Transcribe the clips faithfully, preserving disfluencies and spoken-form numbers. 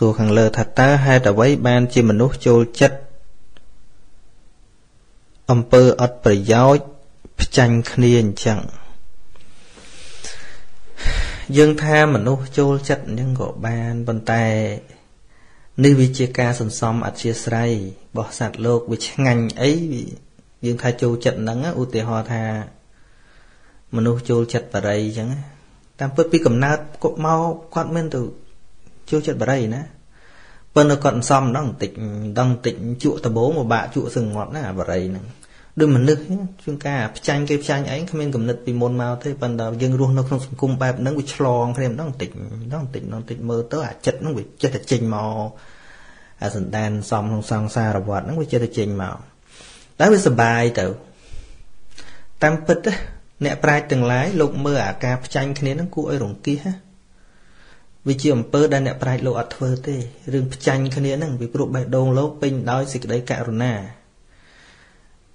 Sùa khẳng lờ thật ta hai đảo váy ban chìm mình nốt chô chất Âm bơ ọt bởi giáo chanh khniên chẳng Dương tha mình nốt chô chất những gỗ ban bần tay Nơi vi chia ca sần xóm ạch chia sray Bỏ sạt lột vì ngành ấy Dương tha chô chất nắng á, ưu tì hoa tha Mình nốt chô chất bà rây chẳng á Tam bớt bí cầm nát cột mau quát men từ chưa chết bà đây nữa, bên nó còn xong đang tỉnh đang tỉnh chịu tờ bố một bà chịu sừng ngọt nè bà đây nè, đôi mình nước chuyên ca tranh cái tranh ấy không nên cầm nứt vì môn mao thế phần đầu dân luôn nó không cùng bài nó bị tròn cái em đang tỉnh đang tỉnh đang tỉnh mơ tới à chết nó bị chết là trình màu à sừng đan xong không xong xa rồi vợ nó bị chết là trình màu đó với sờ bài từ tam bớt á nè prai từng lái lục mơ à ca tranh cái nến nó cũ ấy rồng kia vì chỉ một bữa đã nẹp lại lộ ắt vơ thế, rừng chanh cái nè năng bị bụi bẹt đông lâu pin đói xịt đấy cả rồi nè,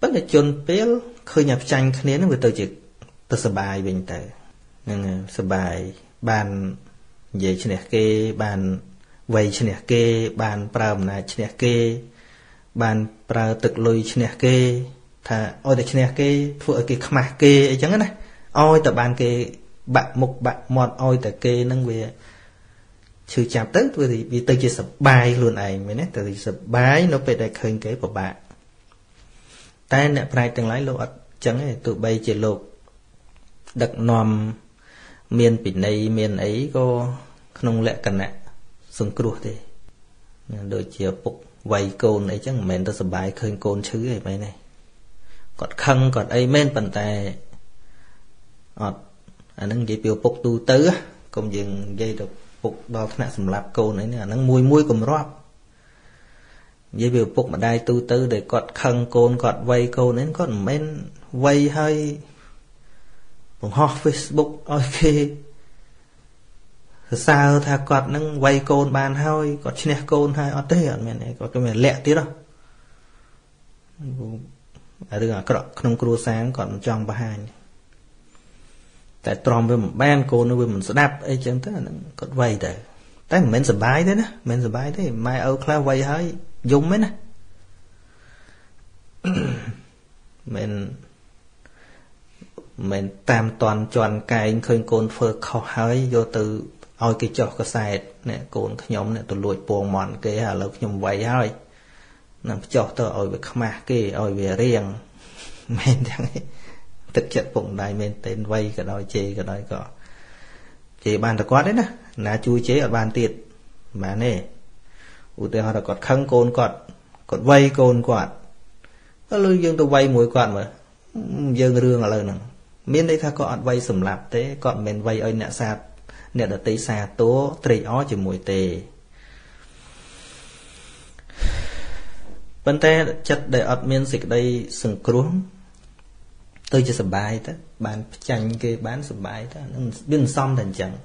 bắt được chôn béo khơi nhập chanh cái nè năng bị từ chỉ từ sờ bài bình tệ, năng sờ bài bàn về trên nè kê bàn vầy trên nè kê bàn prau này trên nè kê bàn prau tực lôi trên nè kê, thà ôi từ trên nè kê phụ ở kê khmà kê ấy chẳng á này, ôi từ bàn kê bạn mục bạn mọt ôi từ kê năng về sự chạm tới tôi thì vì tôi chỉ sập bài luôn này mới nè, tôi sập bài nó phải đại khơi cái của bạn. Ta nè phải từng lái lộ chẳng ấy tụi bay chỉ lộ đặc nòm miền biển này miền ấy có không lẽ cần nè, sừng cua thì đôi chiều phục vầy côn ấy chẳng mền tôi sập bài khơi côn chứ ấy mấy này, còn khăng còn ấy men bần tài, ọt anh đang dây biểu phục tu tứ công dừng dây được phục đo khả năng lập câu này nè, nó mùi mùi cùng rộp với biểu phục mà đai tư tư để cọt khăn côn cọt vây câu nên cọt men vây hơi bằng ho Facebook ok sao tha cọt nâng vây côn bàn hơi cọt chne côn hơi ở đây mẹ này cọt cái mẹ lẹ tí đó ở đây là cọt không cua sáng cọt trong ba hai tại tròn với một ban cô nó với mình sẽ đạp ấy chẳng thế là có vay đấy, tại mình sẽ bái thế nè, mình sẽ bái thế mai ở class vay hơi dùng mấy nè, mình mình tam toàn tròn cái khơi côn phơ khó hơi vô từ oi cái chọ cái sài nè côn cái nhóm nè tụi lùi buồn mòn cái hà lộc nhom vay hơi, nằm chọ tờ oi về khma cái oi về riêng mình thằng ấy thực chất vùng này mình tên vay cái đôi chê cái đôi cọ chê bàn thật quá đấy nè là chui chế ở bàn tiệt mà nè ủ tê họ là cọt khăng côn cọt cọt vay côn quạt nó lưu dương tôi vay mùi quạt mà dương rương ở lời nè miền đây tha cọt vay sầm lạp thế cọt mình vay ơi nè sạt nè đợt tây xà tố trì ó chỉ mùi tề vấn đề chất để ở miền dịch đây sừng cruông tôi chỉ sập bài đó, bán tranh cái bán sập bài đó, bên xong thành chẳng,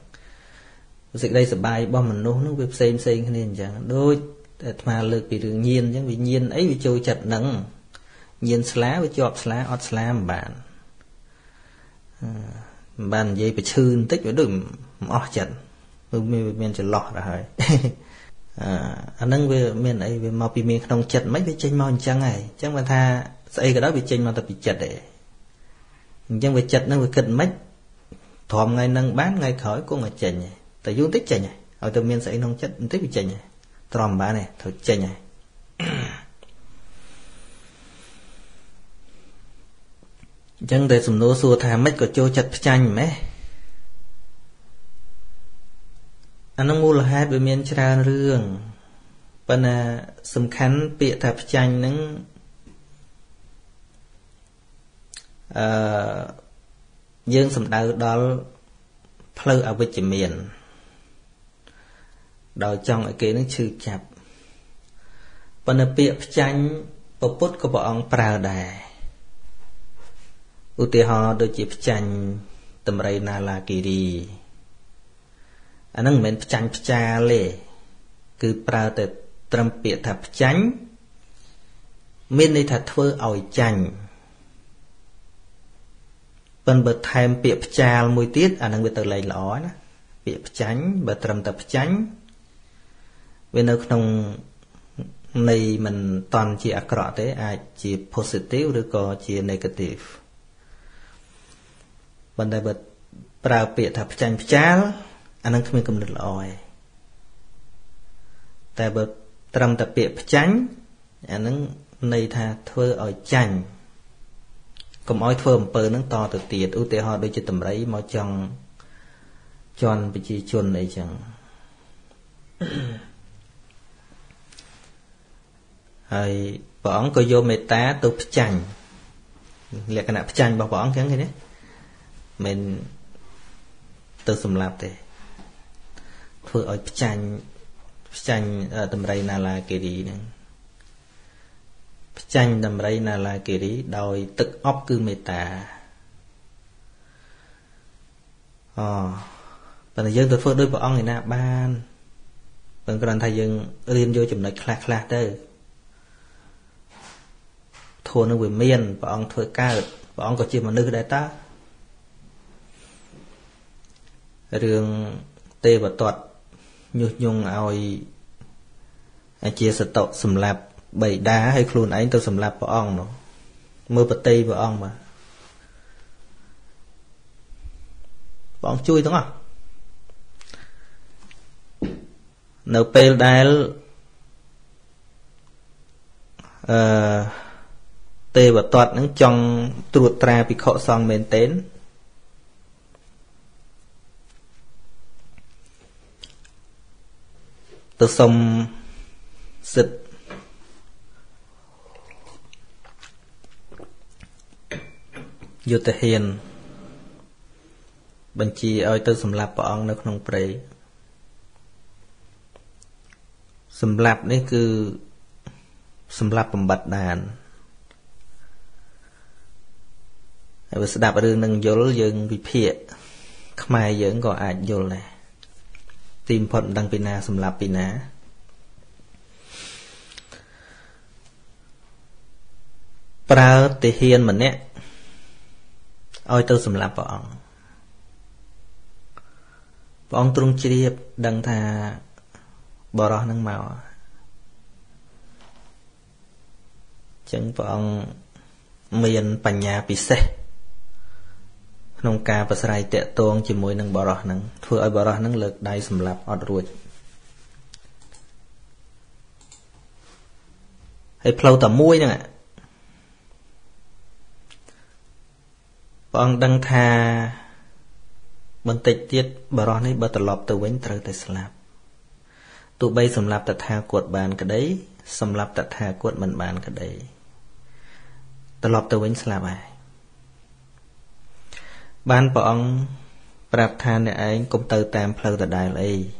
dịch đây sập bài bao mình nô nó web xem xem nên chẳng, đôi mà lực bị tự nhiên chẳng bị nhiên ấy bị trôi chặt nắng, nhiên slá với chọp slá ót slá bạn, bạn dây bị chื่n tích với đùm ót chặt, mình mình chỉ lọt ra thôi, anh nâng về miền ấy về màu bị miền không chặt mấy cái tranh màu chẳng này, chẳng mà tha, xây cái đó bị tranh màu tập bị chặt để nhưng về chật nó về kịch mách thòm ngày nâng bán ngày khởi của người chèn này tại dung tích chèn này ở từ miền sài nông chất tích bị chèn này thòm bà này thổi chèn này chẳng để sùng nô xua thà mách của châu chật chanh mẹ anh nông mua là hai bên miền trà rương bên à sùng khánh bịa thà chanh nâng dương sầm đào đó phơi ở với chị miền đào trong cái kia nó chư chạp còn ở bìa tranh bộ bút của bọn prau đài ưu tiên họ đôi chị tranh tầm rây na là kỳ đi anh đang mến tranh cha lệ cứ prau từ trầm bìa thập tranh miền đây thật thưa ổi tranh bên bờ thềm bịa trà mùi tiết à năng về từ lấy lỏ đó bịa tránh bờ trầm tập tránh vì nó không này mình toàn chỉ ác rõ thế ai chỉ positive rồi có chỉ negative vấn đề bật bảo vệ thập tranh chán anh đang không cầm được rồi tại bật trầm tập vệ tránh anh đang này tha thưa ở chành cũng nói thưa một bờ nó to từ tiệt ưu thế họ đôi chỉ tầm đấy mà chồng tròn bị chỉ chuồn này chẳng hay bọn có vô mê tá tụp chành lẽ cái nạp chành bảo bọn cái đấy mình tự sum lạp thế thưa ở chành chành tầm đấy là là cái gì này chành tầm đấy là là cái gì đòi tức óc cư mê tá ờ và dân tôi phơi đôi bọn người na ban vẫn còn thầy dân liên vô chùm này khạc khạc đây thua nó về miền bọn thua cao bọn có chìm mà nước đại ta riêng tê và toạt nhung nhung oi chia sẻ tậu sầm lạp bảy đá hay khuôn ấy tôi sầm lạp bọn nó mưa bật tê bọn mà bọn chui đúng không? Nếu bèl đáy ờ, tê và toạt những trong trụt ra bị khổ xong mến tên từ sông xịt dù thể hiện bằng chi ơi tôi xâm lạp bỏ ông nó không phải sầm lạp đấy cứ sầm lạp bầm bật đàn, bây giờ đạp ở đường nâng dồn dừng bị phệ, mai dừng gọi ai dồn này, tìm phận đăng pina sầm lạp pina, pra thể hiện mình nè, ôi tôi sầm lạp bọn, bọn trung chi đăng thà bỏ ra nâng màu chẳng bọn miền bà nhà bị xe nông ca và sài tệ tuôn chỉ mùi nâng bỏ ra nâng thưa ơi bỏ ra nâng lực đáy xâm lạp ọt ruột hay plau tầm mũi nâng ạ bọn đăng tha bọn tịch tiết bỏ ra nâng bỏ tờ lọp tờ vĩnh trời tờ xlạp tụi bây xâm lạp tật hà cuột bàn cái đấy xâm lạp tật hà cuột mình bàn cái đấy tật lọp tờ vĩnh xâm ai bàn bỏ ông bạp than này anh cũng tờ tam phâu tật đài lấy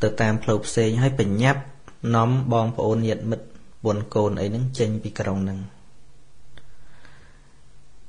tờ tam phâu xe hay bình nháp nóm bong phổ nhiệt mịt buồn cồn ấy nâng chênh bị còng nâng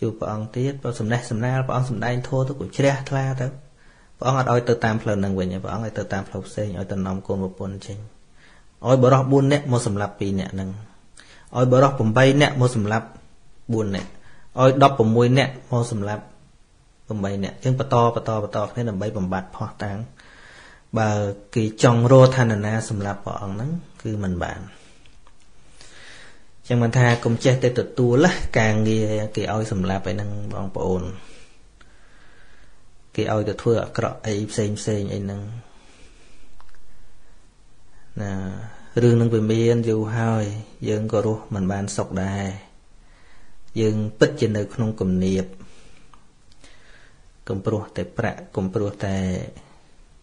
chụp bọn tiết bọn sầm này sầm na bọn sầm đây thua tôi cũng chia ra thôi bọn ở đôi từ tam phần nâng về nhà bọn ở từ tam phần xây ở từ nòng cồn một buồn chênh ở bờ đó buồn nè một sầm lạp pì nè nâng ở bờ đó bồng bay nè một sầm lạp buồn nè ở đó bồng mui nè một sầm lạp bồng bay nè nhưng bờ to bờ to bờ to thế là bay bồng bạt phò táng bà kỳ trong rô than nè sầm lạp bọn nắng cứ mình bạn chẳng mình tha cùng che tê tụt tua lá càng nghe kỳ oi sầm lạp ấy nâng bọn bọn kỳ oi tụt thua cọ ấy xem xem ấy nâng nè rương nâng về miền dù hơi dương có ru mình ban sọc đài dương bích trên nơi không cầm niệm cầm pro tệ prạ cầm pro tệ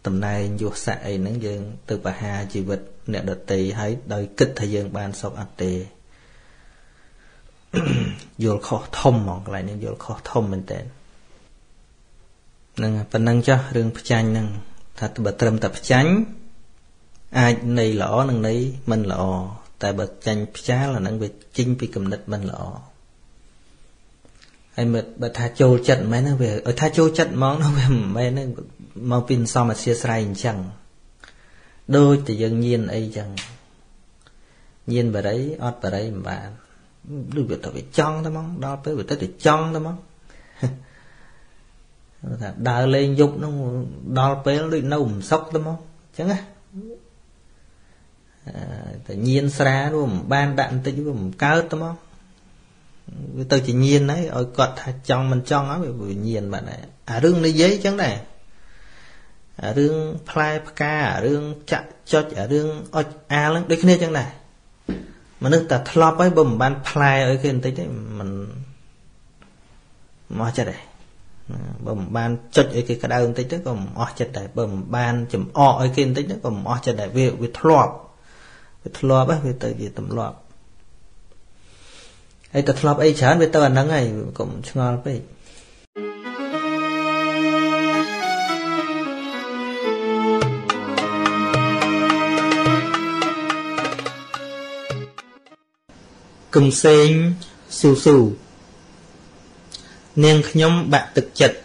tầm nay dù sạ ấy nâng dương từ bà hà chỉ vật nẹt đợt tì hãy đời kích thời dương ban sọc ăn tì vô khó thông mong lại nên vô khó thông mình tên nâng phần nâng cho rừng phải chanh nâng thật bật trầm tập chánh ai này lọ nâng này mình lọ tại bật chanh chá là nâng việc chinh bị cầm địch mình lọ ai mệt bật tha châu trận mấy nó về ở tha châu trận món nó về mấy nó mau pin so mà xia sai chẳng đôi thì dân nhiên ấy chẳng nhiên bà đấy ót bà đấy mà đôi việc tao phải chọn đó món đó tới việc tới thì chọn đó món đào lên dục nó đào bé nó nâu sốc lắm không chứ á tự nhiên ra luôn ban đạn tới cũng cao lắm không tôi chỉ nhiên đấy ở cọt trong mình trong á vì nhiên bạn này à rương lấy giấy chứ này à rương play ca à rương chặt cho à rương a lắm đấy cái này chứ này mà nước ta thọp ấy bầm ban play ở cái này mình mà chả đấy bầm ban chật ấy cái cái ông tích đó còn o chật đại bầm ban chấm o ấy cái tích đó còn o chật đại về về thọp về thọp ấy về tới gì tầm lọp ấy tầm lọp ấy chán về tới anh nắng này cũng ngon vậy. Cầm sen sù sù nên nhóm bạn thực chất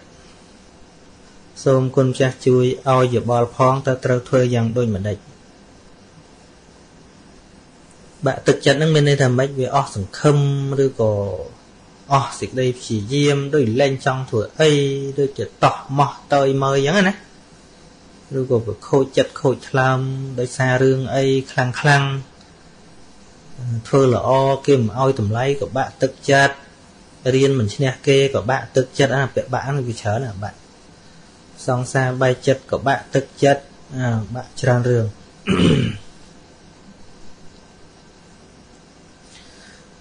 xôm con cha chui ao giờ bò phong ta trao thuê rằng đôi mình đây bạn thực chất năng bên đây thầm bách về o sừng khâm đôi cò o xịt đây chỉ diêm đôi lên trong thủa ấy đôi chật tỏ mò tơi mơi giống này nè đôi cò khôi chật khôi làm đôi xa rương ấy khăng khăng thưa là o kim oi tầm lấy của bạn thực chất riêng mình xin kê của bạn thực chất là bệ bạn vì chớ là bạn song xa bay chất của bạn thực chất à, bạn tràn rường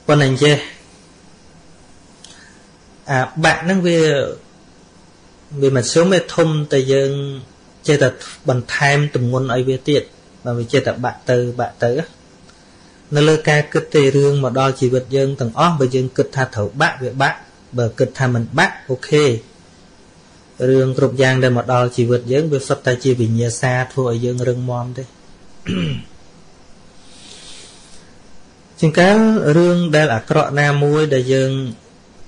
con này chê à bạn nó về về mặt số mê thông tại dân chê tập bằng time tùm ngôn ấy về tiệt và vì chê tập bạn từ bạn tới nó lơ ca cực tề rương mà đo chỉ vật dân tầng óc bởi dân cực tha thấu bác về bác bởi cực tha mình bác ok rương cực giang để mà đo chỉ vật dân bởi sắp ta chia vì nhà xa thua ở dân rừng mòm đấy chừng cá rương đây là cọ na muối để dân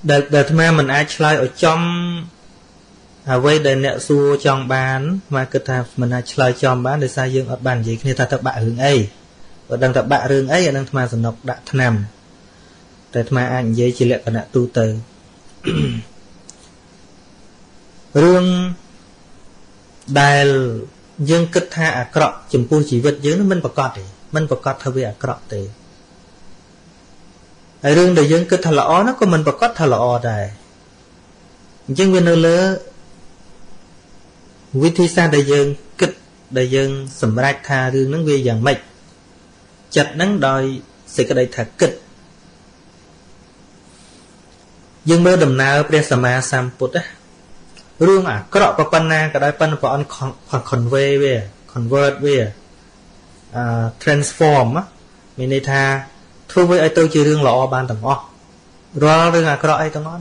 để để tham mình ai chơi ở trong à với để nẹo xua trong bán mà cực tha mình ai chơi trong bán để xa dân ở bàn gì khi ta tập bạ hướng ấy và đang tập bạ rừng ấy đang tham gia nọc đã tham tại tham anh dễ chỉ lệ còn đã tu từ rừng đài dương kết tha à cọ chìm pu chỉ vật dưới nó mình bạc cọt thì mình bạc cọt thay vì à cọ thì rừng đài dương kết tha lọ nó có mình bạc cọt tha lọ đài nhưng viên nơi lỡ vị thi xa đài dương kết đài dương sầm rách tha rừng nó về dạng mệt chặt nắng đòi sẽ cái đây thả kịch dương mơ đầm nào bây giờ mà xăm bột á rương à có đọc vào phần nào cái đây phần vào phần convert về convert về transform á mình đây tha thu với ai tôi chỉ rương lọ bàn tầng o rồi rương à có đọc ai tầng o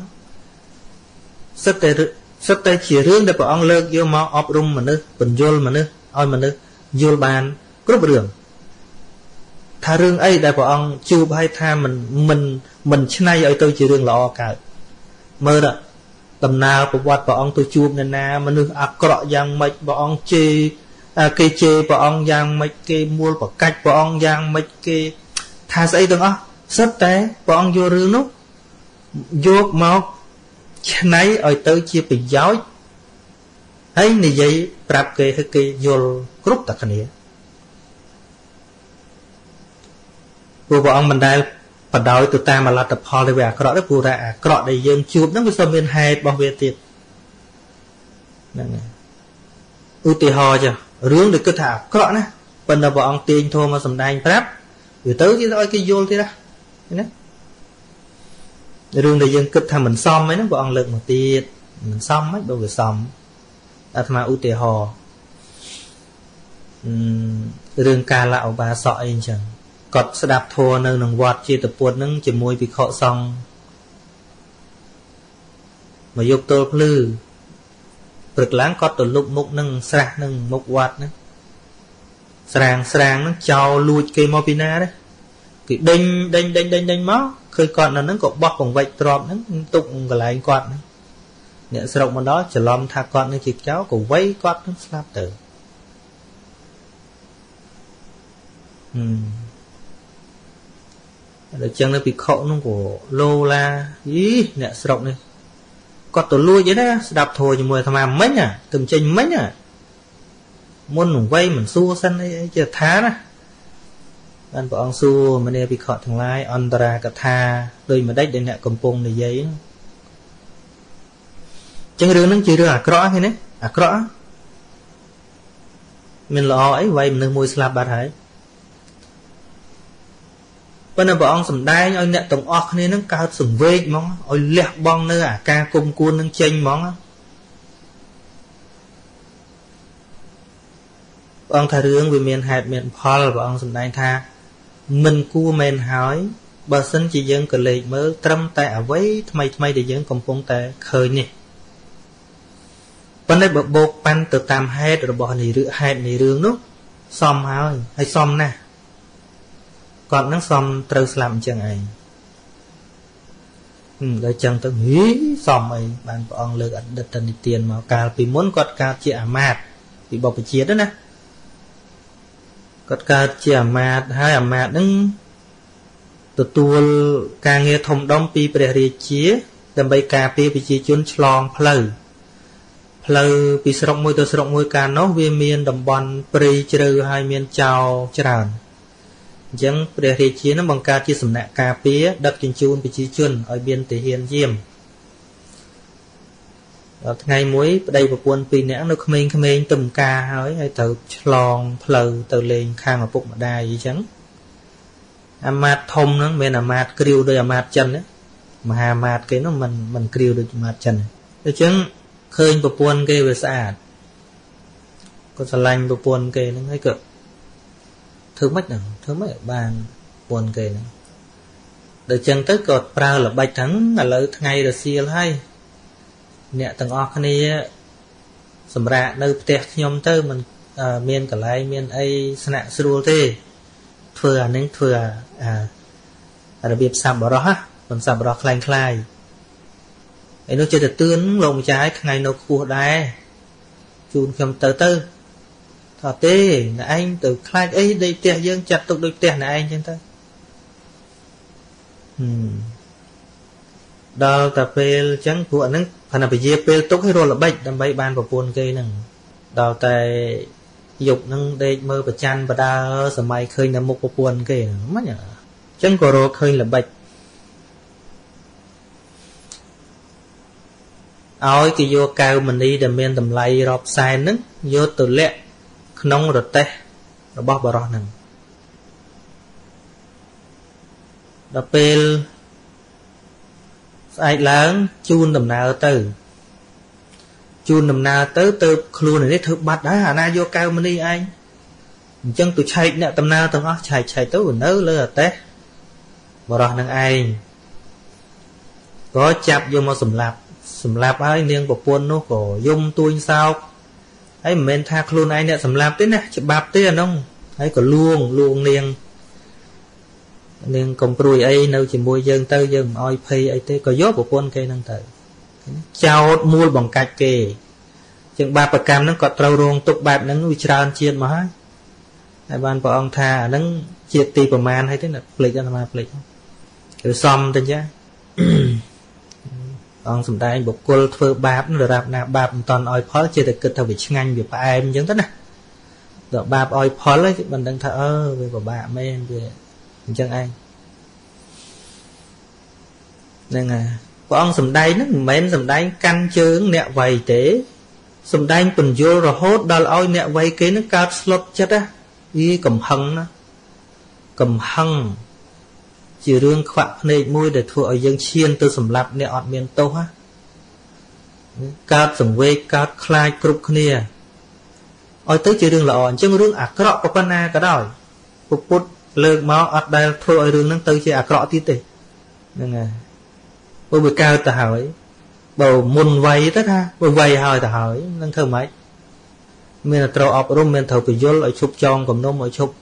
sắp tới sắp tới chỉ rương để bảo ông lơ vô máu ọp rung mà nữa bình vô mà nữa oi mà nữa vô bàn cướp đường tha rương ấy đại bảo ông chụp hay tha mình mình mình trên này ấy tôi chỉ rương lọ cả mơ đó tầm nào của quạt bảo ông tôi chụp nên na mà nước ác cọ giang mạch bảo ông chê à, cây chê bảo ông giang mạch cây mua bảo cách bảo ông giang mạch cây tha dậy từng á sắp té bảo ông vô rương nút vô máu trên này ấy tôi chia bị giáo ấy này vậy rạp cây hay cây vô group tất cả này vừa bảo ông mình đây phần đầu tụi ta mà là tập hò để về cọ đất vừa ra cọ để dân chụp nó mới xong bên hai bảo vệ tiệt ưu tì hò chưa rướng được cứ thả cọ nè phần đầu bảo ông tiền thôi mà sầm đai prep rồi tới cái đó cái vô thế đó rướng để dân cứ thả mình xong ấy nó bảo ông lực một tiệt mình xong ấy đâu vừa xong à mà ưu tì hò rướng cà lạo bà sọ anh chẳng cọt sẽ đạp thua nơi nồng vọt chia tập buồn nâng chỉ môi bị khọ xong mà dục tôi lư bực láng cọt tôi lục mục nâng sạc nâng mục vọt nữa Sàng sàng nó chào lùi kê mô pina đấy. Thì đênh đênh đênh đênh đênh mó. Khơi con nó nâng cậu bọc bằng vạch trọm. Nó tụng cả lại con. Nghĩa sạc một đó chỉ lòm tha con nó chịt cháu. Cậu vây con nó sạp tử. Đó chẳng nó bị khẩu nó của lô la. Ý nghĩa sạc này. Còn tổ lùi vậy đó. Đạp thôi cho mùi thầm à mấy à. Tùm chênh mấy à. Môn nụ vây mình xua xanh ấy chờ thá đó. Bạn bọn xua mà nè bị khỏi thằng lái on ra cả tha. Đôi mà đách để nẹ cầm bông để giấy. Chẳng rừng nó chỉ rừng ả cỏ thế nế. Ả cỏ mình lọ ấy vây mình nâng môi slap bạc hãy. Bạn là bọn xâm đai ôi nẹ tổng ọc nế nâng cao xung vết mong. Ôi lẹp bong nâng ả ca cung cuôn nâng chênh mong. Bọn thả rương vì mình hạt mình phol bọn xâm đánh tha. Mình cua mình hỏi. Bà xin chỉ dân cửa lệch mơ trăm tay ở với thầm thầm để dân công phong tay khởi nhỉ. Bọn này bọn bột bánh tự tạm hết rồi bọn này rửa hạt này rương nút. Xóm hỏi hay xóm nè. Còn nó xóm trâu sạm chẳng ấy. Rồi chẳng tôi nghĩ xóm ấy. Bạn bọn lực ảnh đất tình tiền mà cà vì muốn gọt cà chịa mạt. Vì bọn phải chết đó nè. Cất cả chỉ ảm mạt hay ảm mạt đứng tù tù ca nghe thông đông pi bè rìa chía đầm bay ca pi bì chì chôn chlong pleu pleu pi srong môi tơ srong môi ca nó viên miên đầm bòn pri trừ hai miên chào tràn chẳng bè rìa chía nó bằng ca chia sầm nẹt ca pi đập chôn chôn bì chì chôn ở biên tây hiền diêm ngày muối đây và quân pin nãng nó khmeng khmeng tầm ca hỡi hay từ lon pleu từ lên khang ở bụng đai gì chăng amat thông nó bên amat kêu đôi amat chân đấy mà amat cái nó mình mình kêu đôi amat chân đấy chăng khơi và quân kê về sạch còn sờ lanh và quân kê nó hay cực thứ mấy nào thứ mấy bàn quân kê nữa để chăng tới cột prau là bạch thắng là lỡ ngày rồi xia hay nè tầng óc này sầm rạ nơi tẹt nhom tơ mình miền cả lại miền ấy sạ sưu thế thừa nén thừa à đặc biệt sầm bờ đó còn sầm bờ cày cày ấy nó chơi được tươn lồng trái ngày nó khua đá chun nhom tơ tơ thọ tê là anh từ cày ấy đây tẹt dương chặt tục đôi tẹt là anh trên tơ đó tập về chẳng của nó Hãy subscribe cho kênh Ghiền Mì Gõ để không bỏ lỡ những video hấp dẫn. Ai lớn chun đầm nào từ chun đầm nào tới từ kêu này đấy thưa bát đó hà na vô cao mình đi anh chân tụi chạy nè tầm nào tầm đó chạy chạy tới quần nớ lơ té bỏ rồi năng anh có chạp vô mà sầm lạp sầm lạp ấy niêng của quân nó cổ dung tuôn sao ấy mình tha kêu anh nè sầm lạp tới nè chụp bạp tới anh không ấy còn luồng luồng niêng nên công rui ấy nấu chỉ mua dân tơ dân oi phi ấy tới có dốt của quân cây năng tự chào mua bằng cạch kề chừng ba bậc cam nó còn trâu ruộng tục bạc nó nuôi tràn chiên mà hai ban bọn ông tha nó chiết tì của man hay thế là lịch ra mà lịch rồi xong tên chứ ông sủng đại bộ quân phơi bạc nó rạp nạp bạc toàn oi phó chiết được cực thầu bị ngăn việc phải em giống thế này rồi bạc oi phó lấy mình đang thở về của bà mẹ về chẳng ai nên à bọn sầm đay nó mến sầm đay căn chướng nẹo vầy thế sầm đay tuần vô rồi hốt đòi ôi nẹo vầy kế nó cao slot chết á y cầm hăng nó cầm hăng chỉ riêng khoảng này môi để thua ở dân chiên từ sầm lạp nẹo ọt miền tô á cao sầm vê cao khai cục kia ôi tới chỉ riêng là ọt chứ riêng ạc rọ của pana cả đòi phục bút lượt máu ở đây thôi ở đường nâng tư chứ à cọ tí tì nên à bố bụi cao ta hỏi bầu mùn vầy tất ha bầu vầy hỏi ta hỏi nâng thơ mấy miền tàu ọp rôm miền tàu bị dốt lại chụp tròn cầm nôm lại chụp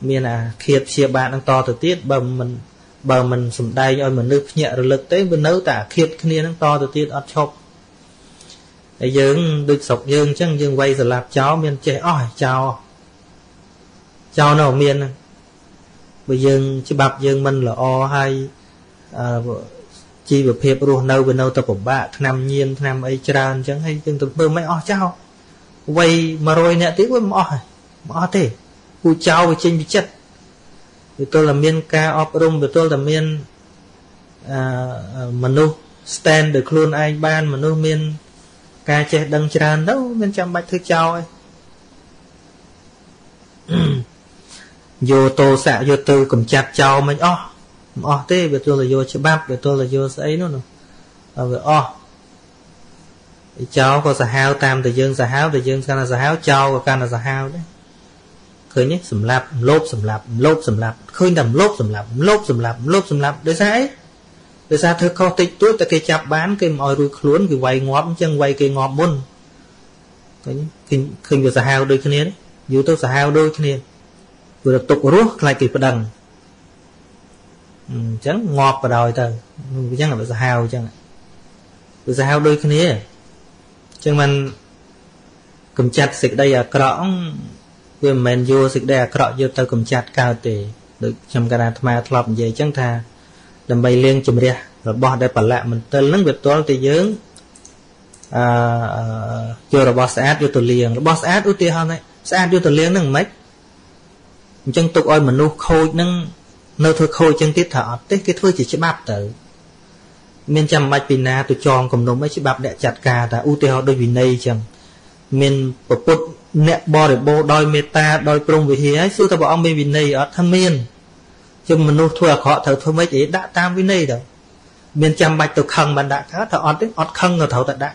miền à khiếp xia bạn đang to từ tiết bờ mình bờ mình sụm tay rồi mình nước nhẹ rồi lực tới mình nấu tả khiếp cái miền đang to từ tiết ọt chụp để dương được sọc dương chứ dương quay rồi lạp cháo miền chơi ỏi chào chào nào miền bây dương chứ bạp dương mình là o hay à, chi về phép ruộng nâu bên nâu tập của bạn nam nhiên nam ấy tràn chẳng hay từng tập bơm mấy o chào quay mà rồi nè tí với mỏ mỏ thế u chào về trên bị chết thì tôi là miền ca op rung thì tôi là miền menu stand được luôn ai ban menu miền ca che đăng tràn đâu miền trăm bạch thứ chào ấy vô tô xạ vô tư cầm chặt chào mình o mỏ thế về tôi là vô chế bắp về tôi là vô ấy nữa rồi o cháu có giả hao tam từ dương giả hao từ dương can là giả hao cháu và can là giả hao đấy khơi nhé sầm lạp lốp sầm lạp lốp sầm lạp khơi đầm lốp sầm lạp lốp sầm lạp lốp sầm lạp để sai để sao thưa kho tịch tuốt tại cái chạp bán cái mồi ruồi luồn cái quay ngóm chân quay cái ngóm bún khơi khơi khơi vừa giả hao đôi khi nè vừa tôi giả hao đôi khi nè vừa được tục ruốc lại kịp đằng chẳng ngọt và đòi từ chẳng là vừa giả hao chẳng vừa giả hao đôi khi nè chừng mình cầm chặt xịt đây à cọ vừa mình vô xịt đây à cọ vô tao cầm chặt cao tỉ được chăm cái đàn tham thọ về chẳng thà đầm bay liêng chùm ra rồi bỏ đây bẩn lạ mình tên lớn việt toán thì dướng vô rồi bỏ sát vô tờ liêng rồi bỏ sát ưu tiên hơn đấy sát vô tờ liêng nâng mấy chân tục ơi mình nuôi khôi nâng nơi thôi khôi chân tiết thọ tết cái thôi chỉ chỉ bắp tử miền trăm bạch bình na tôi tròn cầm đồng mấy chiếc bạc để chặt cà ta ưu tiêu đôi vì này chẳng miền bờ bột nẹt bò để bò đôi meta đôi prong về hía xưa ta bảo ông miền vì này ở thân miền cho mình nuôi thua họ thở thôi mấy chị đã tam với này đâu miền trăm bạch tôi khăng bàn đã cá thở ọt đấy ọt khăng rồi thở tận đại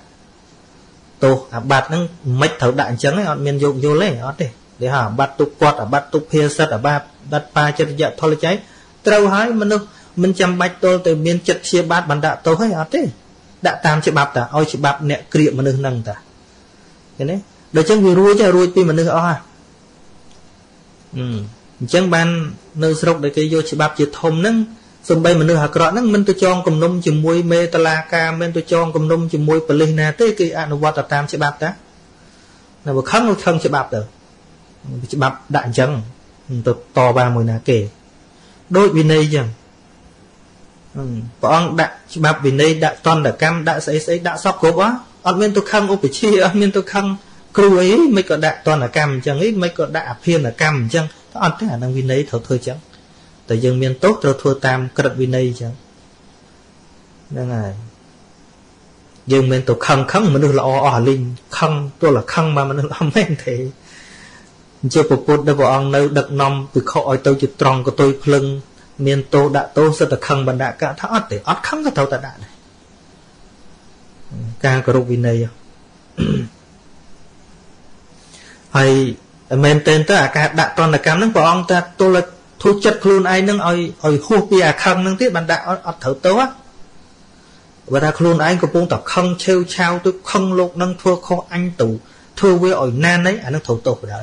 tổ à bạt nó mấy thở đại trắng ấy ọt miền dụng vô lấy ọt để để hả bạt tục quạt ở bạt tục hía sắt ở ba bạt ba cho dạ thôi cháy trâu hái mình đâu mình chăm bạch tôi từ miền chật chia bát bạn đã tôi hết thế đã tam chia bát ta ôi chia bát nẹt kẹo mà nương nằng ta cái đấy đời chẳng vì ruồi chứ ruồi pi mà nương o chẳng ban nương sọc để cái vô chia bát chia thôm nưng sầm bay mà nương hạc rõ nưng mình tôi chọn cầm nôm chìm muối mê ta la ca mình tôi chọn cầm nôm chìm muối palina thế cái anh vợ ta tam chia bát ta là một khăn một khăn chia bát được chia bát đại chẳng tôi to ba mùi nà kể đôi vì này chẳng bọn đã bạp vì đây đã toàn đã cam đã sấy sấy đã sắp cố quá ăn miên tôi khăng ô phải chia ăn miên tôi khăng kêu ấy mấy cậu đã toàn là cam chẳng ấy mấy cậu đã phiền là cam chẳng ăn thế là năng vì đấy thầu thôi chẳng tại dân miên tốt rồi thua tam cật vì đây chẳng đang này dân miên tôi khăng khăng mà được là o o linh khăng tôi là khăng mà mà được làm em thế chưa phục vụ đâu bọn nơi đặt nòng từ khỏi tôi chỉ tròn của tôi lưng miền tô đã tô sẽ được khăng bàn đã cả thắt để ót khăng cái thầu ta đã này càng có rugby này hay miền tên tới à cả đã toàn là cam nâng của ông ta tôi là thu chất luôn ai nâng ơi ơi hô bia khăng nâng tiếp bàn đã ót thầu tấu á và ta luôn ai có buông tập khăng treo trao tôi khăng lột nâng thua kho anh tủ thua với ổi nan đấy à nâng thầu tấu rồi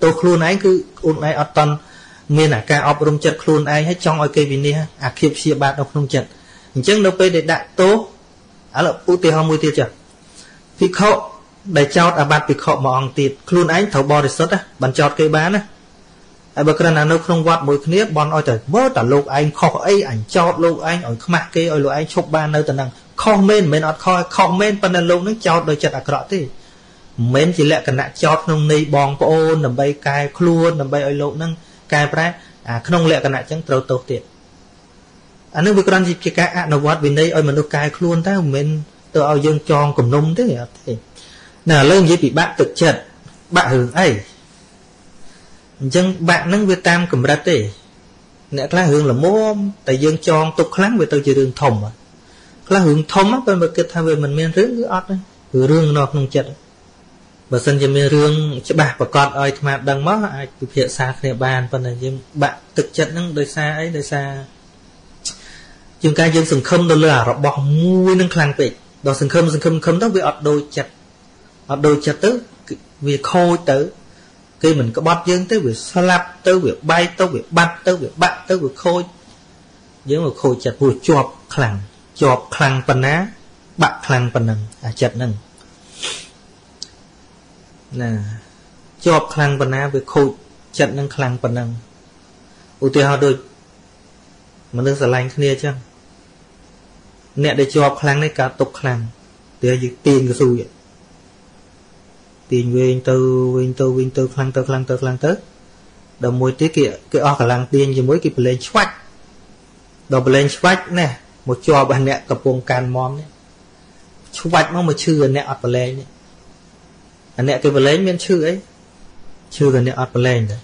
tôi luôn ai cứ ôn ai ót toàn miền à ca ọp rung chật khuôn ai hết trong oi cây vì nè à khiếp xìa bạc ọp rung chật chẳng đâu phê để đại tố á là ưu tiêu hoa mùi tiêu chật phí khậu đại chót à bạc phí khậu mà ọng tiệt khuôn ai thấu bò để sốt á bàn chót cây bán á ai bà kênh à nâu không vọt mùi khía bọn oi tờ bớt à lục anh khó ấy ảnh chót lục anh oi khmạc kê oi lục anh chốc ba nâu tờ năng khó mên mên ọt khói khó mên bà nâu lục nó chót đôi chật à cọ thế mên chỉ lẹ cả nạ chót nông nây bong bố nằm bay cài khuôn nằm bay oi lục nâng cái phải à không lẽ cái này chẳng trâu tột tiền anh nói với con gì cái cái nó vót vì đây ơi mình nó cài luôn thế mình tôi ao dương tròn cùng nung thế nhỉ là lên gì bị bạn thực chật bạn hưởng ấy dân bạn nâng với tam cầm ra tê nè lá hưởng là mô tại dương tròn tục lắng về tôi chỉ đường thòng mà lá hưởng thòng á bên bờ kia thay về mình men rướng cứ ót đấy cứ rương nó không chật và sân cho mình rương chứ bạc và con ơi mà đằng mất ai thực hiện xa cái bàn và là nhưng bạn thực chất nó đời xa ấy đời xa chúng ta dân sừng khâm tôi lừa rồi bỏ mui nâng khăn vịt đó sừng khâm sừng khâm khâm đó với ọt đôi chặt ọt đôi chặt tức việc khôi tử khi mình có bóp dương tới việc xa lạp, tới việc bay, tới việc bắt, tới việc bắt, tới việc khôi. Nhưng mà khôi chặt vừa chọp khẳng, chọp khẳng bằng á, bạc khẳng bằng nâng, à chặt nâng. Nè, chọp khẳng bằng á, việc khôi chặt nâng khẳng bằng nâng. Ủa tiêu hào đôi, mà nâng xa lành khá nia chăng? Nè để chọp khẳng này cả tục khẳng, tiêu hào tiền cái xu vậy. Tiền viên tư, viên tư, viên tư, khăn tư, khăn tư, khăn tư. Đồng mùi tiết kìa, cái ổ khả năng tiền thì mỗi cái bà lên xoách. Đồng bà lên xoách nè, một chò bà nẹ cặp vùng càn mòm nè. Xoách mà mà chư gà nẹ ọt bà lên nè. À nẹ cái bà lên miên chư ấy. Chư gà nẹ ọt bà lên nè.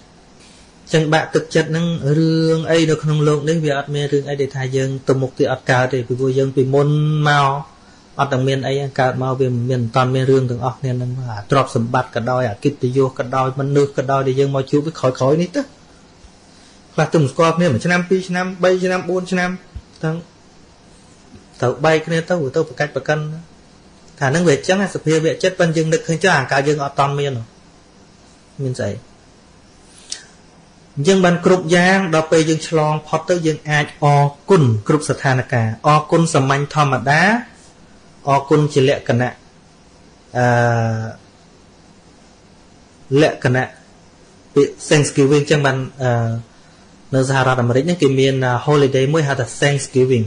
Chẳng bạc thực chất nâng rương ấy được nông lộn đấy. Vì ọt mê rương ấy để thay dân tùm mục thì ọt cao thì vì vô dân vì môn mau. Ở trong miền ấy cả mau về miền toàn miền rương từng óc nên là trọp sầm bát cả đôi à kịp thì vô cả đôi mình nước cả đôi để dân mau chịu với khỏi khỏi nít đó là từng con nên mà cho năm pi cho năm bay cho năm buôn cho năm thằng tàu bay cái nên tàu của tàu phải cách phải cân thả năng về chắc là sự việc về chất văn dương được hơn cho hàng cả dân ở toàn miền rồi miền dậy dân ban cướp giang đào pe dân chlong potter dân ai o cún cướp sát hàn cả o cún sầm mạnh thò mặt đá Ở côn chỉ lệ cẩn ạ à, lệ cẩn ạ bị Thanksgiving chẳng bằng à, nơi ra ra đầm rít những cái miền uh, holiday mới hạt Thanksgiving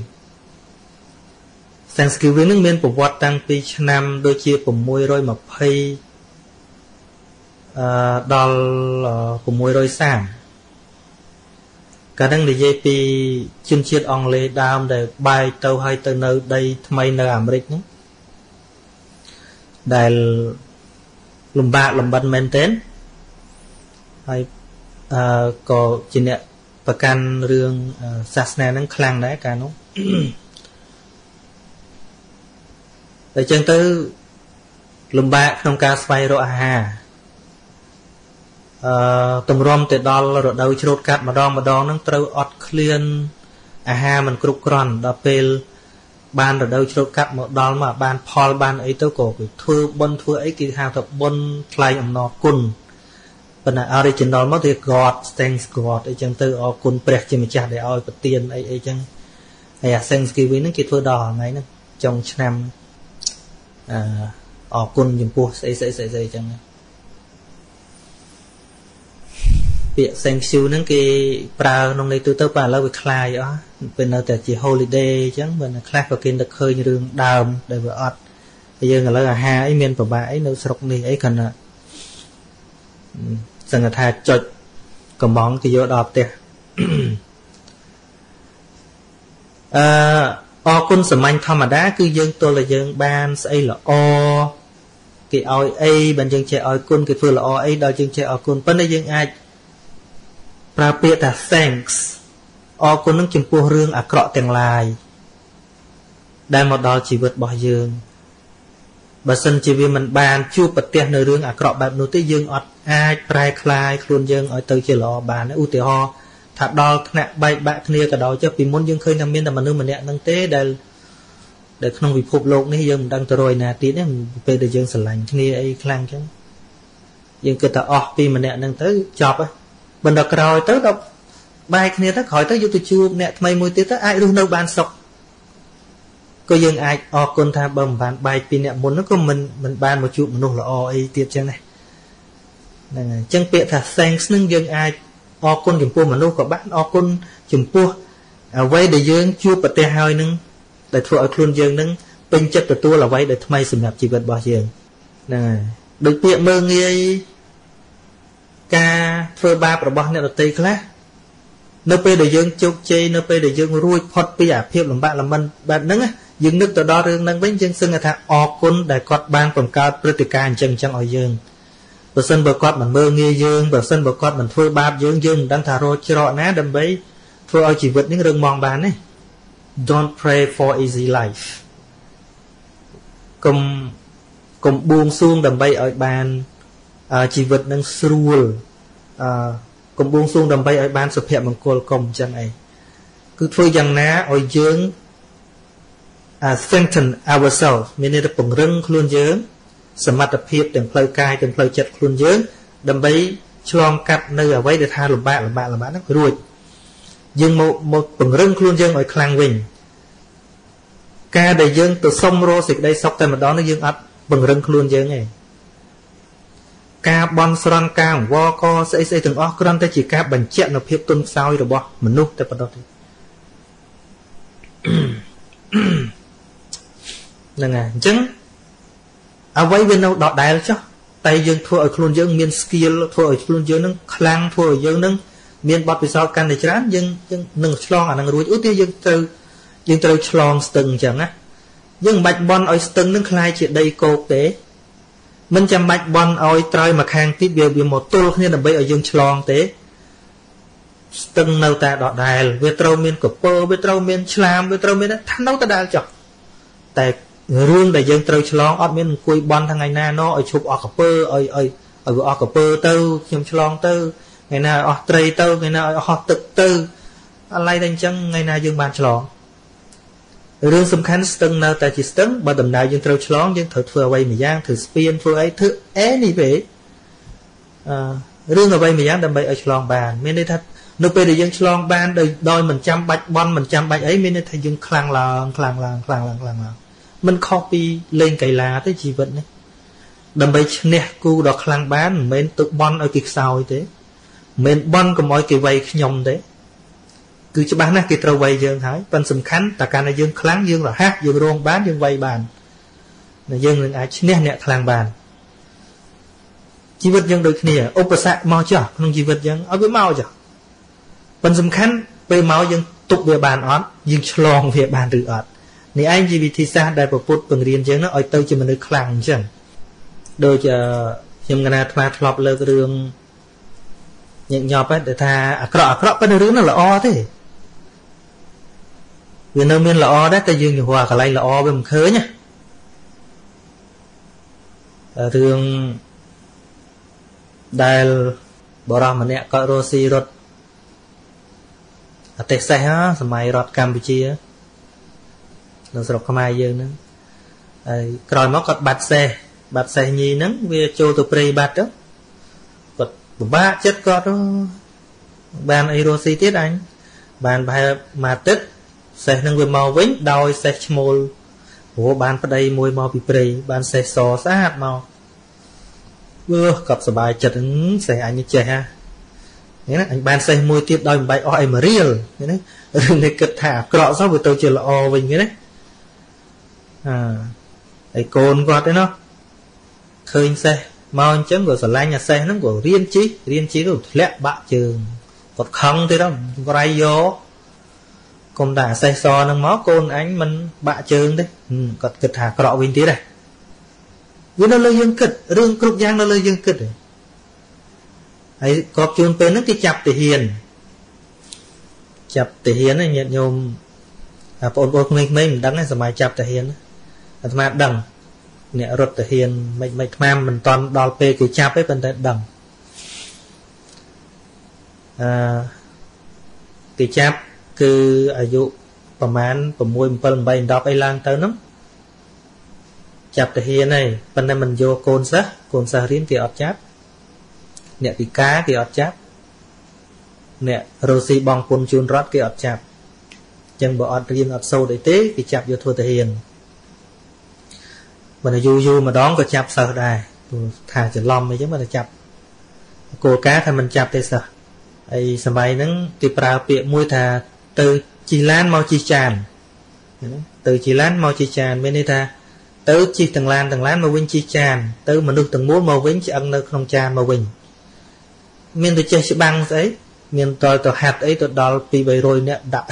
Thanksgiving những miền của Việt Nam Việt Nam đôi chia của môi rồi mà pay à, đòn uh, của môi rồi sang cả năng để dây pi chuyên chiết ông lê đam để bay tàu hay tàu nơi đây thay nơi làm việc nữa để lồng bạt lồng bạt maintain hay có chuyện này và can riêng sas này nó khang đấy cả nó để chân tư lồng bạt không cá spy rồi à tầm rôm từ đó rồi đầu chốt cắt mà đo mà đo nó trâu ọt clean à ha mình cục còn đập pel ban rồi đầu chốt cắt mà đo mà ban Paul ban ấy tao cổ cái thưa bôn thưa ấy cái hàng thập bôn play ẩm nó cùn bên này ở đây trên đó mất thì God thanks God ấy chẳng từ ở cùn bẹt chỉ mình trả để ở tiền ấy ấy chẳng à thanks cái với những cái thưa đỏ ngay nó trong năm ở cùn dùng cua xây xây xây xây chẳng việc xem siêu những cái prao nông này tôi tới bà lâu bị khai đó bên ở tại chỉ holiday chẳng mình khai vào kia được hơi như đường đào để vợ ọt bây giờ là hà ấy miền của bà ấy nấu sọc này ấy cần là rằng là thà chật cầm bóng cái vô đọt tiệt o quân sầm anh thầm mà đá cứ dân tôi là dân ban xây là o cái oi ấy bên dân trẻ oi quân cái phương là oi ấy đòi dân trẻ oi quân bên đây dân ai ra bia ta thanks o côn nâng chìm cua rương à cọ tiền lại đây một đó chỉ vượt bỏ dương bà sân chỉ vì mình bàn chưa bật tiền nơi rương à cọ bạn nối tới dương ọt ai prai khai luôn dương ở tới chỉ lò bàn ưu tiểu ho thà đo nè bay bạn kia cả đó cho vì muốn dương khơi nằm miên là mình nương mình nè nâng tế đây để không bị phục lộn này dương đang rồi nè tí đấy về để dương sờ lành kia ấy khang chứ dương cứ ta ọt vì mình nè nâng tới chọc á mình đã rồi tới đâu bài kia tới khỏi tới YouTube chưa nè mày môi tới tới ai luôn đâu bàn sọc cơ dân ai o con tha bầm bàn bài pin nè muốn nó có mình mình bàn một chụp nó là o ấy tiệt chân này chân bịa thật thanks nâng dân ai o con chủng pua mà nó có bạn o con chủng pua quay để dân chưa bật tay hơi nâng để thua ở khuôn dân nâng bên chất của tôi là quay để thay sầm nhập chỉ vật bỏ giường này được bịa mơ nghe ca phơi ba và băng này là tây khác nơi pe để dương chúc chơi nơi pe để dương ruồi phật bây giờ phép làm bạn làm mình bạn nâng á dương nước từ đó dương nâng bánh dương sưng là thằng o côn đại quạt ban quảng cáo pratican chân chân ở dương bờ sân bờ quạt mình mơ nghe dương bờ sân bờ quạt mình phơi ba dương dương đang thả rồi chợ ná đầm bấy phơi ao chỉ vượt những rừng mòn bàn ấy don't pray for easy life cùng cùng buông xuông đầm bấy ở bàn À, chỉ vật nâng srul à, cùng buông xuống đầm bay ở ban sụp hẹp bằng cột còng chẳng ấy cứ phơi rằng ná ở dưỡng à, strengthen ourselves mình nên được bùng rưng luôn dưỡng Sầm mặt tập hiệp từng phơi cai từng phơi chật luôn dớ đầm bấy choang cặp nơi ở với để tha lùm bạ lùm bạ lùm bạ nó ruột dương một một bừng rưng luôn dương ở khang vinh ca để dương từ sông rô xịt đây sọc tay mà đó nó dương ắt bừng rưng luôn dương này ca bon sron ca vo co xây xây từng o con tay chỉ ca bành chẹn tập hiệp tuân sao rồi bỏ mình nuốt tay vào đó nè ngài chứng à vậy bên đâu đọt đài chứ tay dương thua ở khuôn dương miền skill thua ở khuôn dương nâng khang thua ở dương nâng miền bắc phía sau can để chán dương dương nâng slong à nâng ruồi ướt tiêu dương từ dương từ slong từng chẳng á dương bạch bon ở từng nâng khai chuyện đây cô tế mình chăm bạch bon ở trời mà khang tiếp biểu biểu một tô nên là bây ở dương slong tế từng nâu ta đọt đài về trâu miền cổ pơ về trâu miền slam về trâu miền thằng nâu ta đài chọc tại rương đại dân trâu chlong ở miền cùi ban thằng ngày na nó ở chụp ở cặp bơ ở ở ở ở cặp bơ tơ nhom chlong tơ ngày na ở tây tơ ngày na ở hot tực tơ lại thành chân ngày na dân ban chlong rương sum khánh từng nào tại chỉ từng ba đầm đại dân trâu chlong dân thử phơi vay mì giang thử spin phơi ấy thử é này về rương ở vay mì giang đầm bay ở chlong bàn miền đây thật nộp về đại dân chlong bàn đời đôi mình chăm bạch bon mình chăm bạch ấy miền đây thành dân khang làng khang làng khang làng khang làng mình copy lên cái lá tới chỉ vận đấy đầm bấy nè cô đọc lang bán mình tự bon ở kịch sao thế mình bon có mọi cái vay nhom đấy cứ cho bán là cái trâu vay dương thái ban sầm khánh ta can là dương kháng dương là hát dương rong bán dương vay bàn là dương lên ai nè nè lang bàn chỉ vật dương được nè ốp sạc mau chưa không chỉ vật dương ở với mau chưa ban sầm khánh về mau dương tục về bàn ón dương chlong về bàn tự ớt này anh chỉ vì thi xa đại bộ phút bằng riêng chứ nó ở tâu cho mình được khẳng chẳng đôi chờ nhưng mà ta lọc lơ cái đường nhận nhọp ấy để ta à cọ cọ cái đường nó là o thế vì nông miên là o đấy ta dương thì hòa cả lây là o với một khớ nhá đường đại bỏ ra mà nè có rô si rốt ở tết xe á mày rốt Campuchia nó sọc không ai dơ nữa, rồi nó còn bạt xe, bạt xe nhì nắng về châu tụ pre bạt đó, còn ba chết con đó, bàn Erosi tiết anh, bàn bài mà tết xe nâng về màu vĩnh đòi xe small, của bàn ở đây môi màu bị pre, bàn xe sò sát hạt màu, vừa cặp sờ bài chật xe anh như trẻ ha, nghĩa là anh bàn xe môi tiếp đòi bài oi mà real, nghĩa đấy, đừng để cật thả cọ sao vừa tàu chỉ là o mình nghĩa đấy. À, ấy cồn quạt đấy nó khơi xe mau anh chấm của sờ lai nhà xe nó của riêng chí riêng chí của lẹ bạ trường còn không thế đó ray vô còn đã xe so nâng máu cồn anh mình bạ trường đấy ừ, còn kịch thả cọ bình tí này với nó lơ dương kịch rương cục giang nó lơ dương kịch ấy cọp chuồn bên nó cái chập thì hiền chập thì hiền này nhận nhôm à bọn bọn mình mình đắng này sờ mai chập thì hiền mà đằng nè rốt từ hiền mình mình tham mình toàn đòi pe cứ chạp ấy bên tay đằng à cứ chạp cứ ở dụ bầm án bầm môi bầm bay đọc ấy lang tới lắm chạp từ hiền này bên này mình vô cồn sá cồn sá riêng thì ọt chạp nè thì cá thì ọt chạp nè rosi bong cồn chun rót thì ọt chạp chân bỏ ọt riêng ọt sâu để té thì chạp vô thua từ hiền mình là du du mà đón có chạp sợ đài thà chỉ lom ấy chứ mà là chạp cô cá thì mình chạp thế sợ ấy sầm bay nắng thì prao miệng môi thà từ chi lan mau chi tràn từ chi lan mau chi tràn bên đây thà từ chi từng lan từng lan màu vinh chi tràn từ mình được từng múa màu vinh chỉ ăn nơi không tràn màu vinh miền tôi chơi sẽ băng ấy miền tôi tôi hạt ấy tôi đo pì bầy rồi nè đặt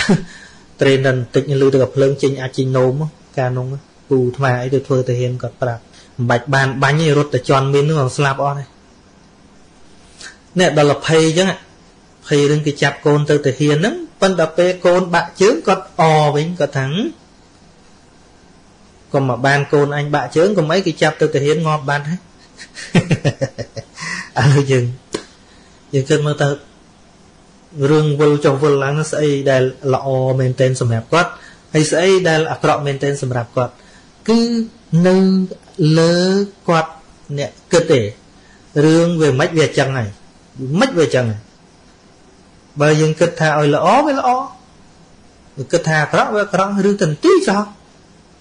trên đần tự nhiên lưu được lớn trên a chinh nôm ca nôm cù thà ấy được thưa thể hiện cật bạc bạch bàn bánh như rốt để tròn miếng nước slap on này nè đó là phay chứ ạ phay đừng cái chạp côn từ thể hiện lắm phân đập pe côn bạ chướng cật o với cật thắng còn mà ban côn anh bạ chướng còn mấy cái chạp từ thể hiện ngọt ban hết à thôi dừng dừng cơn mưa tơ rương vul trong vul lắng nó xây đài lọ maintain sầm hẹp quát hay xây đài lọ maintain sầm hẹp quát cứ nơi lơ quạt nè cơ thể rương về mách về chẳng này mách về chẳng này bởi vì cơ thể ơi lỡ với lỡ cơ thể có với có rương tình tí cho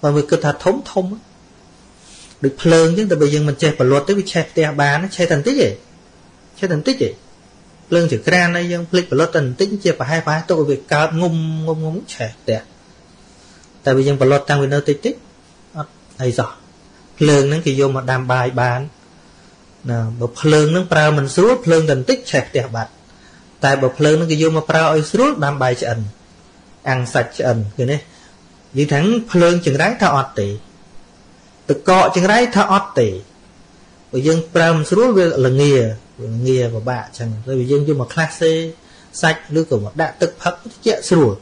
và với cơ thể thống thông được phơi chứ tại bây giờ mình che bẩn lột tới bị che te bà nó che thành tích gì che thành tích gì phơi chỉ ra đây nhưng phơi bẩn lột thành tích chia vào hai phái tôi bị cào ngum ngum ngum che te tại bây giờ bẩn lột tăng về nơi tích tích này rồi phơi nó thì vô mà đàm bài bàn nào bọc phơi nó prao mình sướng phơi thành tích che te bạt tại bọc phơi nó thì vô mà prao ấy sướng đàm bài chẩn ăn sạch chẩn cái này vì thắng phơi chừng rái thao ọt tỷ tự cọ chừng đấy thợ ót tỉ, bây giờ pram sưu về là nghề, nghề của bạn chẳng, rồi bây giờ như một class sạch lứa của một đại tức phật chẹt sưu,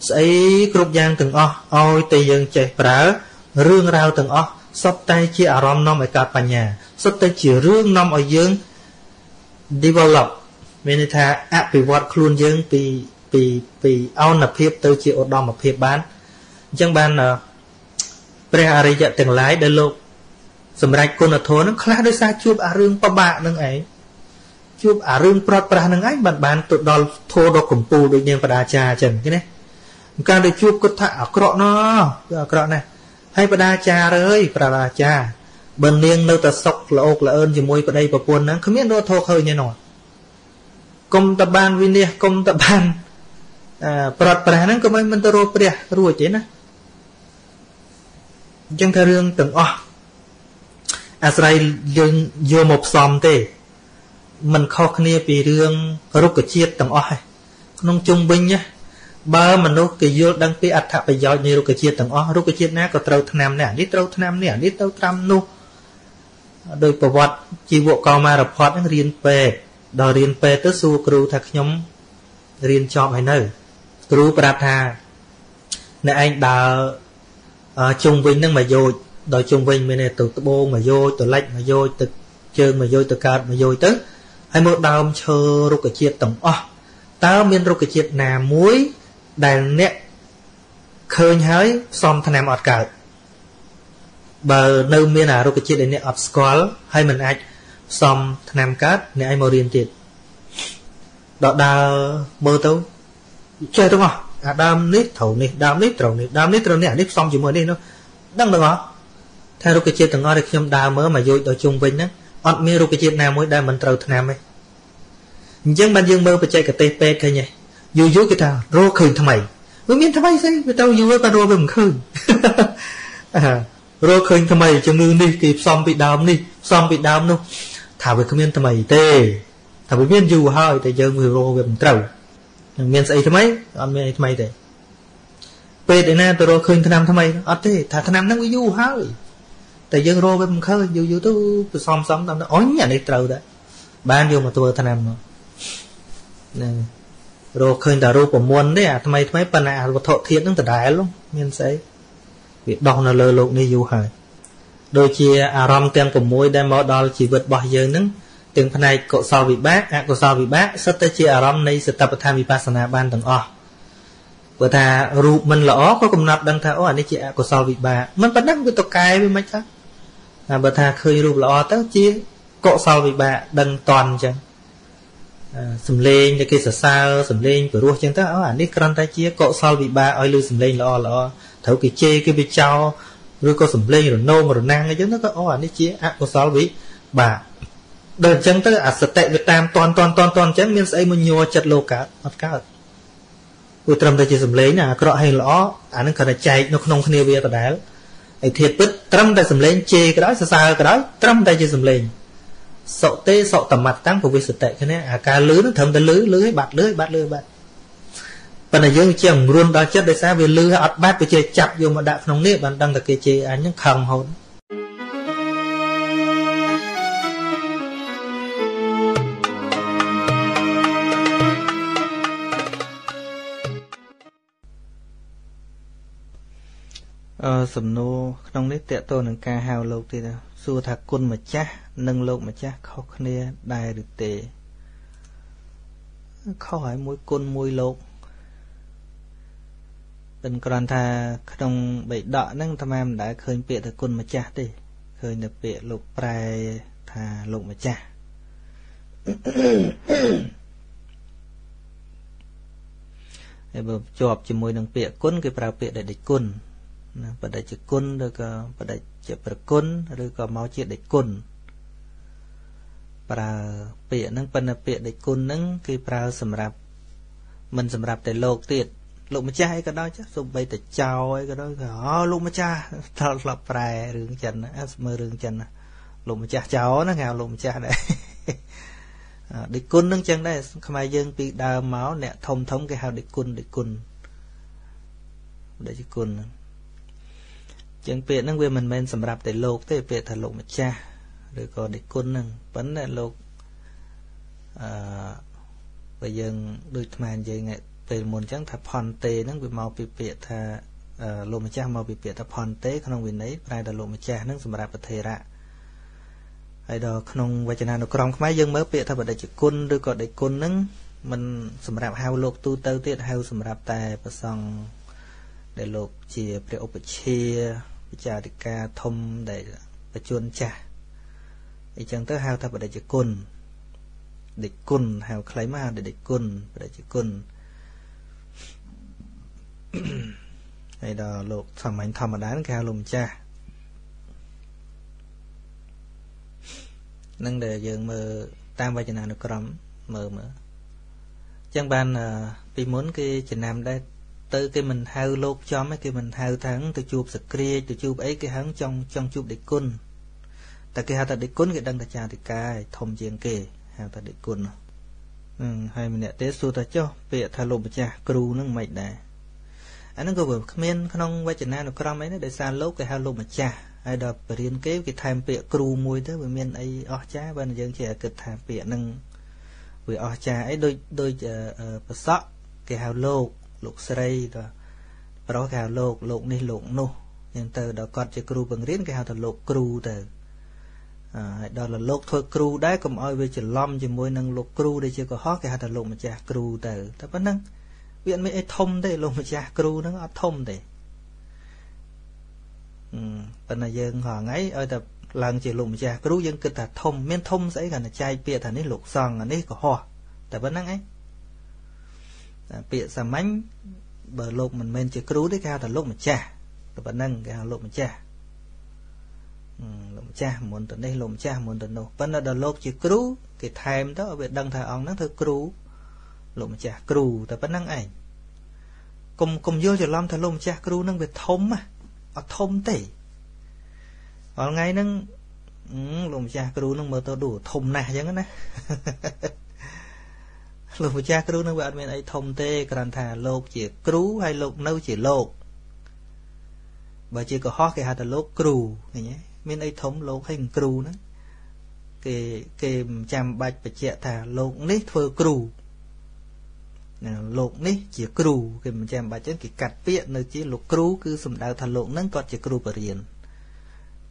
xây cột giang từng o, oi tây dương chạy phá, rương rau từng o, sắp tay chia arom nom ở cả nhà, sắp tay chia rương nom ở dương, develop, mình thà áp bị vọt luôn dương, bị bị bị ao nạp hiệp tới chia ốt đom nạp hiệp bán, chẳng ban là Prehari dạ từng lái đời lục, sầm rạch con ở thôn nó khá đôi xa chụp à rương pa bạ nương ấy, chụp à rương prot pra nương ấy bàn bàn tụt đòn thô đòn củng pù đôi nhiên và đa trà chừng cái này, càng được chụp có thạ ở cọ nó, cọ này, hay và đa trà rồi, và đa trà, bần niêng nâu ta sọc là ốc là ơn chỉ môi vào đây và buồn nắng, không biết nó thô hơi như nào, công ta ban vinia, công ta ban, prot pra nương có mấy mình ta rô preh, rùa chế nè. Chẳng thơ rương từng ơ à sài rương vô một xóm thế mình khó khăn vì rương rút của chiếc từng ơ nông chung binh nhá ba mình nó kì vô đăng ký ạch thạ bây giờ như rút của chiếc từng ơ rút của chiếc ná có trâu thân nam nè đi trâu thân nam nè đi trâu trăm nô đôi bà vọt chi bộ cao mà rập hót riêng về đòi riêng về tới xu cửu thật nhóm riêng chọn hay nơi cửu bạc hà nè anh đã chung vinh nâng mà vô đòi chung vinh bên này từ bô mà vô từ lạnh mà vô từ chương mà vô từ cát mà vô tới hay một đào chờ rục cái chiết tổng o tao miên rục cái chiết nà muối đài nẹt khơi hới xong thằng em ọt cào bờ nơi miên à rục cái chiết đấy nẹt ọt squall hay mình ạch xong thằng em cát nẹt ai màu riêng tiệt đọ đào mơ tấu chơi đúng không à đam nít thầu nít đam nít thầu nít đam nít thầu nít nít xong chỉ mới đi nó đăng được hả? Theo lúc cái chiết từng ngõ được nhom đào mới mà vô đội chung vinh đó, ọt mi lúc cái chiết nào mới đào mình thầu thằng em ấy, nhưng ban dương mơ phải chạy cái tê pê thôi nhỉ, dù dối cái thằng rô khử thằng mày, với miếng thằng mày say, với tao dù với tao rô với mình khử, rô khử thằng mày chừng ngư đi kịp xong bị đam đi, xong bị đam luôn, thảo về cái miếng thằng mày tê, thảo với miếng dù hơi, tại giờ người rô về mình thầu. Miền xây tham ấy, ở miền tham ấy đấy. Về đến nay tôi rồi khơi tham tham ấy, ở thế, thà tham nó mới du hái. Tại dân rồi bên mình khơi, du du tôi xóm xóm tao nó ói nhà này trâu đấy. Ban vô mà tôi tham nó, rồi khơi tao rồi của muôn đấy à, tham ấy tham ấy phần này là thọ thiện nó từ đại luôn, miền xây. Việc đo là lơ lộn đi du hái. Đôi khi à ram tiền của mối đem bỏ đo chỉ vượt bỏ giờ nứng. Tiếng phần này cậu sao bị bác, à cậu sao bị bác sắp tới chia arom này sẽ tập tham vipassana ban tầng o bởi thà rụp mình lỡ có cùng nạp đang thà ở đây chia à cậu sao bị bác mình bắt đắc với tộc cài với mấy chắc à bởi thà khơi rụp lỡ tới chia cậu sao bị bác đăng toàn chẳng sầm lên cái kia sợ sao sầm lên phải ruột chẳng tới ở đây còn ta chia cậu sao bị bác ơi lưu sầm lên lỡ lỡ thấu cái chê cái bị trao rồi có sầm lên rồi nô mà rồi nang cái chứ nó có ở đây chia à cậu sao bị bác đời chân tới à sạch tệ Việt Nam toàn toàn toàn toàn chén miếng xây mình nhua chật lô cả mặt cá rồi trầm tới chỉ sầm lấy nè cái đó hay lõ à nó cần là chạy nó không không nhiều bia tao đá ấy thiệt bứt trầm tới sầm lấy chê cái đó xa xa cái đó trầm tới chỉ sầm lấy sậu tê sậu tầm mặt tám của việc sạch tệ cho nên à cá lưới nó thầm tới lưới lưới bạt lưới bạt lưới bạt phần này dưới chèm luôn đó chết đời xa về lưới ọt bát về chê chặt vô mà đạp nông nếp bạn đang là kia chê à những khằng hồn sầm nô trong nét tẹt tôi nâng ca hào lâu thì xua thạc quân mà cha nâng lâu mà cha khó khăn đài được tệ khó hỏi mỗi quân môi lâu tình còn thà trong bảy đọ nâng tham em đã khơi bịa thạc quân mà cha thì khơi nhập bệ lục prai thà lục mà cha cho hợp chìm môi nâng bệ côn cái prao bệ đại địch côn và đại chữ côn được và đại chữ bậc côn được có máu chia địch côn và bệ nâng phần bệ địch côn nâng cái prao sầm rạp mình sầm rạp để lột tiệt lục mà cha ấy cái đó chứ sum bay để chào ấy cái đó rồi lục mà cha thọ lập prai rừng trần mơ rừng trần lục mà cha chào nó ngào lục mà cha đấy địch quân nâng chân đây không ai dân bị đào máu nè thông thống cái hào địch quân địch quân để địch quân chân bịa nâng quê mình men sầm rạp để lột thế bịa thà lục mà cha rồi còn địch quân nâng vấn là lột bây giờ đôi màn dây nghệ về muốn chẳng thập hòn tê nâng bị màu bị bịa thà lục mà cha màu bị bịa thập hòn tê không vì nấy phải là lục mà cha nâng sầm rạp thề ra ai đó không vay chana nó còn máy dân mới bịa thà đại chỉ côn rồi còn đại côn nứng mình sầm rạp hao lột tu tơ tiệt hao sầm rạp tài và xong để lột chìa để ốp chia cha để ca thông để và chuôn cha để chẳng tới hao thà đại chỉ côn đại côn hao khấy ma để đại côn đại chỉ côn ai đó lột sầm anh thầm mà đá cái hao lùm cha nâng để dường mơ tam vai chân nam nó cầm mơ mơ chẳng ban vì muốn cái chân nam đây từ cái mình hao lột cho mấy cái mình hao thắng từ chụp sực kia từ chụp ấy cái hắn trong trong chụp để côn tại cái hao tại để côn cái đăng tại cha thì cái thông giềng kề hao tại để côn ừ, hay mình nè té xu ta cho bịa thà lột cha cừu nâng mệt này anh nó có vừa comment không vai chân nam nó cầm ấy nó để xa lột cái hao lột cha ai đó riêng kế cái tham bịa cừu mùi tới bởi miền ấy ở cha bên dân trẻ cực tham bịa nâng vì ở cha ấy đôi đôi sợ cái hào lô lục sợi đó đó hào lô lục này lục nô nhưng từ đó còn chỉ cừu bằng riêng cái hào thật lục cừu từ đó là lục thôi cừu đấy còn ai về chỉ lom chỉ mùi nâng lục cừu để chỉ có hót cái hào thật lục mà cha cừu từ ta vẫn nâng viện mấy thông đây lục mà cha cừu nó ở thông đấy bên này dân họ ấy ơi tập làng chỉ lụm cha cứ dân cứ ta thông miên thông dễ gần là chai bịa thằng ấy lục sòng anh ấy có ho tại vẫn năng ấy bịa sầm mánh bờ lục mình men chỉ cứ đấy cao thằng lục mà cha tại vẫn năng cái lục mà cha lục cha muốn tận đây lục cha muốn tận đâu vẫn là đờ lục chỉ cứ cái thèm đó ở việc đăng thà ông nó thưa cứ lục mà cha cứ tại vẫn năng ảnh cùng cùng vô cho lom thằng lục cha cứ năng việc thông mà thông tỉ còn ngay nâng lùm cha cứ nâng mơ tôi đủ thông nè chứ nè lùm cha cứ nâng bạn mình ấy thông tê cần thà lột chỉ cứu hay lột nâu chỉ lột bởi chỉ có hót cái hạt là lột cứu nhé mình ấy thống lột hình cứu nữa cái cái chạm bạch và chẹ thà lột nít phơ cứu lột ní chỉ cừu cái mình chạm bài chân cái cắt bịa nơi chỉ lột cừu cứ sầm đào thằng lột nâng còn chỉ cừu bờ riền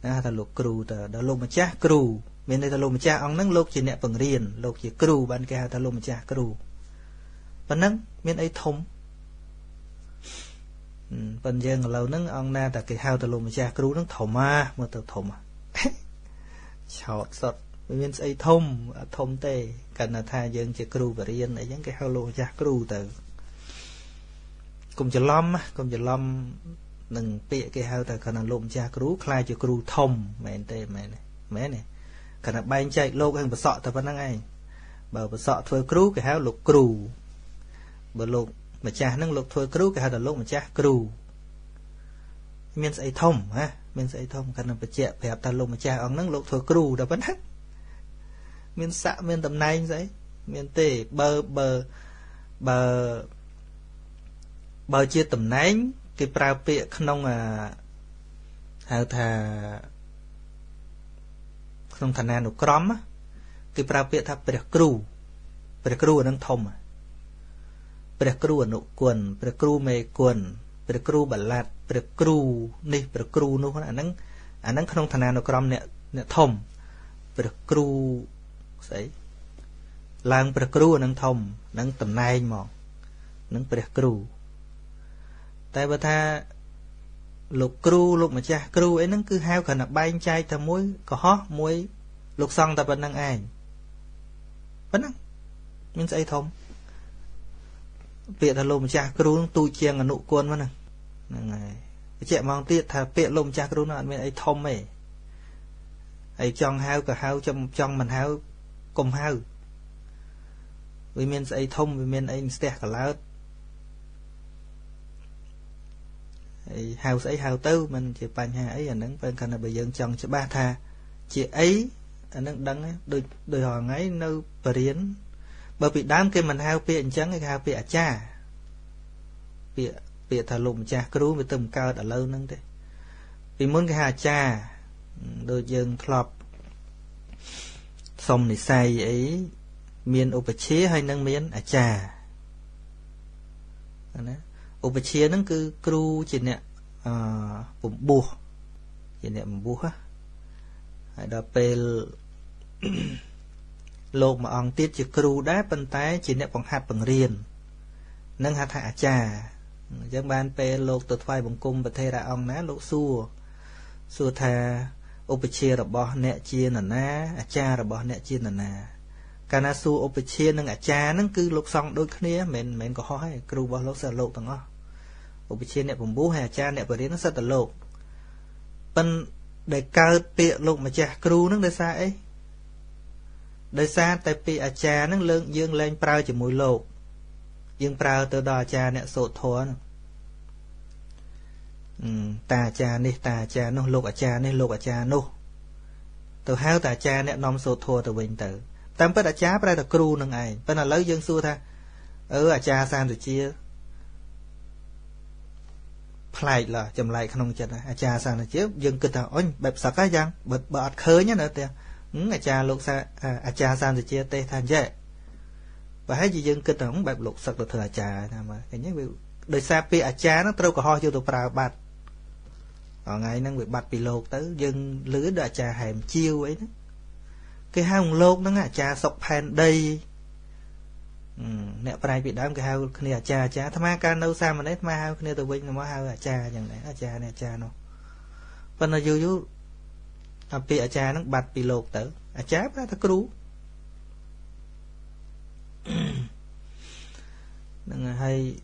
à thằng lột cừu từ đó lột mà cha cừu bên đây thằng lột mà cha ông nâng lột chỉ nẹt bờ riền lột chỉ cừu ban kia thằng lột mà cha cừu bên nâng bên ấy thông bên dân ở lâu nâng ông na tại cái hao thằng lột mà cha cừu nâng thầu ma mà thầu thầu mà chọt sọt mình sẽ thông thông tê cần là thay dân chỉ cừu và riêng để những cái hao lô cha cừu từ cùng chỉ lom cùng chỉ lom đừng bịa cái hao từ cần là lộn cha cừu khai chỉ cừu thông mẹ tê mẹ này mẹ này cần là bay chạy lô cái bờ sọ từ bên năng anh bờ bờ sọ thôi cừu cái hao lục cừu bờ lục mà cha nâng lục thôi cừu cái hao từ lục mà cha cừu mình sẽ thông ha mình sẽ thông cần là bờ chẹ phải ta lục mà cha ông nâng lục thôi cừu đã vẫn hết miền xã miền tầm này đấy miền tề bờ bờ bờ bờ chia tầm này cái prao bịa không à hào thà không thà nào crom á cái prao bịa thà bẹt cừu bẹt cừu ở nông thôn à bẹt cừu ở nụ quần bẹt cừu mề quần bẹt cừu bả lạt bẹt cừu nè bẹt cừu nô anh nắng anh nắng không thà nào crom nè nè thôn bẹt cừu đấy làng bờ cừu nâng thông nâng tầm này mòn nâng bờ cừu tại bờ tha lục cừu lục mà cha cừu ấy nó cứ hao khẩn là bay chai thà muối có hót muối lục xong ta vẫn đang ảnh vẫn đang mình sẽ thông việc thà lục mà cha cừu tu chieng là nụ quân vẫn này chạy mong tiệt thà việc lục cha cừu nó mình ấy thông ấy ấy trong hao cả hao trong trong mình hao cùng hao vì mình sẽ thông vì mình ấy sẽ cả lá hào ấy hào tư mình chỉ bàn hà ấy là nắng bên cạnh là bây giờ chồng cho ba tha chị ấy nắng đắng ấy đôi đôi hỏi ấy nâu bờ riến bởi vì đám kia mình hao pịa trắng hay hao pịa cha pịa pịa thà lụm cha cứ với tầm cao đã lâu nắng thế vì muốn cái hà cha đôi dương cọp xong thì sai ấy miền ốp chế hay nắng miền à cha ốp chế nắng cứ cừu chỉ nè bụng bùa chỉ nè bụng bùa hay đó pel lột mà ăn tiết chỉ cừu đá bàn tay chỉ nè bằng hạt bằng riền nâng hạt hạ trà chẳng bàn pel lột từ phai bằng cung và thay ra ông ná lột xua xua thà ốp chế là bỏ nè chia nè ná à cha là bỏ nè chia nè ná cả na su ốp chế nâng à cha nâng cứ lột xong đôi khi nè mình mình có hỏi cừu bỏ lột sẽ lột bằng ó ốp chế nè bụng bùa hay cha nè bờ riền nó sẽ tận lột bên để cao tiện lục mà cha cừu nâng đời xa ấy đời xa tại vì à cha nâng lưng dương lên prao chỉ mùi lục dương prao từ đó cha nè sốt thua ta cha nè ta cha nô lục à cha nè lục à cha nô từ hao ta cha nè nom sốt thua từ bình tử tam bất à cha bây giờ cừu nâng ai bây giờ lấy dương xua tha ở à cha san rồi chia lại là chậm lại không chật à cha sang là chứ dân cứ thằng ôi bẹp sặc cái răng bật bật khơi nhá nữa tiền ừ à cha lục sa à cha sang thì chia tê than dễ và hết gì dân cứ thằng bẹp lục sặc được thừa trà mà cái nhé đời xa pi à cha nó trâu cả ho chưa tụ bà bạt ở ngày năng bị bạt bị lột tới dân lứa đà cha hèm chiêu ấy đó. Cái hai ông lột nó à cha sọc pan đây nè phải bị đám cái hao kia à cha cha tham ma can đâu sao mà đấy ma hao kia tụi mình mà hao à cha chẳng lẽ à cha nè cha nó vẫn là dư dư à bị à cha nó bạt bị lột tử à cha ra thật cừu nên hay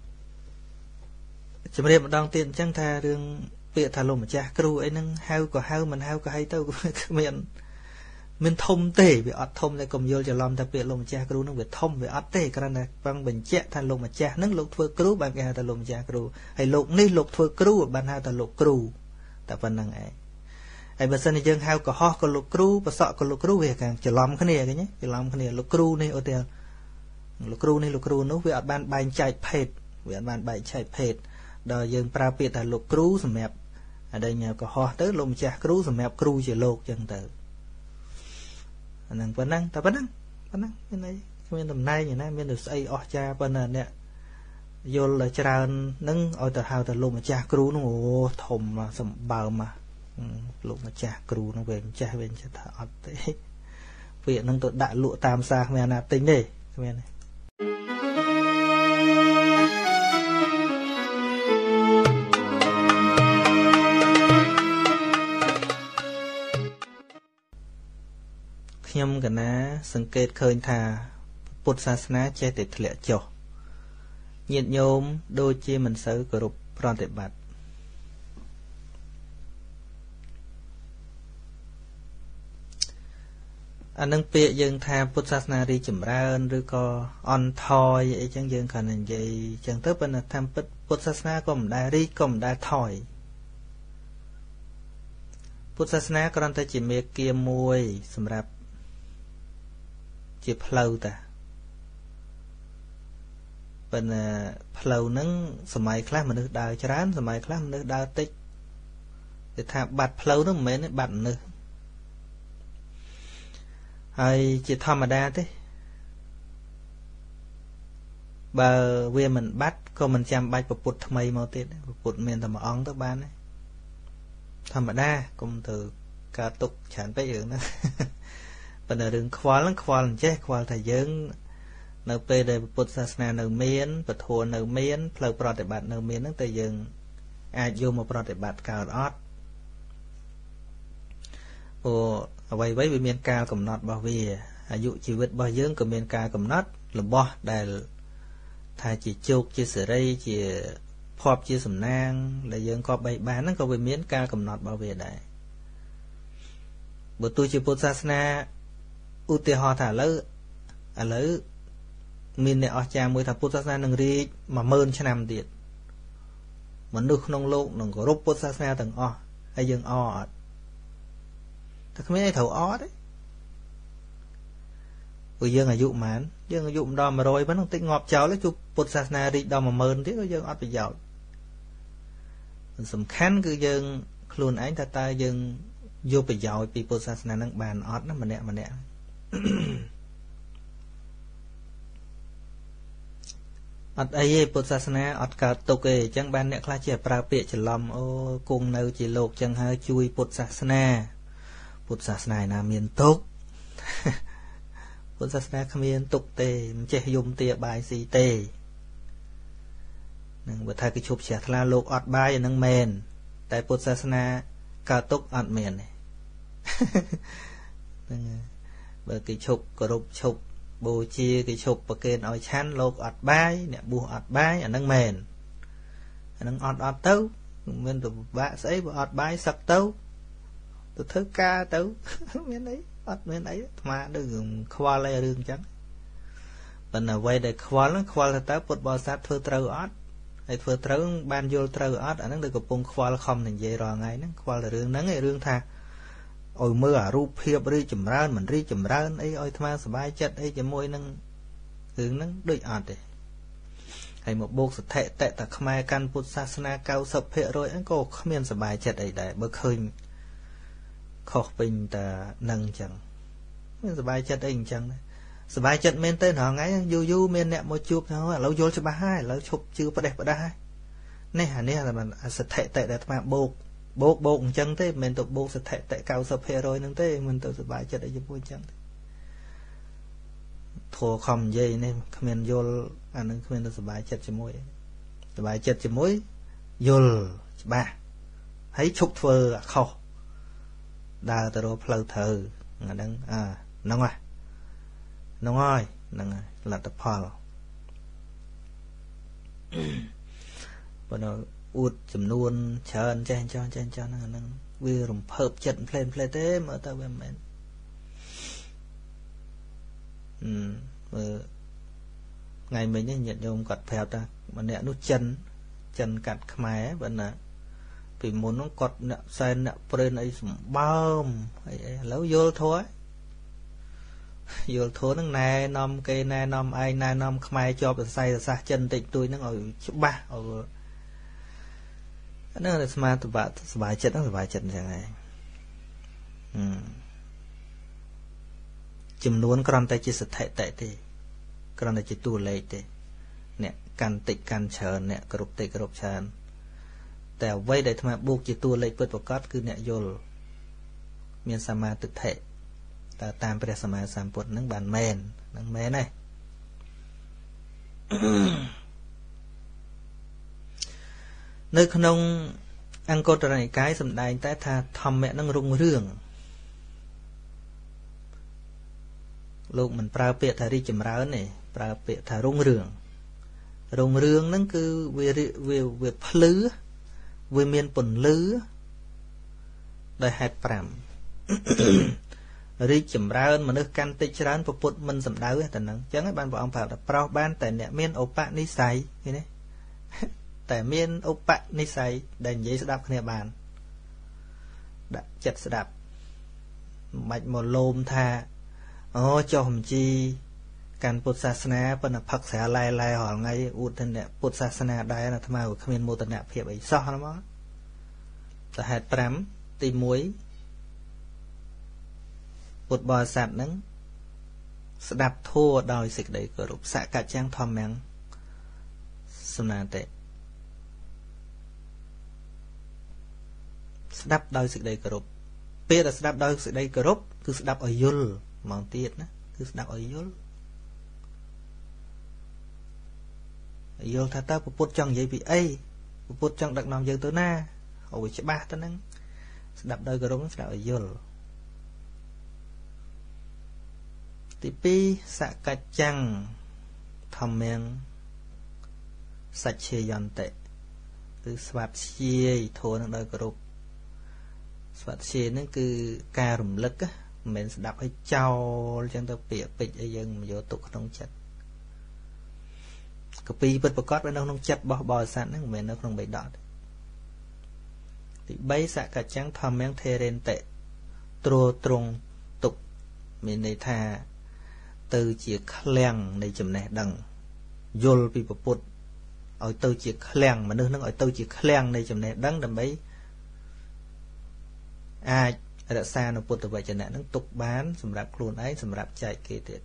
chỉ mới một đòn tiền chẳng tha đường bị thà lùm mà cha cừu ấy nâng hao có hao mình hao có hay tao miệng mình thông tề về ắt thông lại cùng vô cho làm ta về lồng cha cừu nó về thông về ắt tề cái này bằng bình che thành lồng mà cha nâng lục thưa cừu bằng cái ta lồng cha cừu hay lục ní lục thưa cừu bằng hai ta lục cừu ta vẫn năng ấy hay bữa sau này dân hao có ho có lục cừu bữa sọ có lục cừu về càng cho làm cái này cái nhé cho làm cái này lục cừu này ở tiền lục cừu này lục cừu nó về ắt ban bài chạy phết về ắt ban bài chạy phết đời dân prapia ta lục cừu sầm mẹp ở đây nhà có ho tới lồng cha cừu sầm mẹp cừu chỉ lục chẳng tử năng vấn năng ta vấn năng vấn năng bên này bên tầm nay như này bên được xây ở cha bên này nè vô là cha nâng ở từ hào từ lùm mà cha cừu nó thùng mà sầm bờ mà lùm mà cha cừu nó về cha về cha thợ thế viện nâng tụi đại lụa tam sa mẹ là tính để mẹ này nhâm cái ná sừng kết khơi thà Phật sa sná che tịch lệ chầu nhiệt nhôm đôi chia mình sớ cờ rục ròn tệ bạt anh nâng pịa dương thà Phật sa sná đi chìm ra ơn rồi co on thoi vậy chẳng dương khả năng gì chẳng tới bên là tham Phật Phật sa sná còn đa đi còn đa thoi Phật sa sná còn ta chỉ mẹ kia môi sầm rạp chỉ phâu ta bên phâu nâng sợi khla mà nước đào chán sợi khla mà nước đào tích để thà bạt phâu nó mệt nó bạt nữa hay chỉ thầm mà đa thế bờ quê mình bắt còn mình chạm bạch và bột mây màu tết bột miền thầm ong tới ban đấy thầm mà đa cùng từ cả tục chán bây giờ nữa và đời đường khóa lắm khóa lắm chết khóa thầy dưỡng nợ bê đời bụt xa xa nợ miễn bật hồn nợ miễn phở bọt để bạn nợ miễn nâng thầy dưỡng ai vô một bọt để bạt cào ót bộ vậy vậy vì miền cao cầm nọt bảo vệ dụ chỉ vượt bao dưỡng của miền cao cầm nọt là bo đại thay chỉ chụp chỉ sửa đây chỉ phọp chỉ sầm nang là dưỡng có bảy bán nó có về miền cao cầm nọt bảo vệ đại bộ tôi chỉ bút sa na ưu tiên họ thả lỡ à lỡ miền này ở cha mới thả bút sa na nâng ri mà mơn cho nằm tiệt mình nuôi không lông nông có rút bút sa na từng o hay dưỡng o thật không biết thầu ó đấy, bây giờ là dụng mán, giờ là dụng đo mà rồi vẫn không tích ngọt cháu lấy chụp bột sạt na đi đo mà mờn thế, giờ ót bị giàu, mình sầm khán cứ giờ luôn ánh ta ta giờ vô bị giàu bị bột sạt na nâng bàn ót nó mà nẹt mà nẹt, ót ấy bột sạt na ót cả tô kề chẳng bàn nẹt là chỉ pra pịa chỉ lầm ô cùng nơi chỉ lột chẳng hơi chui bột sạt na Phật sát này là miền tục Phật sát này không miền tục tê chế dùng tìa bài gì tê nâng bởi thay cái chụp chạc là lục ọt bài nâng mền tại Phật sát này cao tốc ọt mền bởi cái chụp cổ rụp chụp bồ chia cái chụp bởi kênh ôi chán lục ọt bài nè bù ọt bài nâng mền nâng ọt ọt tấu mình tụi bác ấy bởi ọt bài sạc tấu tôi thứ ca tử miếng ấy bắt miếng ấy mà đường khoa lê đường trắng mình là quay để khoa nó khoa là tới bột bò sát thưa trâu ót hay thưa trâu ban vô trâu ót ở nó được cục bông khoa là không thành dây rồi ngay nó khoa là đường nắng ngày đường tha ôi mưa à ru phiệp đi chìm ra mình đi chìm ra ấy ôi thua sờ bay chết ấy chìm môi nâng đường nắng đôi ót đấy hay một bộ sự thệ tệ tạc mai căn bột sát na cao sập hệ rồi anh cô không miên sờ bay chết ấy đấy bực hơi khóc bình ta nâng chẳng sờ bài chất anh chẳng sờ bài chất men tên họ ngay du du men nẹm một chụp thôi lâu vô cho ba hai lâu chụp chưa bắt đẹp bắt hai nè hà nè là mình sạch thệ tệ là thằng bột bột bột chẳng thế mình tụt bột sạch thệ tệ cao sập hệ rồi nâng thế mình tụt sờ bài chất để giúp vui chẳng thua không dây nên mình vô anh nâng mình tụt sờ bài chất cho mối sờ bài chất cho mối vô ba thấy chụp phơ khâu đa từ đó phơi thờ là đăng à nông ơi nông ơi nông là tập phò bọn nó uất chìm luôn chờ anh cho anh cho anh cho nó nâng vi rùng phơi trận phơi phơi thế mà tao bên mình ừ ngày mình nhận dòng cọt phèo ta bọn nè nút chân chân cặt khmai bọn nè vì muốn nó cọt nợ sai nợ pren ấy bơm lâu vô thôi vô thôi nó này nom cây này nom ai này nom mai cho bật sai ra chân tịnh tôi nó ở chỗ ba ở nó là smart và vài chân nó vài chân thế này chìm luôn còn tay chỉ sự thể tệ thì còn tay chỉ tu lấy thì nè can tịnh can chờ nè cột tịnh cột chờแต่ไว้ได้ทำบุกจิตัวเล็กเปิดประกอบคือเนี่ยโยลมีสมาติเถะแต่ตามพระสัมมาสัมพุทธนั้นบานแม่นนั้นแม่น ในขนมอังโกตรนิกายสำแดงแต่ถ้าธรรมะนั้นรุ่งเรืองโลกมันปราเปรตทาริจมร้อนนี่ปราเปรตทารุ่งเรืองรุ่งเรืองนั้นคือเววิเวพลื้อvì miền bồn lứ đời hai pram ri chìm ra hơn mà nước can tê ra hơn phục mình sầm đá ấy thành năng chẳng ấy ban vợ ông bảo là pro ban tại nẹt miền opa ni say như thế tại miền opa ni say đành dễ đạp khne bàn đạp chặt đạp mạch một lôm tha ô cho hầm chi can bột sa na bên là phật sẽ lai lai hỏi ngay uất thân nè bột sa na đây là tham ảo không nên mô tả nè phê bậy sao nó mà ta hạt pram tìm muối bột bò sạt nắng đạp thua đòi xịt đấy cửa rụp xạ cả trang thòm mèng sum na tệ đạp đòi xịt đấy cửa rụp pê là đạp đòi xịt đấy cửa rụp cứ đạp ở yul mỏng tiệt nữa cứ đạp ở yul vô thà ta của bột chọn vậy bị ấy Phút chẳng đặc nằm dư tớ na. Ôi chứ ba tớ nâng. Đập đôi cơ rung sẽ đảo ở dùl. Tí pi sạ cách chăng thầm miệng sạch chê dọn tệ. Cứ sạch chê thô nâng đôi cơ rung. Sạch chê nâng cứ ca rùm lực á. Mình sẽ đập hơi châu chẳng tớ bịa bịch ở dân mà vô tụ không chật. Cái pi bật bật cót bên đâu không chặt bỏ bỏ sẵn của mình nó không bị đọt. Thì bây giờ cả trắng thầm em thê lên tệ trô trông tục mình này thà từ chiếc lèng này chùm này đằng dồn bị bật bột ở từ chiếc lèng mà nước nó ở từ chiếc lèng này chùm này đắng đầm bấy ai đã xa nó bột từ vậy chẳng hạn nó tục bán sầm rạp luôn ấy sầm rạp chạy kì tiệt.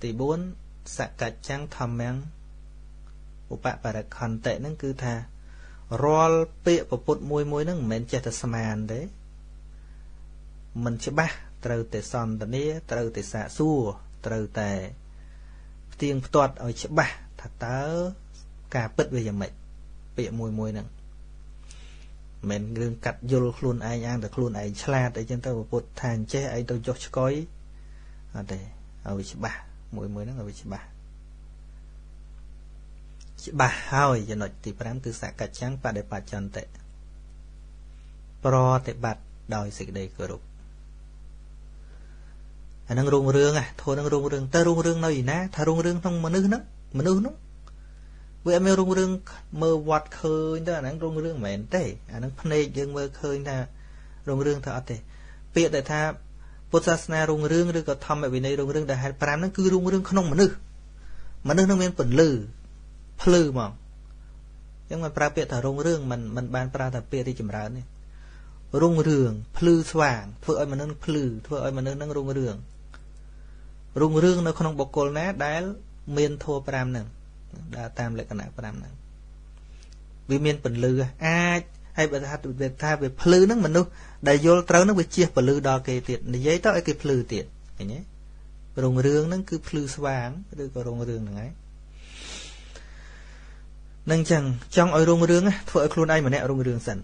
Thì bốn, sạc cả trang thầm mẹng bộ bạc bà đặc hòn tệ nâng cứ thà rôl bịa bộ bột mùi mùi nâng mến chạy thật xa màn đấy. Mình chứ ba, trâu tệ xòn tà nia, trâu tệ xạ xua, trâu tệ tiếng tuột ở chứ ba, thật tớ cả bứt về dầm mệt bịa mùi mùi nâng mến gương cắt dùl luôn ai nhàng được luôn ai chla để chân tao bộ bột thàn chế ai đâu dọc chói ở chứ ba mùi mùi nó ngồi với chị bà chị bà hỏi cho nó thì bám từ xã cả trắng và để bà chọn tệ pro tệ bạt đòi dịch đầy cửa rụp à nâng rung rương à thôi nâng rung rương ta rung rương nói gì ná thà rung rương không mà nữ nó mà nữ nó với em rung rương mơ vọt khơi đó là nâng rung rương mẹn tệ à nâng phân nê dương mơ khơi là rung rương thọ tệ bịa tại thà Phật sát na rung rương rư có thầm ở bên đây rung rương đại hạt pram nó cứ rung rương không mà nữ mà nữ nó men phần lư lư mà nhưng mà pra biệt thà rung rương mình mình ban pra thà biệt thì chìm rán này rung rương lư xoàng thưa ơi mà nó lư thưa ơi mà nó nó rung rương rung rương nó không bộc cồn nát đái men thua pram nè đã tam lại cái nào pram nè vì men phần lư à hay bây giờ hát về tha về phứ nó mình đâu đại vô trâu nó bị chia phứ đo kề tiệt giấy tao ấy cái phứ tiệt cái nhé rồng rương nó cứ phứ sáng rồi có rồng rương này nâng chẳng trong ở rồng rương á thôi luôn ai mà nẹo rồng rương sẵn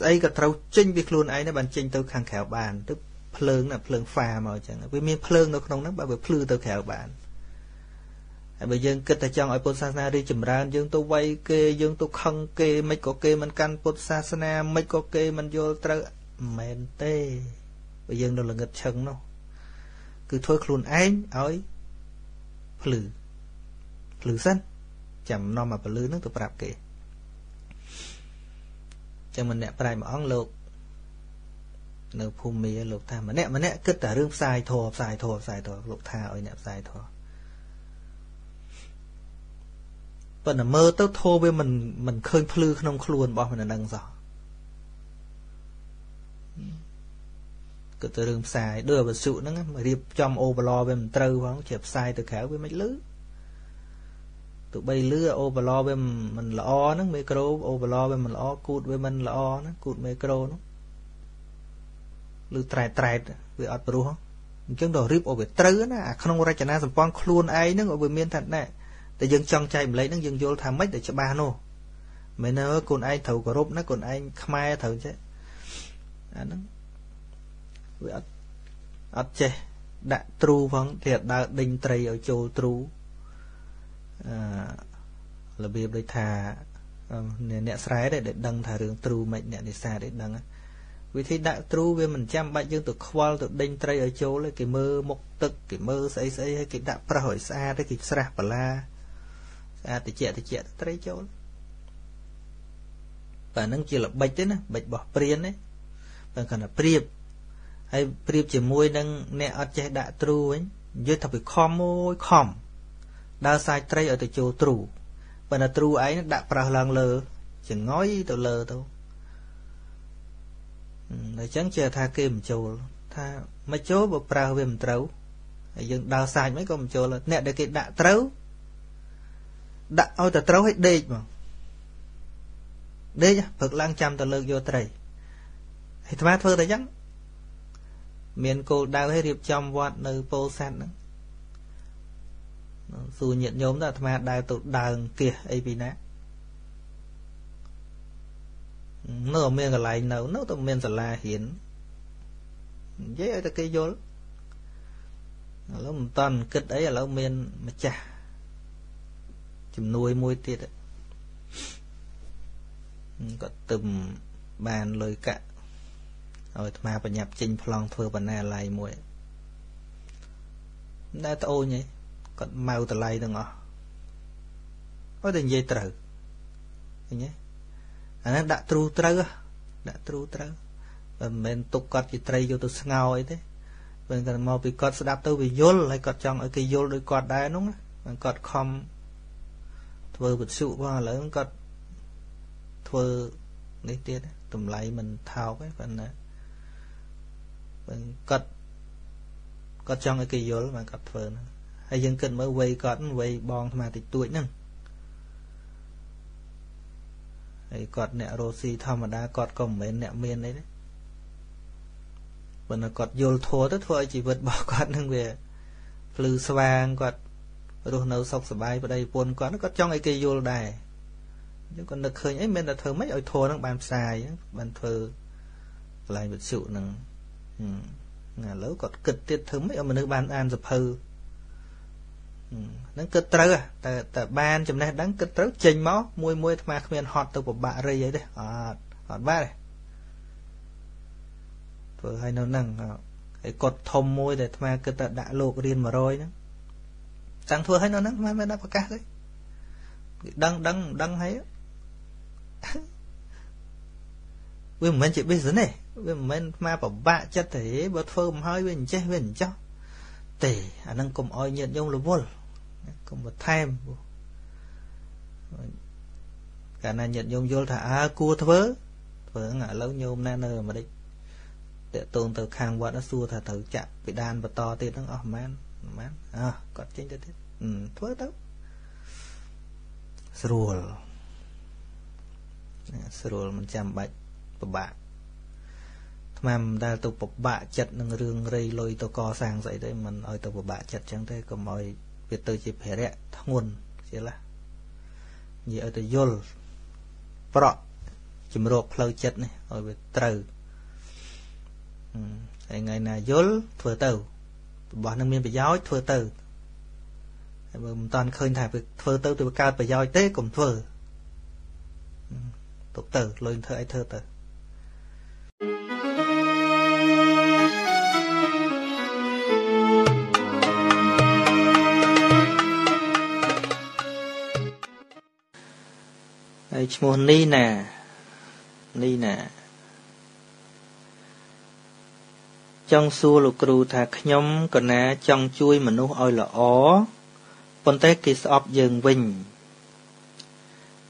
ấy cả trâu chênh bị luôn ai nó bàn chênh tao khang khéo bàn tức phứ là phứ pha mà chẳng với miếng phứ nó không nó bảo về phứ tao khéo bàn bây giờ kết ta chọn ở Phật Sasana đi chùm ra dương tôi quay kê dương tôi khăn kê mấy có kê mình căn Phật Sasana mấy có kê mình vô trâu mẹn tê bây giờ đâu là nghịch chân đâu cứ thôi khôn anh ấy lử lử xanh chậm nó mà phải lử nó tụi bạp kì cho mình nẹ bài mà ón lột nợ phù mì lột tha mà nẹ mà nẹ kết ta rương sai thò sai thò sai thò lột tha ở nẹ sai thò vẫn là mơ tớ thô với mình mình khơi phư không luôn bỏ mình là nâng gió cứ tớ rừng xài đưa vào sự nó mà điệp trong ô lo với mình trâu không chẹp sai từ khéo với mấy lứ tụi bay lứ ô lo với mình là o nó micro ô lo với mình là o cụt với mình là o nó cụt micro nó lứ trai trai với ọt bru không chứng đồ rip ô về trâu nó à không ra chả na sầm luôn ấy nó ngồi với miên thật này để dân trong chạy lấy nó dân vô tham mấy để cho ba nô mấy nó còn ai thầu có rốt nó còn anh khmai thầu chứ à nó với ớt ớt chê đã tru vắng thiệt đã đình trầy ở chỗ tru à, là biếp đây thà nẹ sái để đăng thà đường tru mệnh nẹ để xa để đăng vì thế đã tru với mình chăm bạch dân tụi khoa tụi đình trầy ở chỗ là cái mơ mộc tức cái mơ xây xây hay cái đã pra hỏi xa đấy cái sạc bà la à thì chạy thì chạy tới chỗ và nó chỉ là bạch đấy nè bạch bỏ priên đấy và còn là priệp hay priệp chỉ môi đang nẹt chạy đã tru ấy dưới thập bị khom môi khom đa sai trai ở từ chỗ tru và là tru ấy nó đã pra làng lờ chỉ ngói từ lờ thôi để chẳng chờ tha kim chỗ tha mấy chỗ bộ pra về mình trấu dừng đa sai mấy con chỗ là nẹt để cái đã trấu đã ôi ta trâu hết đê mà đê nhá phật lang chăm ta lơ vô trời thì má thơ ta chẳng miền cô đào hết điệp trong vọt nơi pô san Dù nhận nhóm ra mà đài tụ đàn kia ấy bị nát nó miền cái lại nấu nó tụi miền là hiển dễ ấy ta cây vô lắm toàn kịch ấy là miền mà chả chìm nuôi môi tiệt có từng bàn lời cả rồi mà phải nhập trình phong thưa bản này lại môi đã tao nhỉ còn màu từ lại đừng ngỏ có đừng dây trừ nhé đã tru trơ đã tru trơ mình tục cọt chỉ trầy vô từ ngao ấy thế mình cần mau bị cọt đáp tôi bị vô lại cọt trong ở cái vô đôi cọt đá đúng không cọt không vừa vật sự qua lấy cọt vừa lấy tiền tụm lại mình tháo cái phần này mình cọt cọt trong ở cái vô mà cọt vừa hay dân cần mới quay cọt quay bòn mà thì tuổi nè cọt nẹ rosi thầm mà đã cọt cổng bên nẹ miên đấy đấy, bữa nào cọt vô thua tất thôi chỉ vượt bỏ cọt nương về, lư xoang cọt, rồi nấu sọc sờ bay vào đây buồn cọt nó cọt trong cái cây vô đài, chứ còn được khơi ấy bên là thờ mấy ở thua đang bàn xài, bàn thờ lại vật sự nằng, ngà lỡ cọt kịch tiệt thờ mấy ở mình được bàn an dập hư, đang kịch trớ à, ta ta ban chấm này đang kịch trớ chỉnh máu môi môi mà miền hot từ của bà rây vậy đấy, hot hot ba này. Vừa hay nó nặng cái cột thom môi để mà cứ ta đã lộ riêng mà rồi nữa tăng thua hay nó nặng mà mới đáp cả đấy đăng đăng đăng hay với mình chỉ biết thế này với mình mà bảo bạ cho thế bớt phơm hơi bên che bên cho tề anh đang cùng oi nhận nhung là vô cùng một thêm cả này nhận nhung vô thả cua thớ vừa ngã lâu nhung na nờ mà đấy để tôn từ khang vợ nó xua thà thử chạm bị đàn và to tiền nó oh, man man à còn chính cho thiết ừ, thưa tớ srul srul mình chạm bạch và bạ tham đa tụ bộc bạ chật nâng rương rây lôi tụ co sang dậy đấy mình ơi tụ bộc bạ chật chẳng thế còn mọi việc từ chỉ phải rẽ nguồn chỉ là gì ở từ yol pro chìm rộp lâu chật này ở về từ ngày nào dốt thừa tử bọn nông miền bị giói thừa tử toàn khơi thải việc thừa tử từ cao bị giói tế cũng thừa tục tử lôi thơ ai thơ tử ai mua ni nè ni nè trong xua lục cừu thà nhóm còn nè trong chui mà nuốt oi là ó, con té kia sọp dường vinh,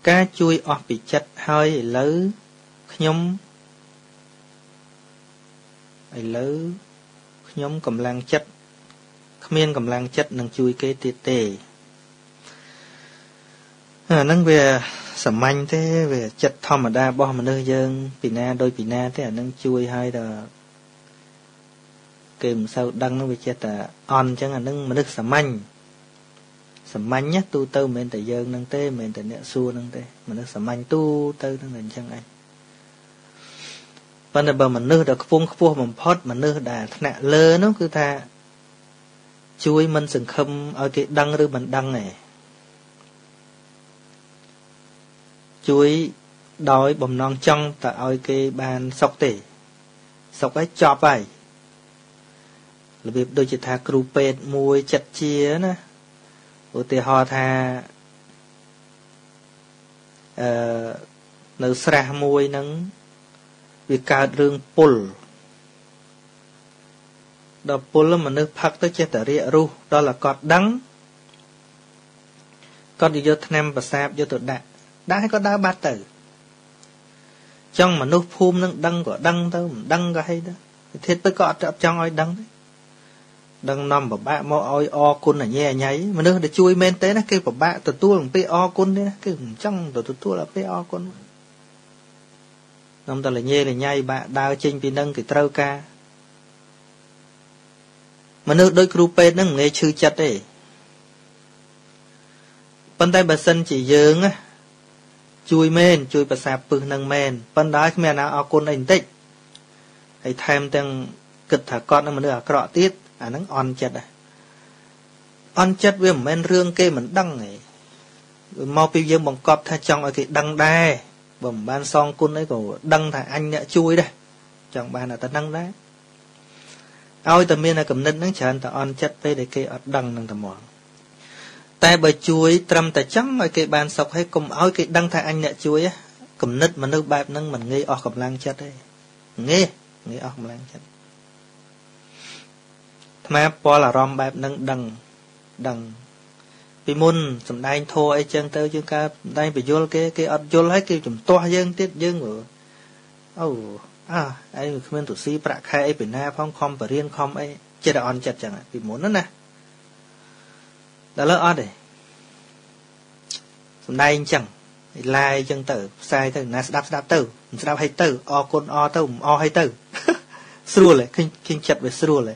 cá chui ọp bị chặt hơi lứ nhóm, lứ nhóm cầm lang chặt, miên cầm lang chặt nằng chui cái tê tê, à nâng về sẩm anh thế về chặt thom mà đa bo mà nơi dường pina đôi pina thế à nâng chui hơi là kìm sao đăng nó bị chết à on chẳng là nâng mà nức sẩm anh sẩm anh nhá tu tơ mình tại dơn nâng tê mình tại nẹt xua nâng tê mà nức sẩm anh tu tơ nâng mình chẳng anh ban đầu mình nư đã phun phun mình post mình nư đã nẹt lơ nó cứ tha chui mình sừng khâm ở cái đăng rồi mình đăng này chui đói bầm non trong tại ở cái bàn sọc tỉ sọc ấy chọp ấy là việc đôi chỉ thà cừu pet mùi chặt chia nè, rồi thì họ thà nấu sả mùi nắng việc cả đường pull, đó pull là mình nước phật tới chết ở rìa ru, đó là cọt đắng, cọt vô tham và sáp vô tụt đạn, đã hay có đá ba tử, trong mà nước phun nắng đăng của đăng tao đăng có hay đó, thiết tới cọt trong oi đăng đấy. Đang nằm bảo bạ mò oi o côn là nhẹ nháy mà nước để chui men té nó kêu bảo bạ từ tua bằng pe o côn đấy kêu trong từ từ tua là pe o côn nằm ta là nhẹ là nháy bạ đào trên pin nâng cái trâu ca mà nước đôi cừu pe nâng nghe chư chặt đấy Bần tay bà sinh chỉ dưỡng chui mên, chui bà sạp bực nâng mên. Bần đó mẹ nào áo côn ảnh tích. Hãy thêm tên cực thả con mà đưa rõ tiết. À nâng on chất à. On chất với mẹn rương kê mình đăng ấy. Mau piu dưỡng bằng cọp tha trong ở cái đăng đe. Bằng ban son côn ấy của đăng thả anh đã chui đây. Chẳng bàn là ta đăng đá. Ôi tầm miên là cầm nít nâng chẳng ta on chất với để kê ọt đăng nâng tầm mỏng. Tại bà chuối trầm tại chẳng ở cái bàn sọc hay cùng áo cái đăng thai anh nẹ chuối á. Cầm nít mà nước bạp nâng mình nghe ọ cầm lang chất ấy. Nghe, nghe ọ cầm lang chất. Thầm bó là rõm bạp nâng đăng, đăng. Vì môn sầm đáy thô ấy chân tớ chứ ca đáy bà dôl cái cái ọt dôl hết kêu chùm toa dân tiết dân của. Ồ, à, ấy khá mình thủ sĩ bạc khai ấy bởi na phong khom và riêng khom ấy. Chết đã on chất chẳng ạ, vì muốn nó nè. Đó là ớt đấy. Xong đây anh chẳng lai chân tử sai tử nà sẽ đáp sẽ đáp tử. Sẽ đáp hay tử. O con o tử. O hay tử. Sưu lại. Kinh chật về sưu lại.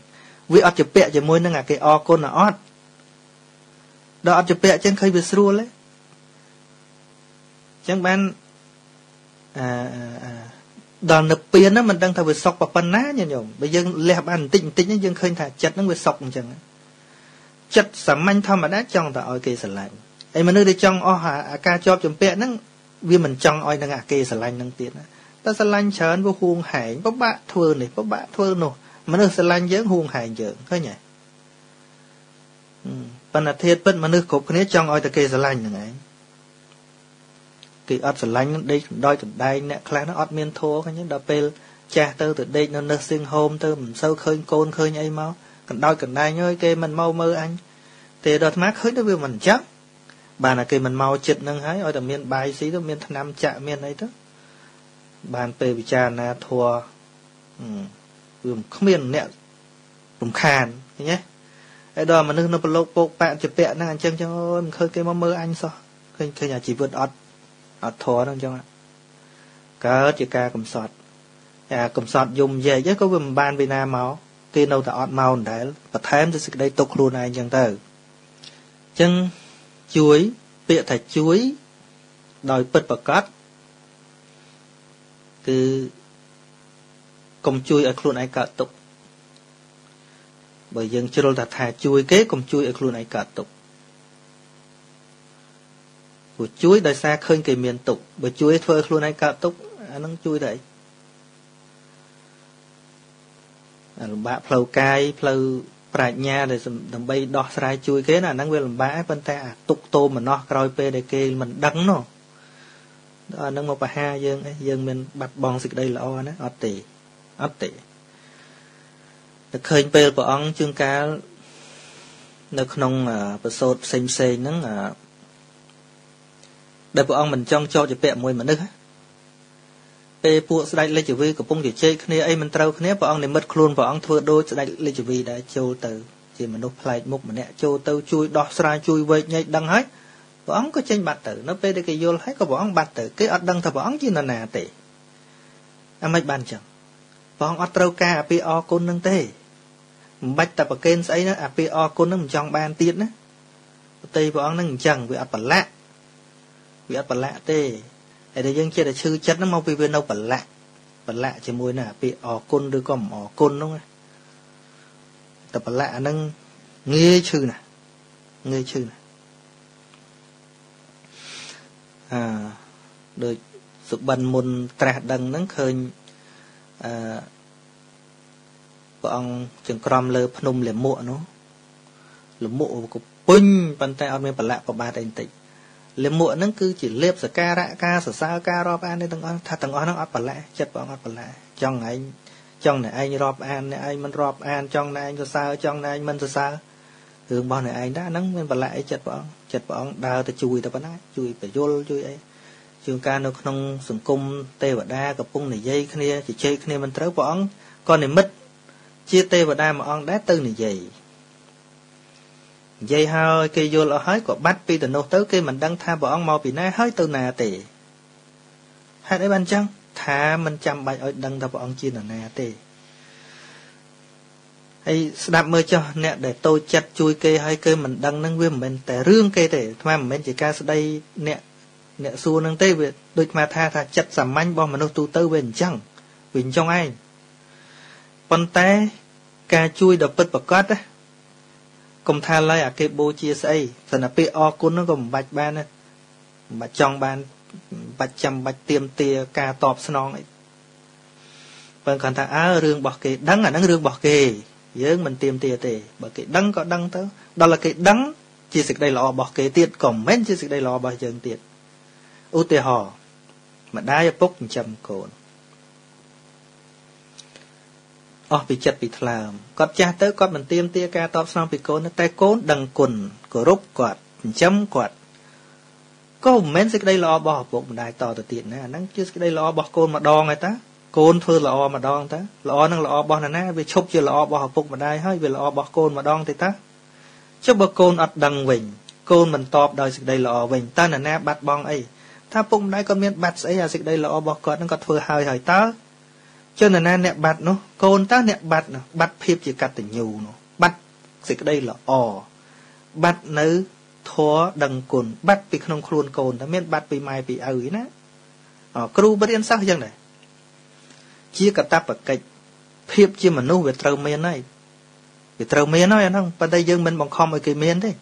Vì ớt chụp bẹ cho môi nó ngạc cái o con là ớt. Đó ớt chụp bẹ chân khơi về sưu lại. Chẳng bán đó nập biến á mình đang thả về sọc và phần ná nha nhộm. Bây giờ lẹp ăn tích tích nhưng khơi thả chật nó về sọc chẳng. Chất sẵn manh thầm mà đã chồng ta ôi kê sẵn lạnh. Ê mà nữ đi chồng ô hà ca chóp chùm bẹ nâng. Vì mình chồng ôi nâng à kê sẵn lạnh nâng tiết. Ta sẵn lạnh chờn vô huông hải. Bố bạ thua này, bố bạ thua nô. Mà nữ sẵn lạnh dưỡng huông hải dưỡng. Khớ nhỉ? Bạn là thiết bất mà nữ khúc khá nít chồng ôi ta kê sẵn lạnh nâng ấy. Kì ọt sẵn lạnh đi đôi từ đây nè. Khá nó ọt miên thô khá nhé. Đó bê cha tơ từ đây nó nursing home tơ. Mình sâu khơi côn khơi nhây máu. Cần đôi cần đai nhớ kê mình mau mơ anh. Thì đợt mát khởi nó vừa mình chắc. Bạn là kê mình mau chật nâng hái. Ôi tầm miên bài xí đó miên thân nam chạ miên ấy đó. Bạn bê bị cha nà thua. Vừa không miên nẹ. Bùm khàn. Ê đò mà nâng nó bà lộp bốc bạn chụp bẹ nâng anh chân chân. Ôi mình khơi kê mau mơ anh sao. Khơi nhà chỉ vượt ọt. ọt thua nâng chân ạ. Cớ chì ca cầm sọt. À cầm sọt dùng về chứ có vừa mình ban vì na máu. Khi nào ta ọt màu để và thêm thì sẽ đây tục luôn anh chẳng tờ. Chân chuối, bịa thạch chuối, đòi bật và cắt. Cứ cùng chuối ở khuôn ai cả tục. Bởi dân chưa đâu ta thà chuối kế cùng chuối ở khuôn ai cả tục. Của chuối đời xa khơi kì miền tục. Bởi chuối thơ khuôn ai cả tục. Anh không chuối đấy. Làm bạc phâu cai, phâu bạc nha để làm bay đọt sài chui kế là năng viên làm bạc bên ta tục tô mà nó coi pe để kê mình đắng nó, đó năng một bà ha dương dương mình bạc bòn xịt đây là o nè, ấp tỉ, ấp tỉ, được khơi pe của ông chương cá, được nông à, bờ sốt xanh xanh nắng à, đời của ông mình trong cho chỉ pe mùi mà nước. Pê buộc sẽ đại lê chỉ vi của bông chỉ chơi khné ấy mình trâu khné bọn ông này mất khuôn bọn ông thua đôi sẽ đại lê chỉ vi đã châu từ chỉ mà nộp lại mục mà nè châu tâu chui đọt ra chui vây nhảy đăng hết bọn ông có tranh bạt tử nó pê đây cái vô hết có bọn ông bạt tử cái ọt đăng thà bọn ông chỉ là nà tệ anh mấy bàn chẳng bọn ông ọt trâu ca pê o côn nâng tê bách tập ở kênh ấy nó pê o côn nâng trong ban tiết nữa tây bọn ông nâng chẳng vì ọt bẩn lạ vì ọt bẩn lạ tê ở đây dân chơi là chư chất nó mau vì bên đâu bẩn lạ bẩn lạ chỉ môi là bị ỏ côn đưa con ỏ côn đúng không? Tập bẩn lạ nâng nghe chư nè nghe chư nè à đời sự bần môn trà đằng nâng khơi à bọn ông trường crom lơ phnom lề mộ nó lề mộ của pin bàn tay ông miền bẩn lạ của ba đại tịnh lệ mộ nó cứ chỉ liệp sờ ca rạ ca sờ sao ca rob an nên thằng on thà thằng on nó ọt bẩn lạ chất bọn ọt bẩn lạ trong này trong này anh rob an này anh mình rob an trong này anh sờ sao trong này anh mình sờ sao thường bọn này anh đã nắng mình bẩn lạ chất bọn chất bọn đào ta chui ta bắn á chui phải vô chui ấy trường ca nó không sủng cung tê và đa cặp cung này dây kia chỉ chơi kia mình tớ bọn con này mất chia tê và đa mà on đá tư này dày dây hơi kia vô là hết của bắt pi từ nô tới kia mình đang tha bỏ ông mau bị nái hết từ nà tì hai đấy ban chăng tha mình chăm bài ở đăng tha bỏ ông chi là nà tì hay đạp mơ cho nè để tôi chặt chui cây hay cây mình đăng nâng viên mình để riêng cây để mà mình chỉ ca đây nè nè xua nâng tê về đôi mà tha tha chặt giảm manh bom mà nó tu tơ về chẳng vì trong ai con té ca chui đập bật bật cát đấy cùng tha lấy à cây bô chia sẻ thành là po cuốn nó gồm bạch ban này bạch trong ban bạch chầm bạch tiêm tia ca tọp snon ấy vẫn còn ta á rương bỏ kì đắng là đắng rương bỏ kì nhưng mình tìm tia tề bởi cái đắng có đắng tới đó là cái đắng chỉ sự đây lọ bỏ kì tiệt cổng mến chỉ sự đây lọ bỏ trường tiệt ưu tề hò mà đá bốc chầm cồn ơ bị chật bị làm con cha tới con mình tiêm tia ca tọp xong bị cồn nó tay cốn đằng quần của rúc quạt chấm quạt có mến sự đây lọ bỏ bụng đại to từ tiệt nè đắng chưa đây lọ bỏ cồn mà đo người ta côn thưa lọ mà đong ta lọ năng lọ bò nè về chụp chưa lọ bò phục mà đai hơi về lọ bò côn mà đong thì ta chụp bò côn ọt đằng vịnh côn mình tọp đời dịch đây lọ vịnh ta nè nè bạt bong ấy ta phục đai con miên bạt ấy à dịch đây lọ bò cọt nó còn thưa hơi hơi ta cho nè nè nè bạt nó côn ta nè bạt nó bạt phep chỉ cắt từ nhù nó bạt dịch đây là ọ bạt nữ thó đằng cồn bạt bị không khuôn côn ta miên bạt bị mai bị ấy nè ờ cừu bất yên sắc chẳng này chia cả ta bậc kịch phép chia mà nuôi về trâu miên này về trâu miên nói anh không bên đây dương mình bằng không ở kỳ miên đấy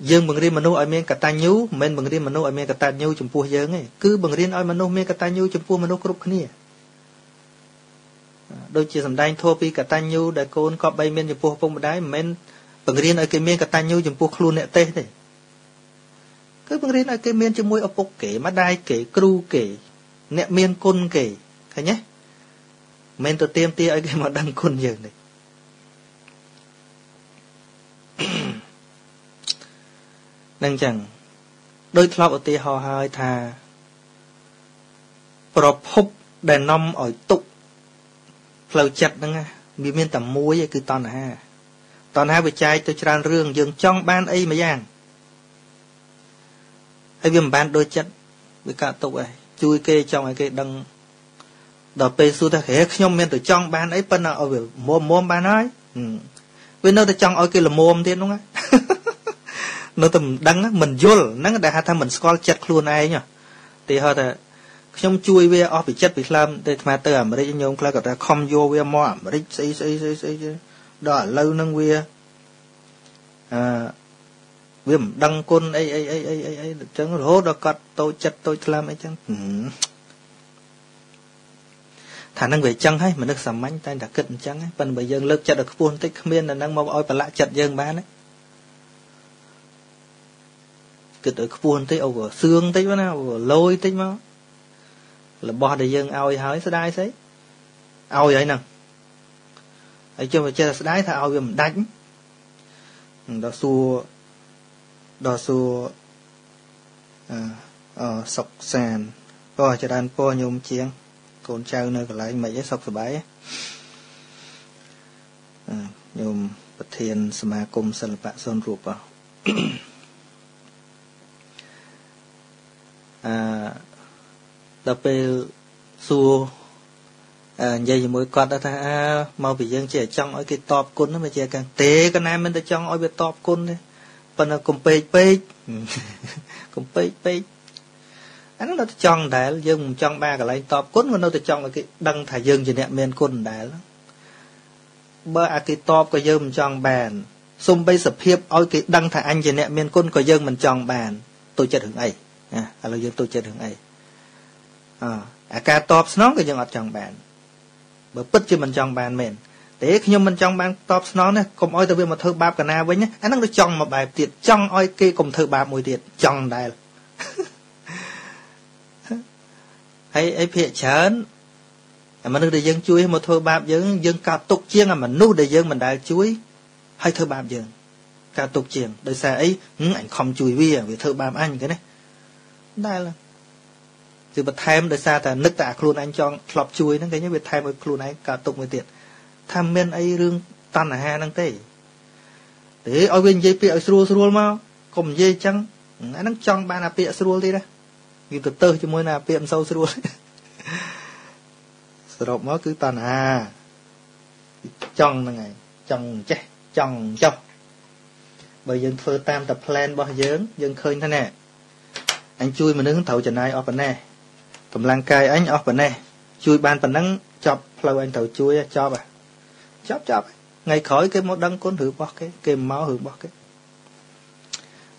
dương bằng riêng mà nuôi ở miên cả ta nhú mình bằng riêng mà nuôi ở miên cả ta nhú chấm pua dương ấy cứ bằng riêng ở mà nuôi miên cả ta nhú chấm pua mà nuôi cướp khné đôi chia sầm đai thô pi cả ta nhú đại côn cọp bay miên chấm pua phong bờ đáy mình bằng riêng ở kỳ miên cả ta nhú chấm pua khlu nẹt tê đấy cứ bằng riêng ở kỳ miên chấm môi ở bốc kể má đai kể cừu kể nẹt miên côn kể thấy nhé men tôi tiêm tia ấy cái mà đăng côn nhiều này đang chẳng đôi thọ tia hò hơi thà prop húp đè nong ở tụ phèo chặt đó nghe bị men tẩm muối vậy cứ toàn ha toàn ha về trai tôi tràn rương dừng trong ban ấy mà giang hay viêm ban đôi chặt với cả tụ ấy chui kê trong ấy cái đăng đợt pe su ta khé nhom men từ trong ban ấy bên ở về mồm mồm ban ấy bên nơi từ trong ở kia là mồm thế đúng không nó tầm đắng mình vô nắng đại hạ tham mình scroll chặt luôn ai nhở thì họ là nhom chui về ở bị chặt bị làm để mà từ mà đây nhom là cả không vô về mò mà đấy xây xây xây đó lâu nâng về à về đăng côn ấy ấy ấy ấy ấy chẳng hố đó cắt tôi chặt tôi làm ấy chẳng khả năng về chân hay mà nước sầm mánh tay đã cận trắng ấy, phần bởi dân lớp chặt được buôn tích miên là năng mong oi và lạ chặt dân bán đấy, cật ở buôn tích ầu của xương tích nào của lôi tích máu, là bò để dân oi hỏi sẽ đai xấy, oi vậy nè, ấy cho mà chơi sẽ đái thà oi mình đánh, đò xua, đò xua, à, à, sọc sàn, coi cho đàn coi nhôm chiên. Con trâu nơi còn lại mấy cái sọc sờ bãi nhôm bậc thiền sma cung sơn bạ sơn ruột vào đập bê xua dây mỗi con đã tha mau bị dân trẻ trong ở cái top côn nó mà trẻ càng té cái này mình ta trong ở cái top côn đấy phần là cùng pê pê cùng pê pê anh nó chọn đại dương chọn ba cái lại top cún của nó tôi chọn là cái đăng thả dương gì nè miền cún đại lắm bơ à cái top cái dương chọn bàn xung bây sập hiệp ôi cái đăng thả anh gì nè miền cún của dương mình chọn bàn tôi chơi hưởng ấy à là dương tôi chơi hưởng ấy à cái top nó cái dương ở chọn bàn bơ bứt chứ mình chọn bàn miền thế khi nhưng mình chọn bàn top nó nè cùng ôi tôi biết mà thơ ba cái nào với nhá anh nó chọn một bài tiệt chọn ôi cái cùng thơ ba mùi tiệt chọn đại ấy ấy phê chán mà nước để dân chuối mà thôi bạp dân dân cà tục chiên à mà nuôi để dân mình đã chuối hay thôi bạp dân cà tục chiên đời xa ấy ảnh không chuối bia vì thôi bạp anh cái này đây là từ bật thêm đời xa ta nước tạ khuôn anh cho lọp chuối nó cái như việc thêm với khuôn anh cà tục người tiệt tham men ấy rương tan à ha năng tê thế ở bên dây pịa srul srul mà cùng dây trắng anh đang chọn ba là pịa srul đi đó vì từ từ cho mỗi nào tiệm sâu sôi, sầu máu cứ tàn hà, chong là ngày chong chết chong chong bởi dân phơi tam tập plan bao dớn dân khơi thế nè anh chui mà đứng thầu trần ai ở bên nè cầm lang cai anh ở bên nè chui ban bên nắng chọc lâu anh thầu chui cho bà chọc chọc ngày khỏi cái máu đăng côn hử bọc cái kèm máu hử bọc cái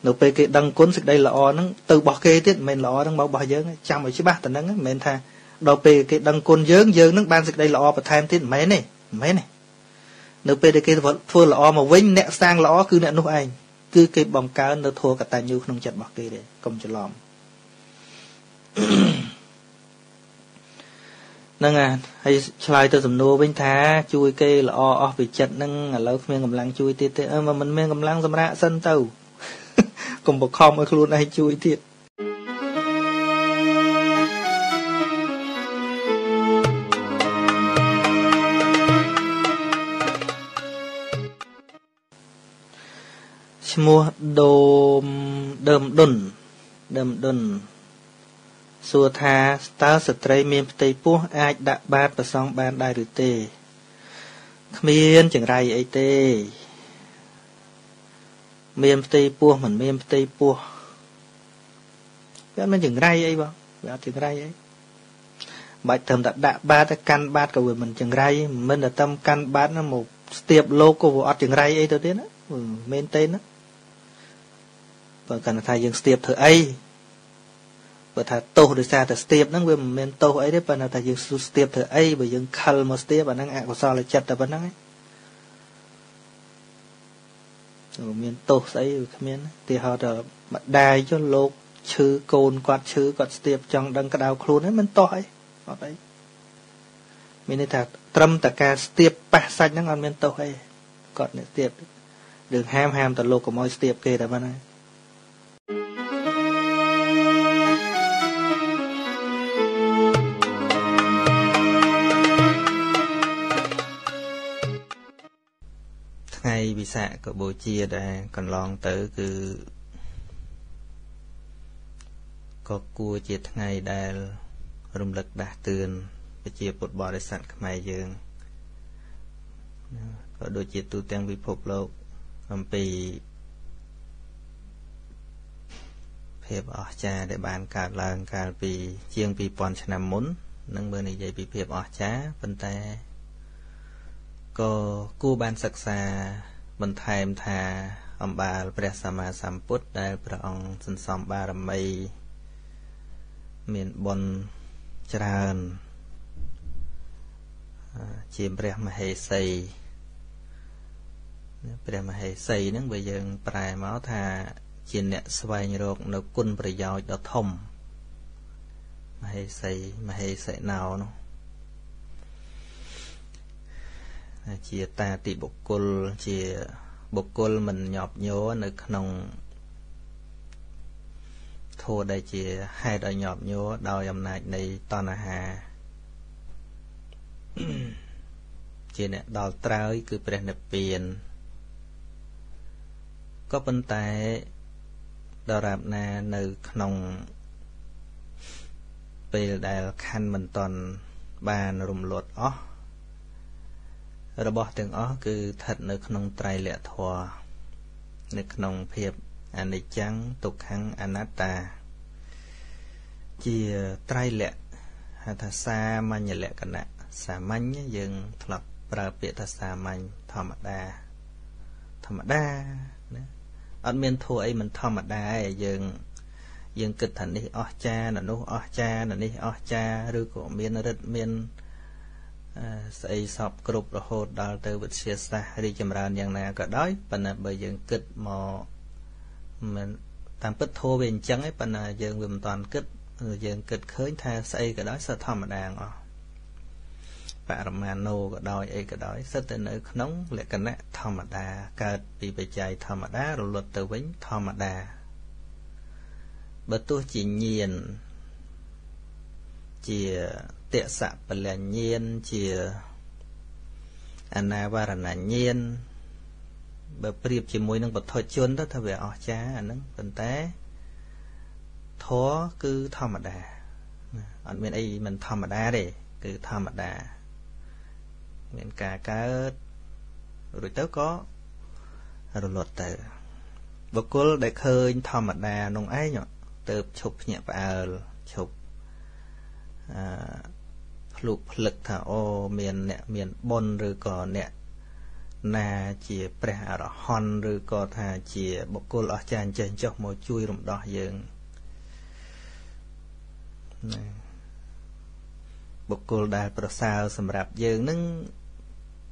nộp về cái đăng côn sực đây là o nó từ bọc kê tiết mình là o đang bao bao dớn chăm ở chứ ba tần nắng mình tha đầu về cái đăng côn dớn dớn nó ban sực đây là o và tham tiết mấy này mấy này nộp về cái vật phôi là o mà vĩnh nẹt sang là o cứ nẹt nút anh cứ cái bóng cá nó thua cả tài nhu không chặt bọc kê để công cho lòm năng à hay slide tôi sầm nô bên thá chui cây là o off bị chật năng à lâu miếng cầm lăng chui tiệt ơ mà mình miếng cầm lăng sầm ra sân tàu cùng bọc khom ở luôn ai chui tiệt mua đồ đầm đồn đầm đồn xua tha ta sờ trai miền tây pú ai đã ba bờ sông ban đại rửa tê miền chẳng ra vậy tê miền tây pú mình miền tây pú biết mình chẳng ra vậy bao biết chẳng ra vậy bạch thầm đã đã ba ta căn ba cầu mình chẳng ra mình là tâm căn ba nó một tiệp lô của vợ chẳng ra vậy tôi biết á miền tây đó và cần thay dân tiệp thử ấy bởi thà tô được xa thà tiệp nó về miền tô ấy đấy là thà dân tiệp thử ấy bởi dân khal mà tiệp và năng ạ của sao lại chặt là vẫn năng ấy miền tô ấy miền thì họ được mặt đai cho lột chư cồn quạt chư quạt tiệp trong đằng cái đào khuôn ấy miền tô ấy họ đấy miền thà trâm thà cá tiệp ba sạch nó ngon miền tô ấy còn nữa tiệp đừng ham ham tận lột của mọi tiệp kê là vẫn ấy ngày bị xạ của bồ chia đã còn lon tới cứ có cua chia ngày đã rung lực đã tươn để chia bột bò để sẵn cái mày dương có đôi chia tu tiên vi phục lâu làm vì phép ở cha để bàn cả lần cả vì riêng vì bọn sẽ nằm muốn nâng bờ này dạy vì phép ở cha vân tay có cú ban sắc xa mình thèm thà ông bàព្រះសម្មាសម្ពុទ្ធដែលព្រះអង្គសន្សំបារមីមានបុណ្យច្រើនជាព្រះមហេសីព្រះមហេសីហ្នឹងបើយើងប្រែមកថាជាអ្នកស្វែងរកនៅគុណប្រយោជន៍ដ៏ធំមហេសីមហេសីណោនោះchia ta tị bộc côn chia bộc côn mình nhọp nhố nơi nông thua đây chia hai đời nhọp nhố đòi âm nại này to là hà chia nè đòi trai cứ bền nè biển có vấn tài đòi rạp nè nơi nông về đài khăn mình toàn bàn rùm lột óរបស់ទាំងអស់គឺស្ថិតនៅក្នុងត្រៃលក្ខធម៌នៅក្នុងភាពអនិច្ចំទុក្ខំអនត្តាជាត្រៃលក្ខហៅថាសាមញ្ញលក្ខណៈសាមញ្ញយើងធ្លាប់ប្រើពាក្យថាសាមញ្ញធម្មតាធម្មតាណាអត់មានធัวអីមិនធម្មតាឯងយើងយើងគិតថានេះអស្ចារ្យនោះអស្ចារ្យនេះអស្ចារ្យឬក៏មានរិទ្ធមានស្អីសពគ្រប់រហូតដល់ទៅវិទ្យាសាស្ត្ររីចម្រើនយ៉ាងណាក៏ដោយប៉ុន្តែបើយើងគិតមកមិនតាមពិតធោះវាអញ្ចឹងឯងប៉ុន្តែយើងវាមិនតាន់គិតយើងគិតឃើញថាស្អីក៏ដោយសិតធម្មតាអស់បរមាណូក៏ដោយអីក៏ដោយសិតតែនៅក្នុងលក្ខណៈធម្មតាកើតពីបច្ច័យធម្មតារលត់ទៅវិញធម្មតាបើទោះជាញាណជាតិសៈបលញ្ញាណជាអនាវរណញ្ញាណបើប្រៀបជាមួយនឹងបទជនទៅថាវាអស្ចារ្យអាហ្នឹងប៉ុន្តែធម៌គឺធម្មតាអត់មានអីមិនធម្មតាទេគឺធម្មតា miền cả cá rồi tới có rồi lột từ bậc cô để khơi thò mặt đà nông ấy nhở từ chụp nhẹ vào chụp lụp lực thả ô miền nè miền bồn rồi còn nè na chỉ bè ở hòn rồi còn thà chỉ bậc cô ở tràn trên chọc mồi chui rụng đỏ dường bậc cô đã bờ sao sầm rạp dường nâng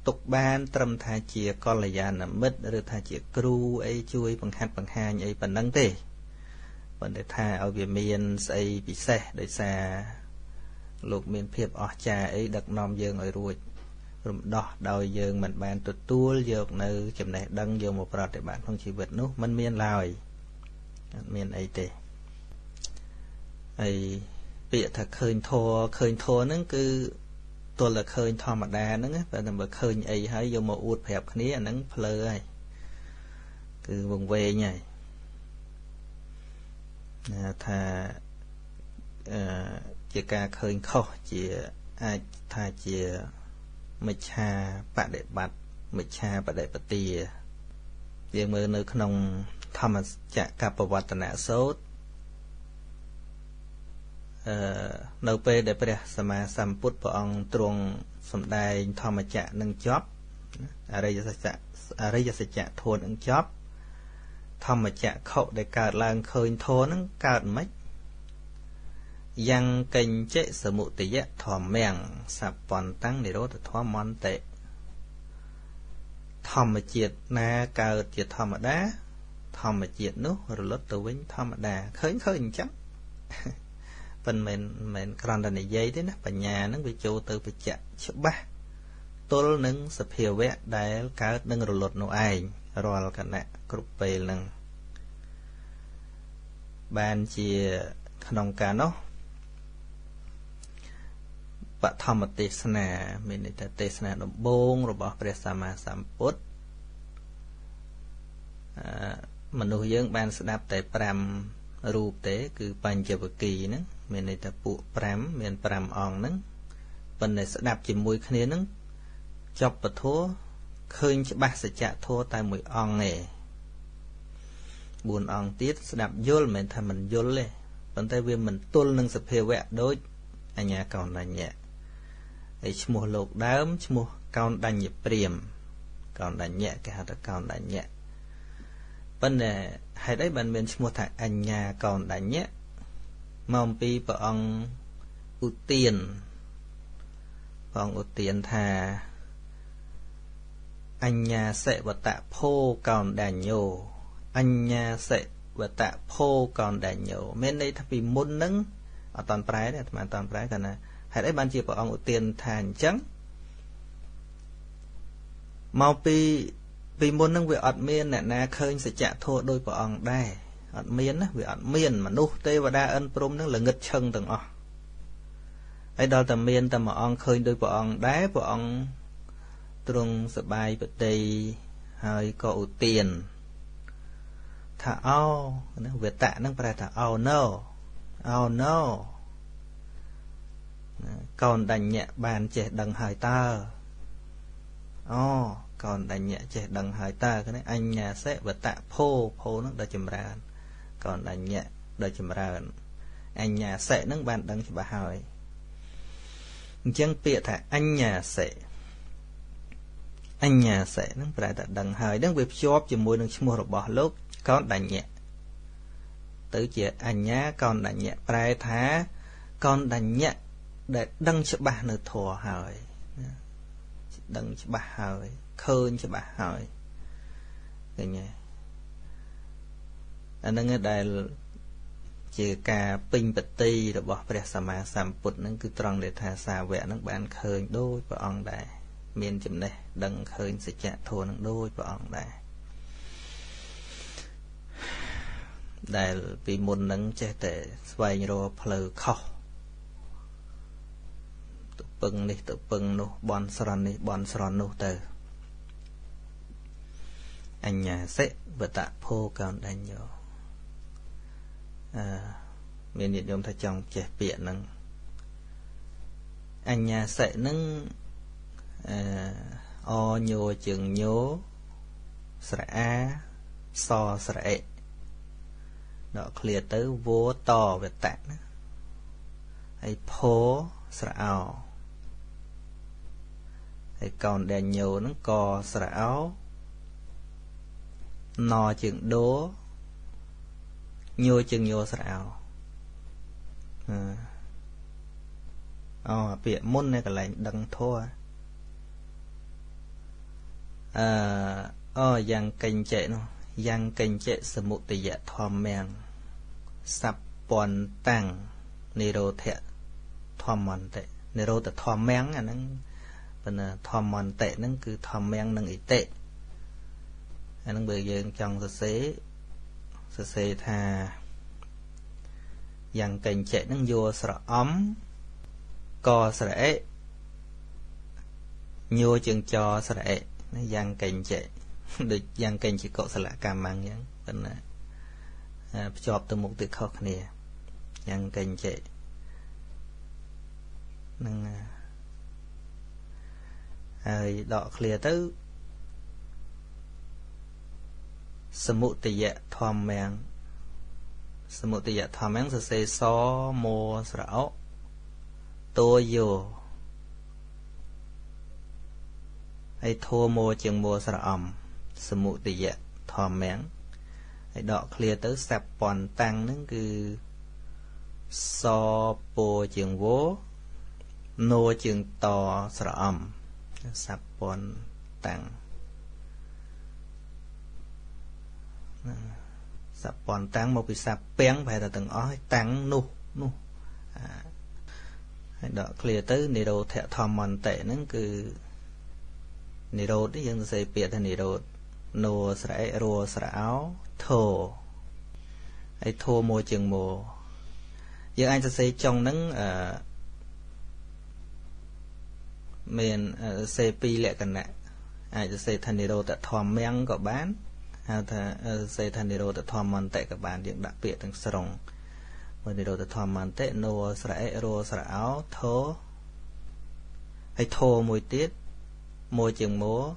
tục ban trầm tha chia con là già nằm mít rồi tha chia kêu ấy chui bằng hạt bằng hai ấy bằng năng tê bằng để tha ở việt miền ấy bị xe để xa lục miền phiệp ở trà ấy đặc nom dương ở ruột rụm đỏ đòi dương mình bàn tuột tuôi dược nơi chấm này đăng dương một rọt để bạn không chỉ vượt nút mình miền lòi miền ấy tê ấy bịa thật khơi thô khơi thô nâng cứ tôi là khơi thò mặt đà nắng và làm bậc khơi ấy hãy dùng một uất hẹp khné nắng phơi ấy cứ vùng về nhảy thà chỉ cả khơi khó chỉ ai thà chỉ mệt cha bạn để bạt mệt cha bạn để bạt tì riêng mơ nơi khung tham chạ cặp vật tận nã sốt nấu bê để bê sama samput bỏ ông truong sầm đài thò mà chạ nâng chóp ở đây giờ chạ ở đây giờ chạ thôn nâng chóp thò mà chạ khẩu để cào làng khơi thôn nâng cào mấy giăng kênh chế sở mụ tỷ giá thò mèng sạp bòn tăng để đốt thò mòn tệ thò mà chiệt na cào chiệt thò mà đá thò mà chiệt nút rồi lót từ vĩnh thò mà đà khơi khơi chắc phần mình mình còn là này dây thế nè và nhà nó bị chỗ từ bị chặt chỗ ba tôi nâng sập hiểu vẽ đại cá nâng rồi lột nô ai rồi cả nè group về nâng bàn chia nông cá nó và thầm một tết nè mình để tết nè nó bông rồi bỏ về sama samput mình nuôi dưỡng bàn sẽ đáp tới pram ruột tế cứ bàn chèo kỳ nữa mình này ta buộc pram mình pram on nứng phần này sẽ đạp chỉ mùi khné nứng chọc và thua khơi cho ba sẽ chạ thua tại mùi on này buồn on tiết sẽ đạp vô mình thà mình vô lên phần tay viên mình tuôn nâng sập heo vẹt đối anh nhà còn là nhẹ ấy mua lộc đám mua còn đành nhịp riềm còn đành nhẹ cái hạt còn đành nhẹ phần này hay đấy bạn mình mua thằng anh nhà còn đành nhẹ mong pi vợ ông ưu tiên vợ ông ưu tiên thà anh nhà sẽ và tạ phô còn đàn nhổ anh nhà sẽ và tạ phô còn đàn nhổ men đây thà vì muốn nâng ở toàn trái này mà toàn trái còn này hãy đấy ban chỉ vợ ông ưu tiên thàn trắng mong pi vì muốn nâng về ẩn miên này na khơi sẽ trả thua đôi vợ ông đây ẩn miên á về ẩn miên mà nu tê và đa ân prom nó là ngực chân từng o ấy đó tầm miên tầm mà ông khơi đôi vợ ông đá vợ ông trung sờ bài bật tây hơi cậu tiền thả ao nó về tạ nó phải thả ao no ao no còn đành nhẹ bàn trẻ đằng hải ta o còn đành nhẹ trẻ đằng hải ta cái này anh nhà sẽ và tạ phô phô nó đã chìm ra còn đành nhẹ đã chìm ra anh nhà sẽ nâng bàn đằng cho bà hỏi chẳng bịa thả anh nhà sẽ anh nhà sẽ nâng phải đặt đằng hải đang việc job chỉ môi đang mua rồi bỏ lốp còn đành nhẹ tới chuyện anh nhá còn đành nhẹ phải thả còn đành nhẹ để đăng cho bà nữa thua hỏi đăng cho bà hỏi khơi cho bà hỏi cái nhé anh đang ở đây chỉ cả pin bật ti rồi bỏ về sama samput nó cứ tròn để thả xa vẽ nó bạn khơi đôi và ông đại miền chấm này đăng khơi sẽ trả thù nó đôi và ông đại đại vì muốn nó che để xoay rồi phơi khâu tụ bưng đi tụ bưng nô bòn sòn đi bòn sòn nô từ anh nhà sẽ vừa tạ phô còn đành nhớ à, miền nhiệt đông thay trong trẻ biển nâng anh nhà sẽ nâng o nhô chừng nhô srã so srã đó clear tới vô to về tạng hay phố srao hay còn để nhô nó co srao no chừng đố nhô chừng nhô srao ờ bịa môn này cái này đằng thua ờ ờ giang kênh chạy nó giang kênh chạy sơ mụ tỷ dạ thòm mèng sắp bọn tăng nê rô thẹ thòm mòn tệ nê rô tệ thòm mèng à nâng thòm mòn tệ nâng cứ thòm mèng nâng ý tệ à nâng bởi dương trong sơ xế sơ xế thà giang kênh chạy nâng vô sơ ấm co srẽ nhô chừng cho srẽ nó giang kênh chạy được giang kênh chỉ cậu sẽ là cam mang nhá vẫn là chọp từ một từ khóc nè giang kênh chạy nâng rồi đọ clear tới smu tị dạ thom mang smu tị dạ thom mang sẽ say so mô srao tô vô hay thua mô chừng mô sả ẩm sơ mụ tỷ dạ thò mẹng hay đọ clear tới sạp bòn tăng nâng cứ so bô chừng vô nô chừng to sả ẩm sạp bòn tăng sạp bòn tăng một cái sạp bén phải là từng ói tăng nu nu à. Đó clear tới nê rô thẹ thòm mòn tệ nâng cứ nê rô đấy dân xây biệt thì nê rô nô srẽ rô sráo thô ấy thô mô chừng mô dân anh xây trong nâng uh, mình uh, xây pi lệ cần nạ anh xây thân nê rô tạ thòm mẹng có bán à, thà, uh, xây thân nê rô tạ thòm mòn tệ các bạn dân đặc biệt thằng srong mình đi đầu từ thòm màn tệ nô srẽ rô sráo thô hay thô mùi tiết môi chừng múa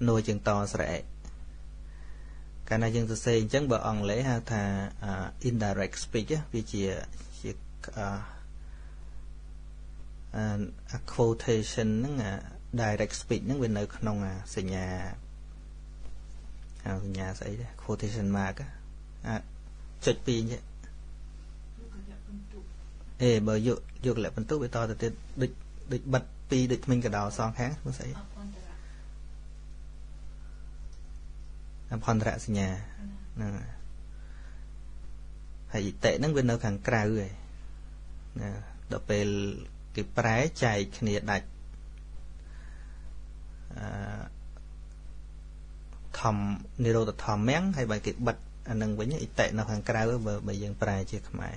nô chừng to srẽ cái này chừng từ xây chẳng bờ ong lấy ha thà uh, indirect speech á vì chỉ chỉ uh, uh, quotation nâng à direct speech nâng bên nơi nông à xây nhà à, nhà xây quotation mark á à, chật pin vậy ê bởi dụ dụ lại phân túc với to thì địch địch bật pi địch mình cả đào xong khác mới xảy làm contract nhà hãy tệ nâng bên đâu càng cao rồi đó về cái pré chạy kia đặt thầm nero là thầm mén hay bài kịch bật nâng với những tệ nào càng cao với bởi dân pré chưa mày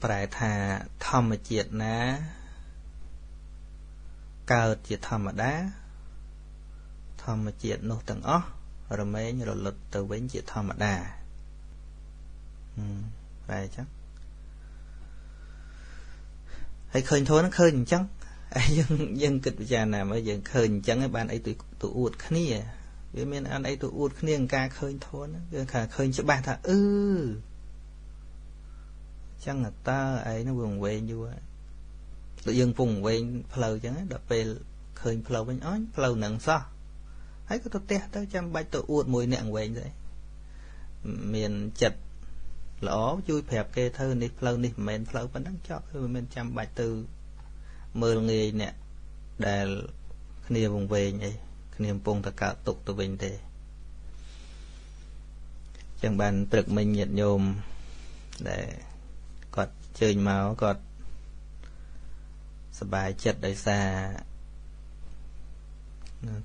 phải thà thầm triệt ná cao triệt thầm ở đá thầm triệt nô tầng ó rồi mấy như là luật từ bến triệt thầm ở đà vậy chắc hãy khơi thôi nó khơi chẳng dân dân kịch già nào mà dân khơi chẳng cái bạn ấy tụi tụi uột khné với men anh ấy tụi uột khné ca khơi thôi nó cả khơi cho bạn thà ư chẳng là ta ấy nó vùng quê vua tự dưng vùng quê phơi chẳng đập về khơi phơi bên ói phơi nặng sao ấy có tê tới trăm bạch tự uột mùi nặng quê vậy miền chật lỗ chui phẹp kê thơ nít phơi nít men phơi vẫn đang cho men trăm bạch từ mưa nghề nè để khnia vùng quê vậy khnia vùng ta cả tục tụi mình thế chẳng bàn trực mình nhiệt nhôm để cọt chơi máu cọt sờ bài chật đầy xa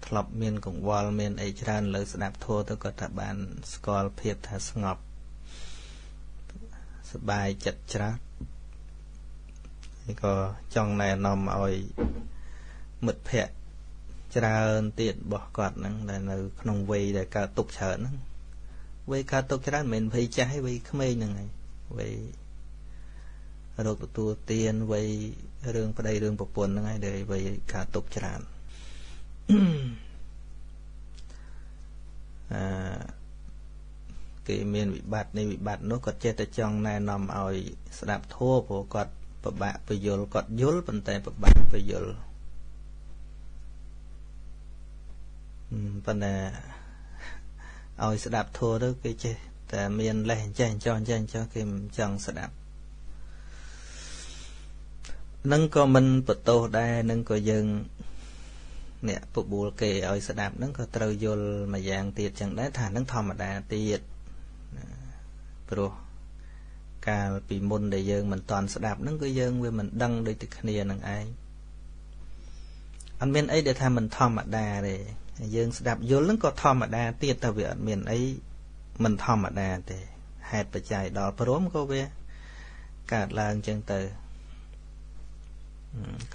thọp miên cũng wall miên ấy tràn lỡ đạp thua tôi có thà bàn scroll phiệt thà ngọc sờ bài chật chát thì có trong này nằm oi mật phẹt tràn tiền bỏ cọt nắng là nơi không vây để cả tục chở nắng vây cả tục chát mình phải trái vây khmê như này vây rốt tù tiền với rương vào đây rương bộ phận ngay đây với cả tục tràn cái miền bị bạt này bị bạt nó còn chết ở trong này nằm ở đạp thua của cọt và bạc bây giờ cọt dốt bàn tay và bạc bây giờ phần này ở đạp thua đó cái chết tại miền lên trên cho trên cho kim chẳng sẽ đạp nâng có mình bật tô đây nâng có dừng nè bộ bùa kề ở sẽ đạp nâng có trâu vô mà dạng tiệt chẳng đấy thả nâng thòm mà đà tiệt rồi cả bị môn để dừng mình toàn sẽ đạp nâng có dừng với mình đăng đây thì kia nâng ai anh bên ấy để tham mình thòm mà đà để dừng sẽ đạp vô nâng có thòm mà đà tiệt ta về anh miền ấy mình thòm mà đà thì hẹp và chạy đỏ prôm có về cả làng chân từ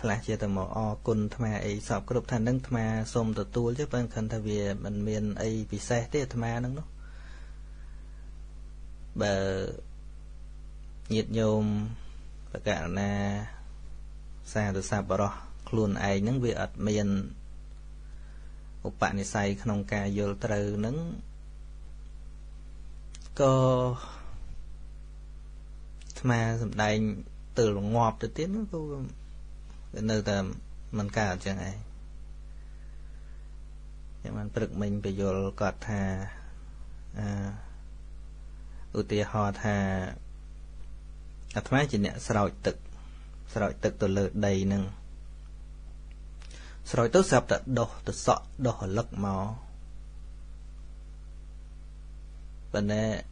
là chia từ một o côn tham ai sọp các độc thần năng tham xôm từ tu chứ bên khẩn thay vì mình miền ai bị xe thế tham năng đó bờ nhiệt nhôm và cả na xa từ xa bờ đó luôn ai những việc miền một bạn này say không cài vô từ những co tham sầm đầy từ ngọt từ tiết nó cũng nơi ta mình cả chẳng ai nhưng mà tự mình bây giờ có thà ưu tiên họ thà ở thằng chỉ nhẹ sỏi tực sỏi tực từ lợt đầy nưng sỏi tước sập từ đổ từ sọ đổ lật máu bên đây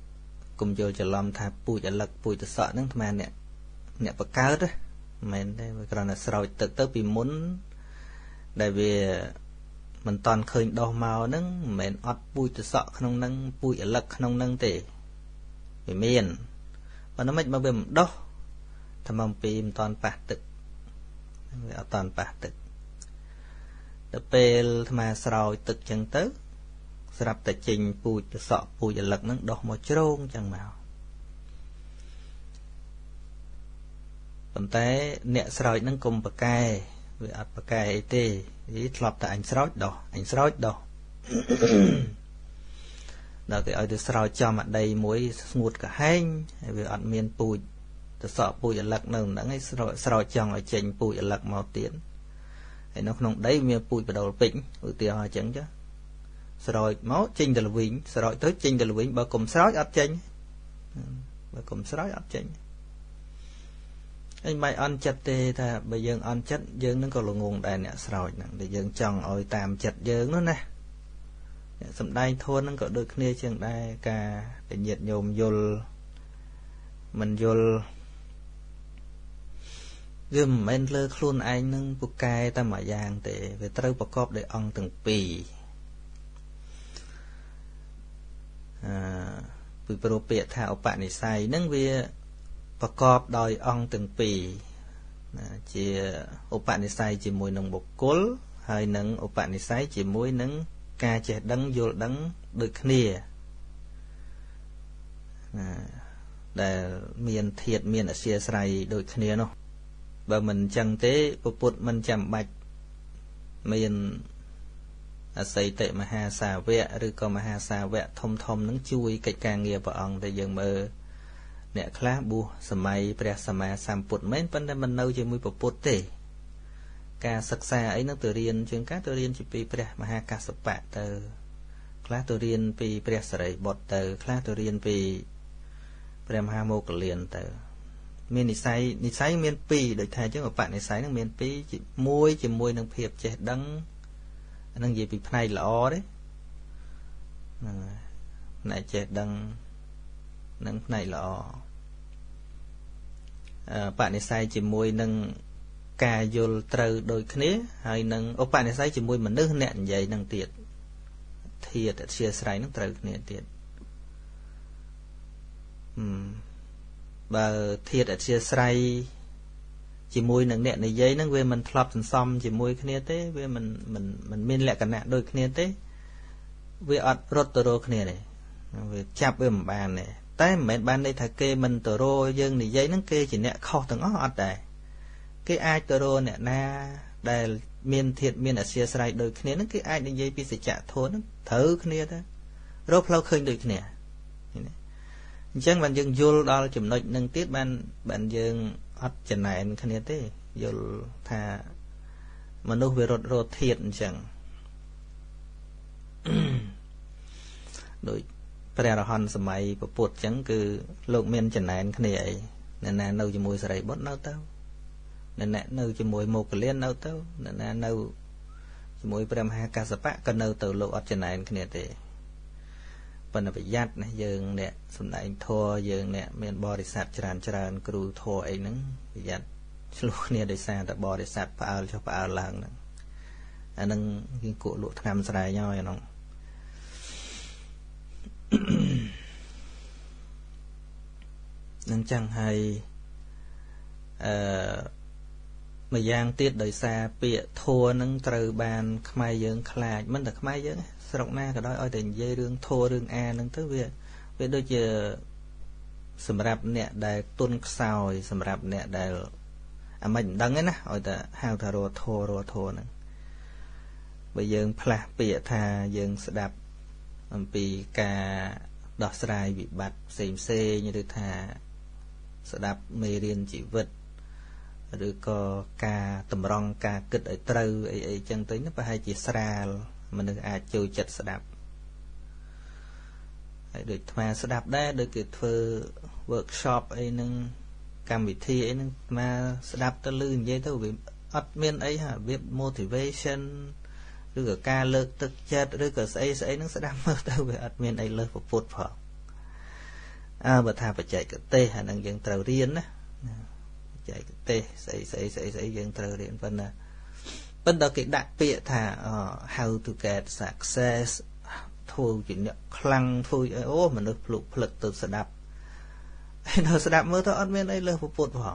cùng vô chờ làm thà bùi chờ lật bùi từ sọ nưng thằng nè nè bậc cao đó mình đây còn là sỏi tực tới vì muốn đại vì mình toàn khơi đo màu nâng mình ót bùi từ sọ không nâng bùi ở lật không nâng tệ vì miền và nó mất mà về một đo thầm mong pin toàn bạc tực toàn bạc tực tập pel mà sỏi tực chẳng tới sập tài trình bùi từ sọ bùi ở lật nâng đo màu trông chẳng màu còn thế nẹt sỏi nâng cùng bậc cài với ạt bậc cài thì ít lọp tại ảnh sỏi đó ảnh sỏi đó đó cái ở từ sỏi cho mặt đây muối ngụt cả hang với ạt miền bùi từ sọ bùi ở lặc nồng đã ngay sỏi sỏi chồng ở trên bùi ở lặc màu tím thì nó không đấy miền bùi bắt đầu vĩnh ở tiệt hoa trắng chứ sỏi máu trên đầu vĩnh sỏi tới trên đầu vĩnh bao cùng sỏi ạt trên bao cùng sỏi ạt trên anh mày ăn chặt thì ta bây giờ ăn chặt dương nó còn là nguồn đại nè sỏi nè để dương chồng ôi tam chặt dương nó nè sầm đây thôi nó còn được nia chừng đây cả để nhiệt nhôm vô mình vô gồm men lơ luôn anh nâng bục cai ta mở giang để về trâu bọc cọp để ăn từng pì à vì pro bẹ thảo bạn này sai nâng về và cọp đòi ông từng pì chỉ ốp bạn đi sai chỉ mùi nồng bột cối hơi nắng ốp bạn đi sai chỉ mùi nắng ca trẻ đắng vô đắng được nề để miền thiệt miền ở xia sài được nề nó và mình chẳng thế bộ phận mình chạm bạch miền ở xây tệ mà hà xà vẽ rồi còn mà hà xà vẽ thông thông nắng chui cái càng nghe vào ông để dừng mơ nè khá bu samay prea sama samput men vấn đề mình nâu chỉ mùi bột bột tê ca sắc xa ấy nó tự riêng chuyên cá tự riêng chỉ pi prea maha ca sập bạ từ khá tự riêng pi prea sợi bột từ khá tự riêng pi prea maha mô cẩn liền từ miền say miền say miền pi đợi thay chứ các bạn miền say nó miền pi chỉ môi chỉ môi năng phèp chỉ đắng năng gì bị phai là o đấy này chỉ đắng năng này là bạn này sai chỉ môi nâng cà vô trừ đôi khné hay nâng ốp bạn này sai chỉ môi mà nước nẹn dày nâng tiệt thiệt chia sài nâng trừ nẹn tiệt và thiệt chia sài chỉ môi nâng nẹn này dây nâng về mình thọp thành xong chỉ môi khné thế về mình mình mình miên lẹ cả nẹn đôi khné thế về ọt rốt tơ rô khné này về chạp về bàn này Tại mẹ ban đây thà kê mình tờ rô dân thì dây nó kê chỉ nè khó từng ó ọt đài. Cái ai tờ rô nè na đài miền thiệt miền ở xìa sài đời kia nó cái ai đi dây bị sẽ trả thốn nó thử kia đó. Rô plau khơi đời kia. Chẳng bạn dân vô đó chùm nội nâng tiết ban bạn dân ọt chẳng này anh kia thế vô thà mà nó về rô rô thiệt chẳng. Đối Prea hòn sầm mày và bột trắng cứ lộn men chân này cái này nên là nâu chỉ mùi sợi bớt nâu tao nên là nâu chỉ mùi một cái liên nâu tao nên là nâu chỉ mùi Prea hai ca sập bạc cần nâu từ lộ ở chân này cái này thì phần là phải dắt này dường nè sầm này thua dường nè men bò để sạt tràn tràn cứ thua ấy nứng dắt luôn nè để sạt để bò để sạt vào cho vào làng nè anh đang cái cụ lụa tham sài nhau vậy nòng năng chẳng hay mà giang tiết đời xa bịa thua nâng trừ bàn khmai dưỡng khla mình là khmai dưỡng sọc na cả đó ôi tình dây rương thua rương a nâng tới việc với đôi chờ sầm rạp nè đài tuôn xào sầm rạp nè đài à mình đăng ấy nè ôi ta hao thà rùa thua rùa thua nâng bây giờ phá bịa thà dưỡng sẽ đạp vì cả đọt sài bị bạt xềm xê như thế thà sẽ đạp mê riêng chỉ vật rồi có cả tầm rong cả kịch ở trâu ấy ấy chân tới nó phải hai chỉ sài mà được à chơi chật sẽ đạp được mà sẽ đạp đấy được cái thơ workshop ấy nâng cam bị thi ấy nâng mà sẽ đạp ta lư như thế vì admin ấy hả biết motivation rồi ca lực tức chết rồi cái ấy ấy nó sẽ đam mơ tao về admin ấy lơ phục phục phở à bờ thà phải chạy cái tê hà năng dân tàu riêng á chạy cái tê sấy sấy sấy sấy dân tàu riêng phần là phần đó cái đại bịa thà how to get success thôi chuyện nhở khăng thôi ô mà nó lục lực từ sẽ đạp nó sẽ đạp mơ tao admin ấy lơ phục phục phở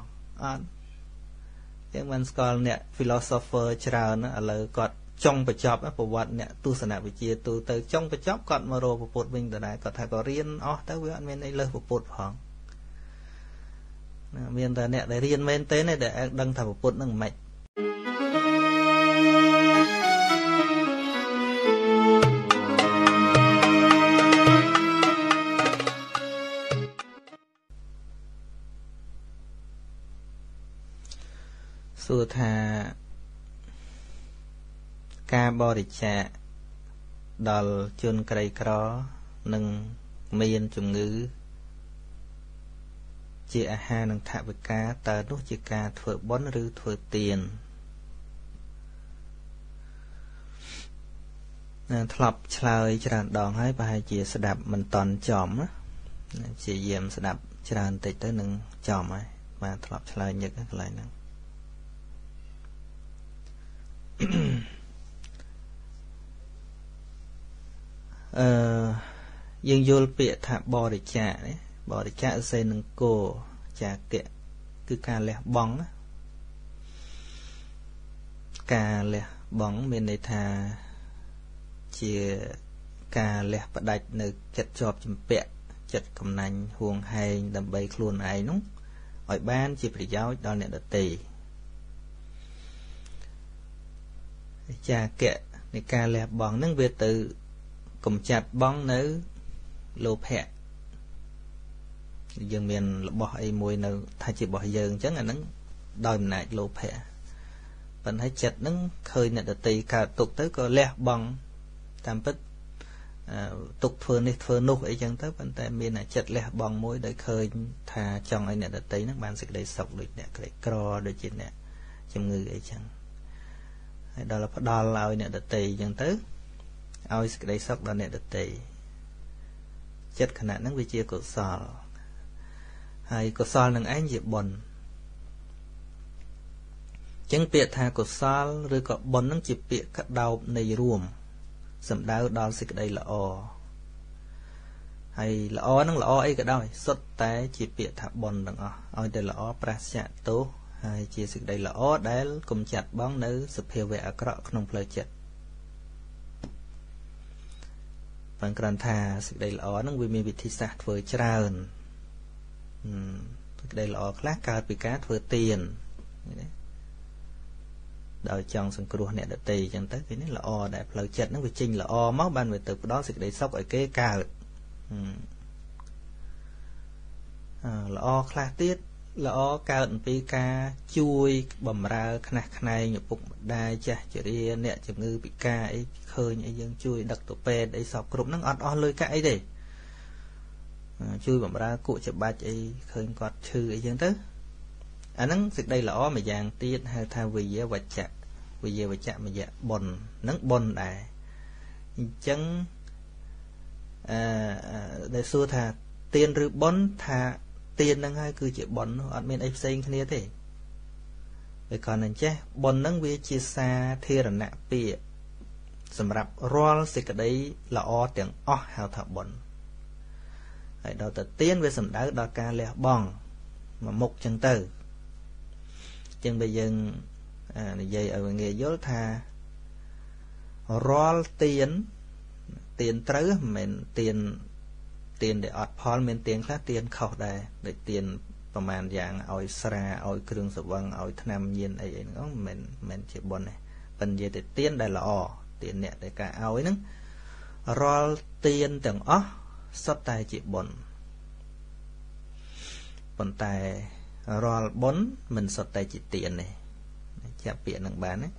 nhưng mà còn nè philosopher chào nó là còn trong và chọc á, bộ vật nè, tu sanh bị chia tu tới trong và chọc còn mà rồi bộ phật mình từ này còn thà có riêng, ó, tới với anh men ấy lơ bộ phật hoàng, men từ nè để riêng men tới này để đăng thà bộ phật năng mạnh. Sư thà ca bò đi chạ đòi chôn cây cỏ nâng miên chủng ngữ chị à ha nâng thạ với cá tờ nút chị cá thừa bón rư thừa tiền thọp chơi tràn đòn hay bài chị sẽ đạp mình toàn chòm á chị diệm sẽ đạp tràn tịch tới nâng chòm ấy mà thọp chơi nhật các loại nâng dân vô bịa thả bò để trả đấy bò để trả xây nâng cổ trả kệ cứ cà lẹ bóng cà lẹ bóng bên đây thà chỉ cà lẹ và đạch nơi chật chọp chùm bẹt chật cầm nành huồng hay đầm bay khuôn ấy đúng hỏi ban chỉ phải giáo đo nẹ đợt tì trả kệ này cà lẹ bóng nâng về từ cùng chặt bóng nữ lô phẹ dân miền bỏ ai mùi nữ thay chỉ bỏ dân chẳng là nó đòi lại lô phẹ vẫn hãy chặt nó khơi nè đợt tì cả tục tới có lẹ bóng tam bích tục phương đi phương nụ ấy chẳng tới vẫn tại miền là chặt lẹ bóng mối để khơi thà chồng ấy nè đợt tì nó bạn sẽ đầy sọc được nè cái cro được chị nè chồng người ấy chẳng đó là phát đo lại nè đợt tì chẳng tới ôi cái đấy sốc đó nè đợt tì chất khả năng năng vi chia cổ sòl hay cổ sòl năng anh dịp bồn chẳng biệt thà cổ sòl rồi có bồn năng dịp biệt cắt đau này ruộng sầm đau đó sẽ cái đấy là o hay là o năng là o ấy cái đó xuất té dịp biệt thà bồn đằng o ôi đây là o prasya tố hay chia sự đây là o đấy cùng chặt bóng nữ sập hiệu về ở cọ không lời chặt Bạn cần thà sự đầy lõ nâng vì mình bị thị sạc với tràn đầy lõ lát cao bị cát với tiền đời chồng sân cửu này đã tì chẳng tới cái này là o đẹp lời chật nâng vì trình là o móc ban về từ đó sự đầy sốc ở cái cao là o khá tiết là o cao bị ca chui bầm ra khắc này nhập bụng đai chả chỉ đi nè chụp ngư bị ca ấy khơi nhảy dương chui đặc tổ pe đấy sọc cụm nắng ọt ọt lơi cái ấy để chui bầm ra cụ chụp ba ấy khơi cọt chư ấy dương tới anh nắng thực đây là o mà dạng tiết hay thay vì vật chạ vì vật chạ mà dạng bồn nắng bồn đại chấn để xua thà tiền rưỡi bón thà tiền năng hai cứ chỉ bón ở bên ấy xây như thế vậy còn anh chứ bón năng về chia xa thì là nạp bì, sầm rập roll xịt cái đấy là o tiếng o hào thọ bón, vậy đó là tiền về sầm đá đó ca là bòn mà mục chẳng từ, chẳng bây giờ vậy ở nghề dốt thà roll tiền tiền trứ mình tiền tiền để ọt phòn mình tiền khác tiền khẩu đài để tiềnประมาณ dạng ỏi sra ỏi kương sờ văng ỏi tham nhiên ấy ấy nó mình mình chỉ bồn này phần gì để tiền đài là ọ tiền nè để cả ỏi nứng roll tiền tưởng ó sắp tài chỉ bồn bồn tài roll bón mình sắp tài chỉ tiền này chạm biển nặng bán ấy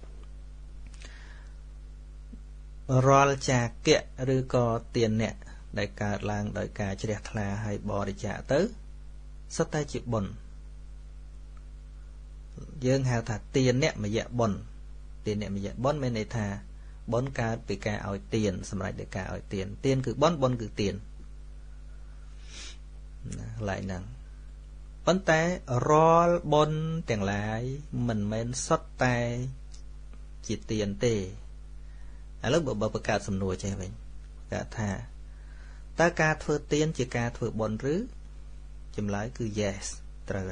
roll trà kẹ rư co tiền nè đại ca lang đại ca chỉ đẹp là hay bò để trả tới sắp tay chịu bẩn dương hào thả tiền nè mà dạ bẩn tiền nè mà dạ bẩn bên này thà bẩn ca bị ca ỏi tiền xong lại để ca ỏi tiền tiền cứ bẩn bẩn cứ tiền lại nặng vấn té roll bẩn tiền lại mình men sắp tay chỉ tiền tê à lúc bộ bờ ca sầm nùa chơi vậy cả thà ta ca thưa tiền chỉ ca thưa bồn rứ chùm lái cứ yes trời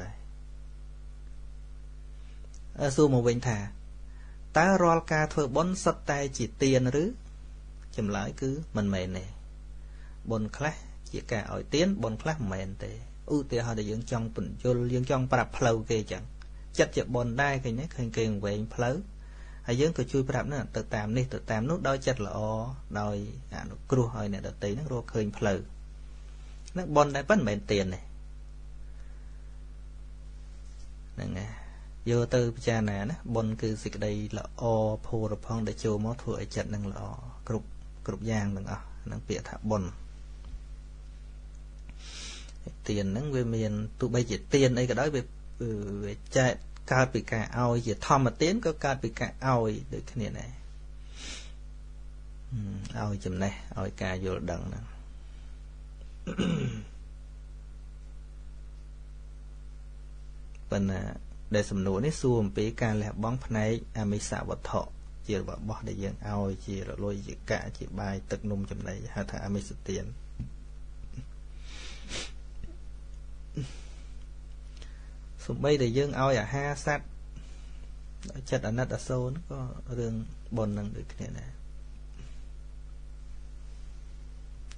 ở xu một bên thà ta roll ca thưa bồn sắp tay chỉ tiền rứ chùm lái cứ mình mền nè bồn class chỉ ca ở tiền bồn class mền tệ ưu tiên họ để dưỡng trong tuần vô dưỡng trong para flow kê chẳng chất chợ bồn đai cái nhé khơi kèn về flow hay dưỡng tôi chui para nữa tự tạm đi tự tạm nút đôi chất là o đôi à nó cua hơi này đợt tí nó cua khơi flow nó bồn đai vẫn mền tiền này nè vô từ cha nè bồn cứ dịch đây là o phù rồi phong để chiều mót thổi trận năng là o cục cục giang đừng à năng bịa thả bồn tiền năng về miền tụ bây giờ tiền ấy cái đó về về chạy ca bị cả oi giờ thom mà tiến có ca bị cả oi được cái này này oi chùm này oi ca vô đằng này phần để sầm nổ nít xuồng pí ca lẹp bóng này ami xạ vật thọ chỉ là bỏ để dân ao chỉ là lôi chỉ cả chỉ bài tật nung chậm này hạ thả ami sự tiền sùng bay để dân ao à ha sát chất ở nát ở sâu nó có đường bồn năng được thế này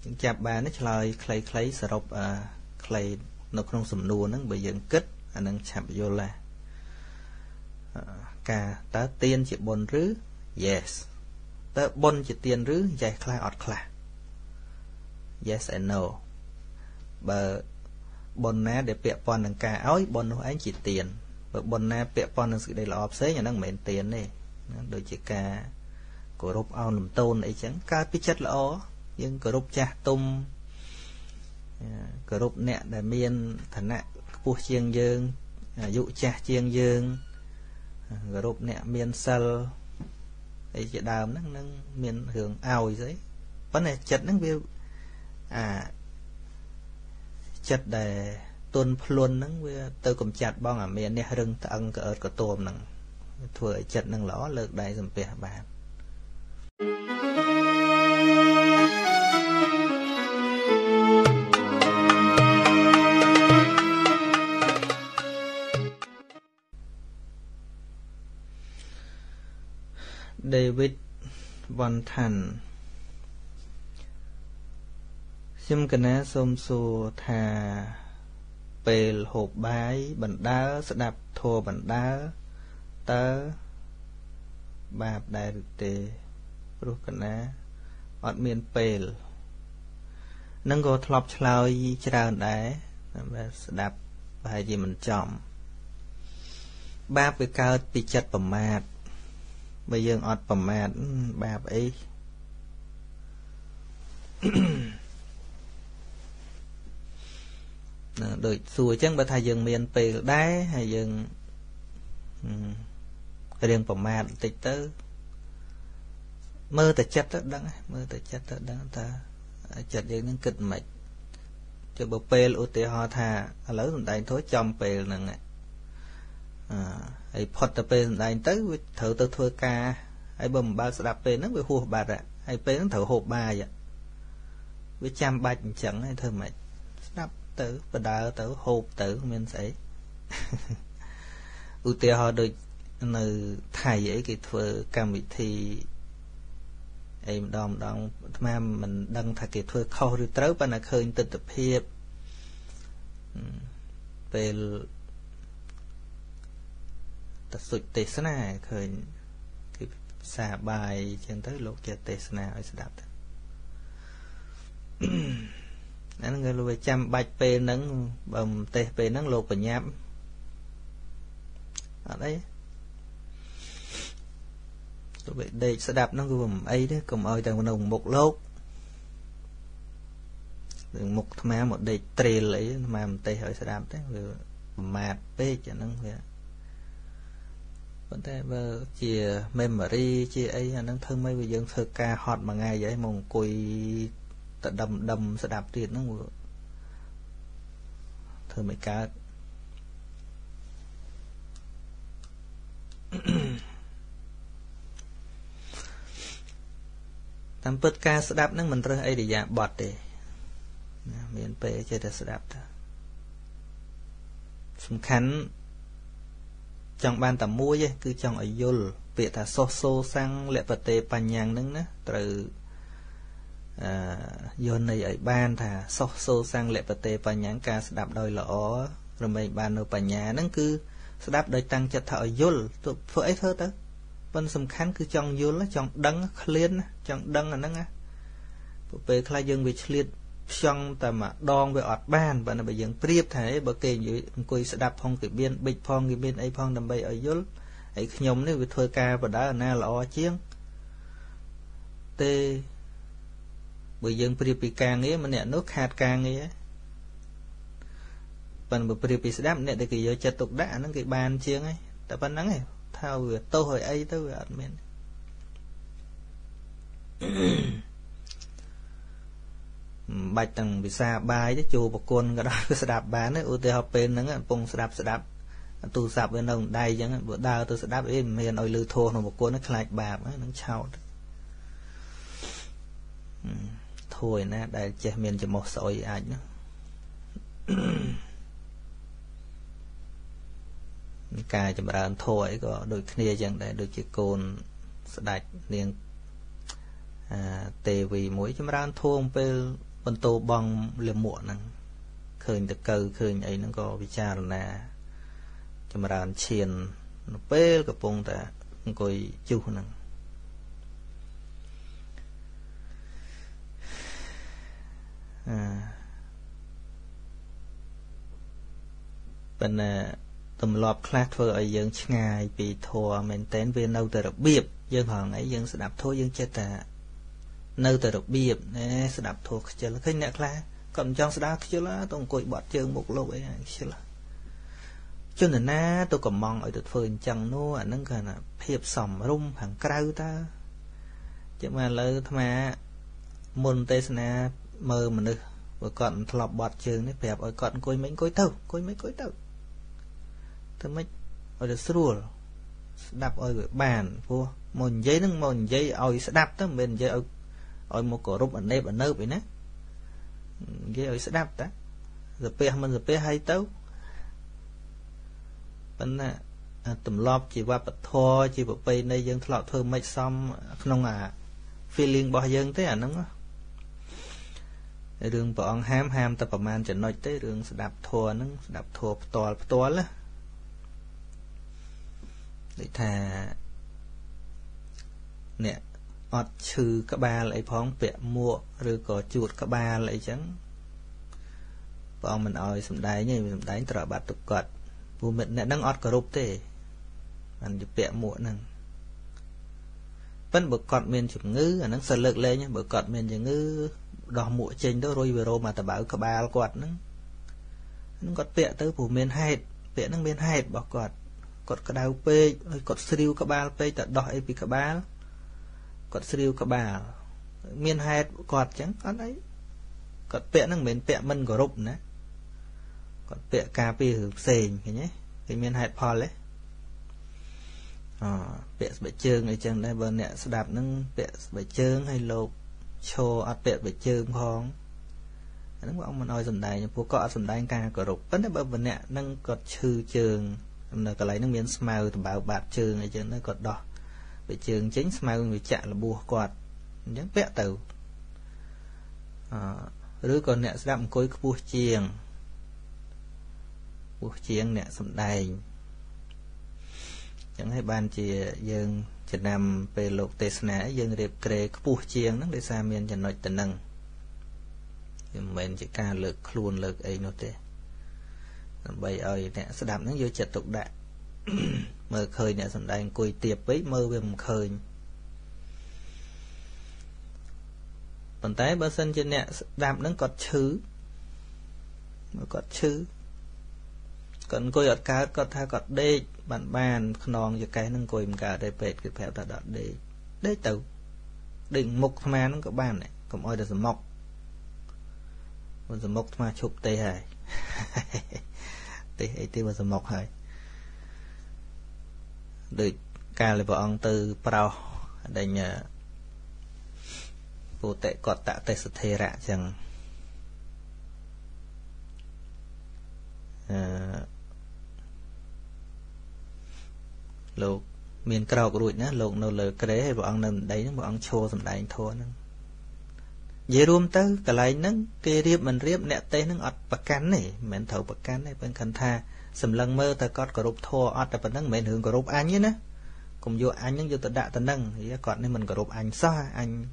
những chạp bà nó chơi khay khay sờ rộp à khay nó không sầm nổ nó bị dân kết anh đang chạm vô là cả ta tiền chỉ bồn rứ yes ta bồn chỉ tiền rứ dài khai ọt khai yes and no bờ bồn ná để bẹp bòn đằng cả ối bồn nó anh chỉ tiền bờ bồn ná bẹp bòn đằng sự đây là ọp xế nhà đang mệnh tiền này đôi chỉ cả cổ rụp ao nằm tôn ấy chẳng ca biết chất là ó nhưng cổ rụp cha tung cổ rụp nẹ để miên thần nạ của chiêng dương dụ cha chiêng dương group nè miền sâu ấy chỉ đàm nâng nâng miền hưởng ao giấy vấn đề chật nâng view à chật để tuôn luôn nâng view tôi cũng chặt bao ngả miền nè rừng ta ăn cỡ cỡ tôm nâng thừa chật nâng lõ lợt đại dùm bè bàn David Von Thành Xem cái này xôm xô thà bề hộp bái bẩn đá sẽ đạp thua bẩn đá tớ bạp đại được tê rút cái này ọt miền bề nâng gồ thọp chào y chào đáy sẽ đạp bài gì mình chọn bạp cái cao bị chất bẩm mạt bây giờ ọt bẩm mạt bạp ấy đội xua chẳng bà thay dừng miền bề đáy hay dừng riêng bẩm mạt tịch tớ mơ ta chất đó đắng mơ ta chất đó đắng ta chất dừng những kịch mạch cho bộ pêl ưu tế hoa thà lỡ thằng đáy thối chồng pêl nâng ấy phọt ta pêl đáy tới thử tớ thua ca ấy bầm ba sẽ đạp pêl nó với hô bạc ấy pêl nó thử hộp ba vậy với trăm bạch chẳng hay thơ mạch đạp tử và đá tử hộp tử mình sẽ ưu tế hoa đôi nơi thầy ấy cái thơ cam vị thì em đom đom mà mình đăng thà cái thơ khâu rồi tới và là khơi tự tập hiệp về tập sụt tê na khơi cái xà bài trên tới lỗ kia tê na ấy sẽ đạp nên người lùi chăm bạch pe nắng bầm tê pe nắng lột và nhám ở đấy vậy đây sẽ đạp nó gồm ấy đấy cùng ơi tầng đồng một lốt đừng một thằng một đầy trì lấy mà một tay hỏi sẽ đạp đấy mạt bê cho nó vậy vẫn thế bơ chia memory chia ấy nó thương mấy bây giờ thơ ca hot mà ngày vậy mồng cùi tận đầm đầm sẽ đạp tiền nó vừa thơ mấy cá tạm bớt ca sẽ đáp năng mình rơi ấy để giả bọt để miền bể chơi để sẽ đáp ta sum khánh trong ban tầm mua chứ cứ trong ở yul việc ta so so sang lệ vật tề bàn nhàng nứng nữa từ yul này ở ban thà so so sang lệ vật tề bàn nhàng ca sẽ đáp đôi lõ rồi mình bàn ở bàn nhà nứng cứ sẽ đáp đôi tăng cho thợ yul tụi phơi thơ tới vẫn sum khánh cứ trong vô là trong đắng liên trong đắng là nó nghe về khai dương bị liệt trong tầm mà đong về ọt ban và nó bây giờ tiếp thế bậc kề dưới quỳ sẽ đạp phong cái biên bịch phong cái biên ấy phong đầm bay ở vô ấy nhóm này về thôi ca và đã ở na là o chiếng tê bây giờ tiếp bị ca nghĩa mà nè nước hạt ca nghĩa phần bậc tiếp sẽ đáp nè để cái giờ chặt tục đã nó cái bàn chiếng ấy ta vẫn nắng này thao vừa tô hồi ấy tới vừa admin bạch tầng bị xa bài chứ chùa bà con cái đó cứ sẽ đạp bán ấy ưu họp bên nó bông sẽ đạp sẽ đạp tu sạp bên đồng đầy chẳng bữa đào tôi sẽ đạp em miền ôi lưu thô nó một con nó khạch bạp nó chào thôi nè đây chè miền chỉ một sợi ảnh cái chấm ra thôi có đôi kia chẳng để đôi chiếc côn sạch liền tề vì mỗi chấm ra thôn bên bên tô bằng liềm muộn nè khơi được cầu khơi ấy nó có bị cha là chấm ra chiền nó bê cái bông ta coi chu nè bên tầm lọp khát vừa ở dân ngày bị thua mình tên về nâu từ đặc biệt dân hoàng ấy dân sẽ đạp thôi dân chết à nâu từ đặc biệt nè sẽ đạp thuộc chờ là khinh nè khá cầm trong sẽ đạp chứ là tôi cội bọt chương một lỗ ấy chứ là cho nên na tôi cầm mong ở được phường chẳng nô ở nâng gần là hiệp sòng rung hàng cao ta chứ mà lỡ mà môn tê na mơ mà nữa và còn lọp bọt chương đấy đẹp ở còn cối mấy cối tàu cối mấy cối tàu mấy ở được sưu đạp ơi bàn vua một giấy nâng một giấy ơi sẽ đạp tới mình giấy ơi một cổ rụp ở đây ở nơi vậy nè giấy ơi sẽ đạp ta giờ pe mình giờ pe hay tấu bên nè tụm lọp chỉ qua bật thò chỉ bật pe đây dân lọp thơ mấy xong không à phi liên bao dân thế à nó đường bọn ham ham tập phẩm an chẩn nói tới đường đạp thua nó đạp thua to to lắm để thà nè ọt chư các ba lại phóng bẹ mua rồi có chuột các ba lại trắng bọn mình ơi sầm đáy nhỉ sầm đáy trở bạt tục cật vô mình nè đang ọt cờ rụp thế anh chụp bẹ mua nè vẫn bực cọt miền chụp ngư anh đang sờ lợn lên nhá bực cọt miền chụp ngư đỏ mũi trên đó rồi về rồi mà ta bảo các ba quạt nó nó cọt bẹ tới phủ miền hai bẹ nó miền hai bảo cọt cọt cái đau pê cọt siêu các ba pê ta đòi vì các ba cọt siêu các ba miền hai cọt chẳng cọt đấy cọt bẹ nó miền bẹ mình có rụp nữa cọt bẹ cà phê hưởng sền cái nhé cái miền hai pol đấy bẹ bẹ chương này chẳng đây bên nè đạp nâng bẹ bẹ chương hay lột cho ăn bẹ bẹ chương không nó bảo mình nói dần này nhưng bố cọ dần đây càng có rụp vẫn đấy bên nè nâng cọt trừ chương là cái lấy nâng miếng smile từ bảo bạt chương này chẳng nó cọt đỏ bẹ chương chính smile người chạ là bùa quạt những bẹ từ rồi còn nè đạp cối bùa chiêng bùa chiêng nè dần đây chẳng hay ban chỉ dân Việt Nam về lục tây nã dân đẹp kề bùa chiêng nó để xa miền chẳng nói tình năng mình chỉ ca lực luôn lực ấy nó thế bây ơi nè sẽ đạp nó vô chật tục đại mơ khơi nè sẵn đành cùi tiệp với mơ về một khơi còn tái bơ sân trên nè đạp nó còn chứ mà còn chứ còn cùi ọt cá còn tha còn đê bạn bàn non cho cái nâng cùi cả đây bệt cái phèo ta đọt để để từ định mục mà nó có bàn này cũng ôi là sầm mọc còn sầm mọc mà chụp tê hài tê ấy tê mà sầm mọc hài được cả là bọn từ prao đây nhờ vô tệ cọt tạ tê sự thề rạ chẳng lục miền cầu ruột nhá lục nó lười cái đấy bọn nằm đấy bọn ăn chua sầm đáy thua nè dễ rôm tới cả lại nâng kia riệp mình riệp nẹt tê nâng ọt bạc cắn này mình thầu bạc cắn này bên khăn tha sầm lăng mơ ta cọt cờ rụp thua ọt là bên nâng mình hưởng cờ rụp anh nhé nè cùng vô anh nhưng vô tự đạ tận nâng thì cọt nên mình cờ rụp anh sao anh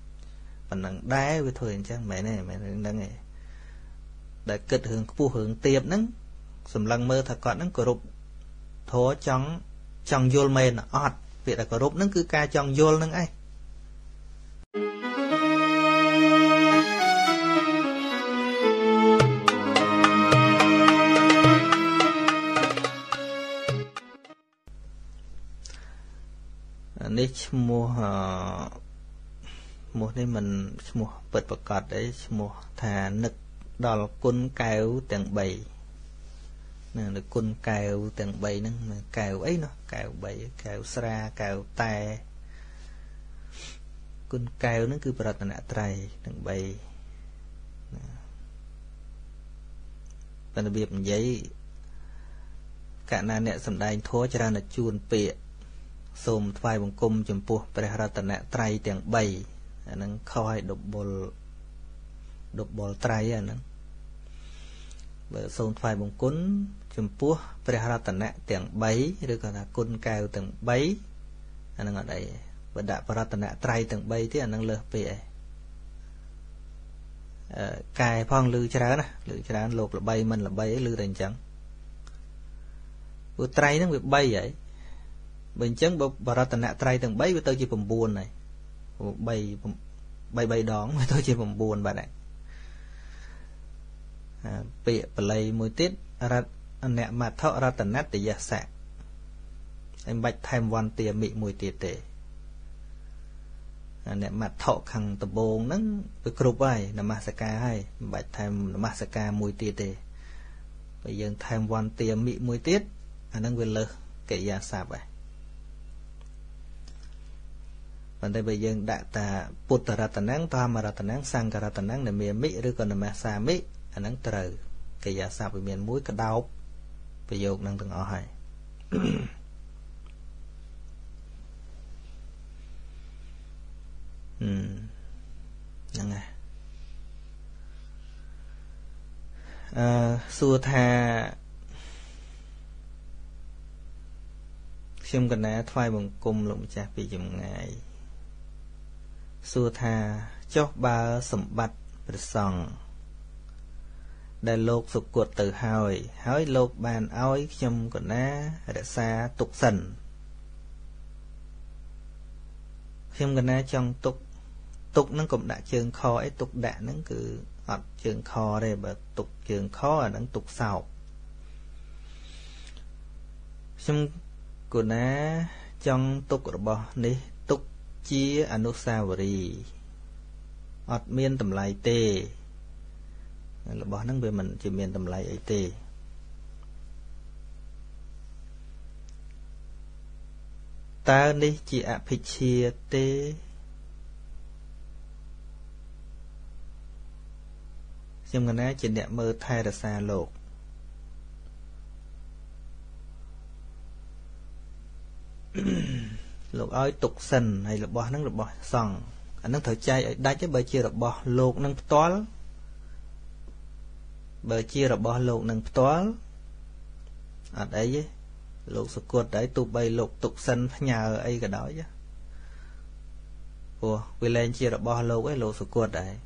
mình nâng đá với thuyền trang mẹ này mẹ nâng này để kết hưởng phù hưởng tiệp nâng sầm lăng mơ ta cọt nâng cờ rụp thua trắng trong vô mê nó ọt việc là có rụp nó cứ ca trong vô nâng ấy. Nếu mua mua thì mình mua bật bật cọt đấy mua thà nực đó là côn kéo tầng bảy nè được côn cào tầng bảy nè cào ấy nó cào bảy cào sra cào tè côn cào nó cứ bật nè trai tầng bảy tầng biệt giấy cả na nè sầm đai thua cho ra là chuồn bịa xôm phai bằng cung chấm pu ra tầng nè trai tầng bảy nó khơi đục bồn đục bồn trai à nó bởi xôn phai bằng cún chùm pua Prehara tận tiếng bấy rồi còn là côn cao tầng bấy anh ở đây và đã Prehara tận trai tầng bấy thì anh đang lơ về cài phong lư chả nè lư chả lột là bay mình là bay lư đành trắng vừa trai nó việc bay vậy bình chấn Prehara tận trai tầng bấy với tôi chỉ bầm buồn này bay bay bay đón với tôi chỉ bầm buồn bạn này bị lấy mối tiết ra nẹ mà thọ ra tận nát để giả sạc em bạch thêm văn tìa mị mùi tìa tệ nẹ mà thọ khẳng tập bồn nâng với cục ai là mà sạc hay bạch thêm là mà sạc mùi tìa tệ bây giờ thêm văn tìa mị mùi tiết anh đang quyền lơ kể giả sạc vậy vấn đề bây giờ đại tà bụt ra tận nắng toa mà ra tận nắng sang ra tận nắng là mẹ mị rồi còn là mà xa mị anh nắng trời cái giả sao bị miền mũi cái đau bây giờ đang từng ở hay năng à xưa tha xem gần này thay bằng cung lộng chạp bị dùm ngài xưa tha chóc ba sầm bạch sòng đại lục sụp cuột từ hồi hỏi lục bàn oi xem gần này đã xa tục sần xem gần này trong tục tục nó cũng đã trường kho ấy tục đã nó cứ ọt trường kho đây mà tục trường kho là nó tục sào xem của ná trong tục của bò này tục chia anusawari ọt miên tầm lại tê là bò nó về mình chỉ miên tầm lại ấy tê ta đi chỉ apichia tê nhưng mà nó chỉ đẹp mơ thay ra xa lột lột ơi tục sần hay là bò nắng là bò sòng anh nắng thở chay đá chứ bờ chia là bò lột nắng toán bờ chia là bò lột nắng toán ở đấy lột sụt cột đấy tụ bầy lột tục sần nhà ở ấy cả đó chứ ủa vì lên chia là bò lột ấy lột sụt cột đấy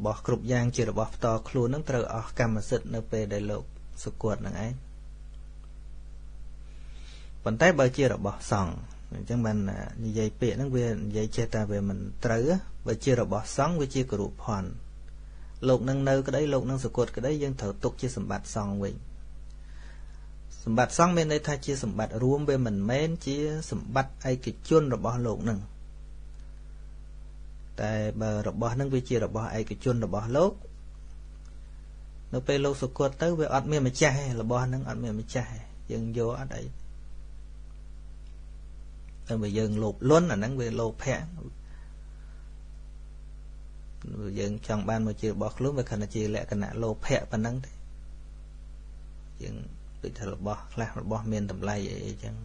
bỏ cục giang chỉ là bỏ to khuôn nâng trơ ở cam mà sứt nâng về đại lục sụt cuột nâng ấy còn tay bởi chia là bỏ sòng chẳng bằng như dây pịa nâng về dây che ta về mình trứ bởi chia là bỏ sóng với chia cụp hoàn lục nâng nâu cái đấy lục nâng sụt cuột cái đấy dân thở tục chia sầm bạt sòng mình sầm bạt sòng bên đây thay chia sầm bạt ruộng về mình mến chia sầm bạt ai kịch chuôn rồi bỏ lục nâng tại bờ rập bò nâng vi chia rập bò ai cái chun rập bò lốc nó pe lốc sụt cột tới về ọt miên mà chai rập bò nâng ọt miên mà chai dừng vô ở đấy tại vì dừng lột luôn là nâng về lột phe dừng trong ban mà chia bò lúc về khẩn là chia lẹ cái nạn lột phe và nâng thế dừng bị thở rập bò là rập bò miên tầm lai vậy chẳng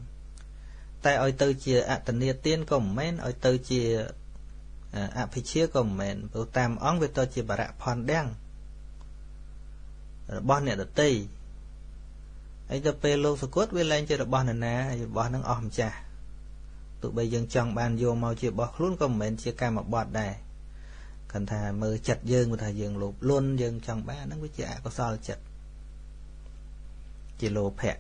tại oi tư chia ạ tình yêu tiên cùng men oi tư chia áp phí chia của mình bố tam ống với tôi chỉ bà rạ phòn đen bọn này là tây anh ta phê lô sơ cốt với lên cho bọn này nè bọn nó ổm chà tụi bây dân chồng bàn vô màu chỉ bọt luôn của mình chia ca một bọt này cần thà mơ chật dương mà thà dương lụp luôn dân chồng ba nó với chị ạ có so là chật chỉ lô phẹt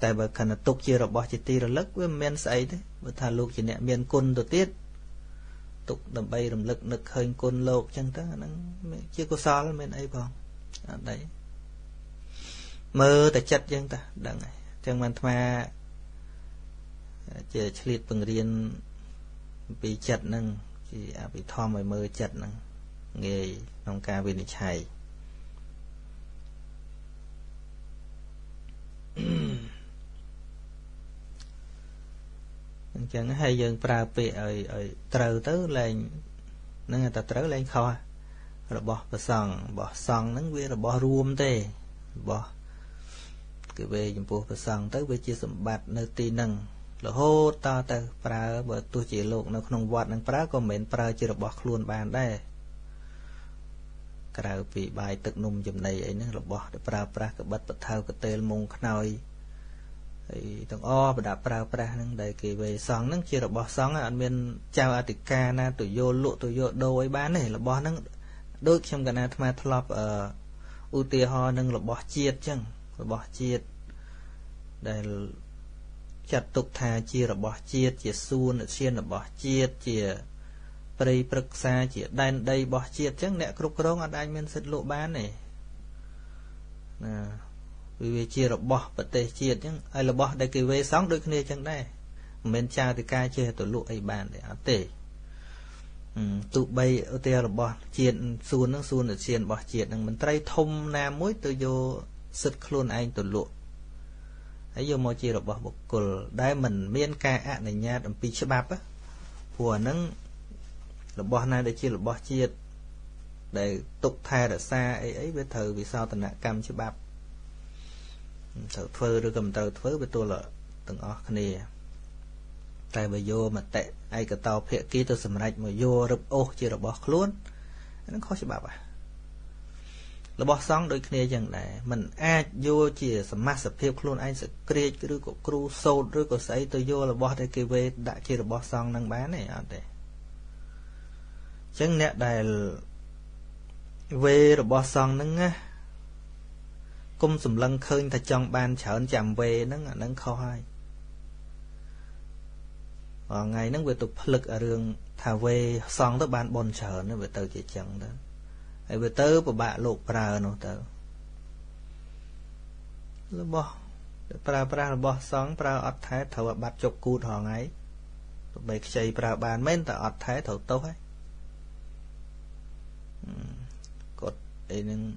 tại bởi cần là tục chia rồi bọt chỉ ti rồi lất với men sấy thế bởi thà lụp chỉ nẹ miền côn tổ tiết tục đầm bay đầm lực lực hơi côn lột chẳng ta nó chưa có so lắm bên ấy còn đấy mơ ta chặt chẳng ta đằng này chẳng bàn thà chỉ liệt bằng riêng bị chặt nâng chỉ bị thom mày mơ chặt nâng nghề nông ca bên này chẳng hay dân pra pị ơi ơi trừ tới lên nó người ta trớ lên kho rồi bỏ vào sòng bỏ sòng nó quê là bỏ ruộng tê bỏ cứ về dùng bộ vào sòng tới với chia sầm bạt nơi tì nâng là hô to tới pra bởi tôi chỉ luộc nó không vọt năng pra còn mến pra chưa được bỏ luôn bàn đây cả vì bài tực nung dùm này ấy nó là bỏ để pra pra cái bát bát thao cái tê mông khơi tông o và đạp prao prao nâng đầy kỳ về sóng nâng chia là bò sóng ở miền chào Atica na tụi vô lụa tụi vô đồ ấy bán này là bò nâng đôi trong cái này tham thọp ở uti ho nâng là bò chiết chăng bò chiết đây chặt tục thà chia là bò chiết chia suôn ở xiên là bò chiết chia prei praksa chia đây đây bò chiết chăng nè cục rong ăn anh miền sệt lụa bán này vì chia rồi bỏ bật tê chia chẳng ai là bỏ đây cái về sóng đôi kia chẳng đây bên cha thì ca chia tổ lụa ấy bàn để ăn tê tụ bay ở tê là bỏ chia xuôn nó xuôn ở xiên bỏ chia đằng mình tây thông nam muối từ vô sứt luôn anh tổ lụa ấy vô màu chia rồi bỏ một cột đai mình miên ca ạ này nha đầm pi chớp bắp á của nắng là bỏ này để chia là bỏ chia để tục thay để xa ấy ấy với thời vì sao tình hạ cam chớp bắp thợ phơi rồi cầm tờ phơi với tôi là từng ở này tại bây giờ mà tệ ai cả tàu phê kia tôi xem lại mà vô rập ô chưa rập bọc luôn nó khó chứ bà bà là bọc xong đôi kia chẳng để mình ai vô chỉ xem mắt xem phê luôn anh sẽ kia cái đứa của kêu sâu đứa của say tôi vô là bọc đây kia về đã chưa rập bọc xong đang bán này anh đấy chẳng lẽ đây về rập bọc xong nâng á cung sầm lăng khơi ta trong ban chở chạm về nâng à nâng khó hay ở ngày nâng về tục lực ở đường thả về xong tới ban bồn chở nó về tới chỉ chẳng đó ấy về tới của bạn lục pra nó tới nó bỏ pra pra bỏ xong pra ở thái thầu bát chọc cụt họ ngay bày chơi pra bàn mấy ta ở thái thầu tấu ấy cột ấy nâng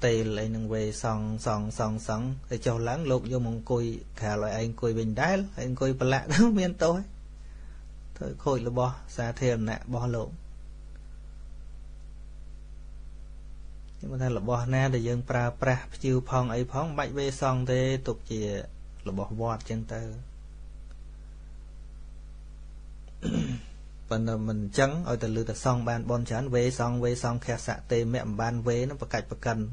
tê lại nâng về xong xong xong xong để cho láng lục vô mong cùi khả loại anh cùi bình đáy anh cùi bà lạ nó miên tối thôi khôi là bò xa thêm nạ bò lộn nhưng mà thay là bò nè để dân pra pra chiêu phong ấy phong bạch về xong thế tục chỉ là bò vọt trên tơ phần mình trắng ở từ lư từ xong ban bon chán về xong về xong khe sạ tê mẹ ban về nó và cạch và cần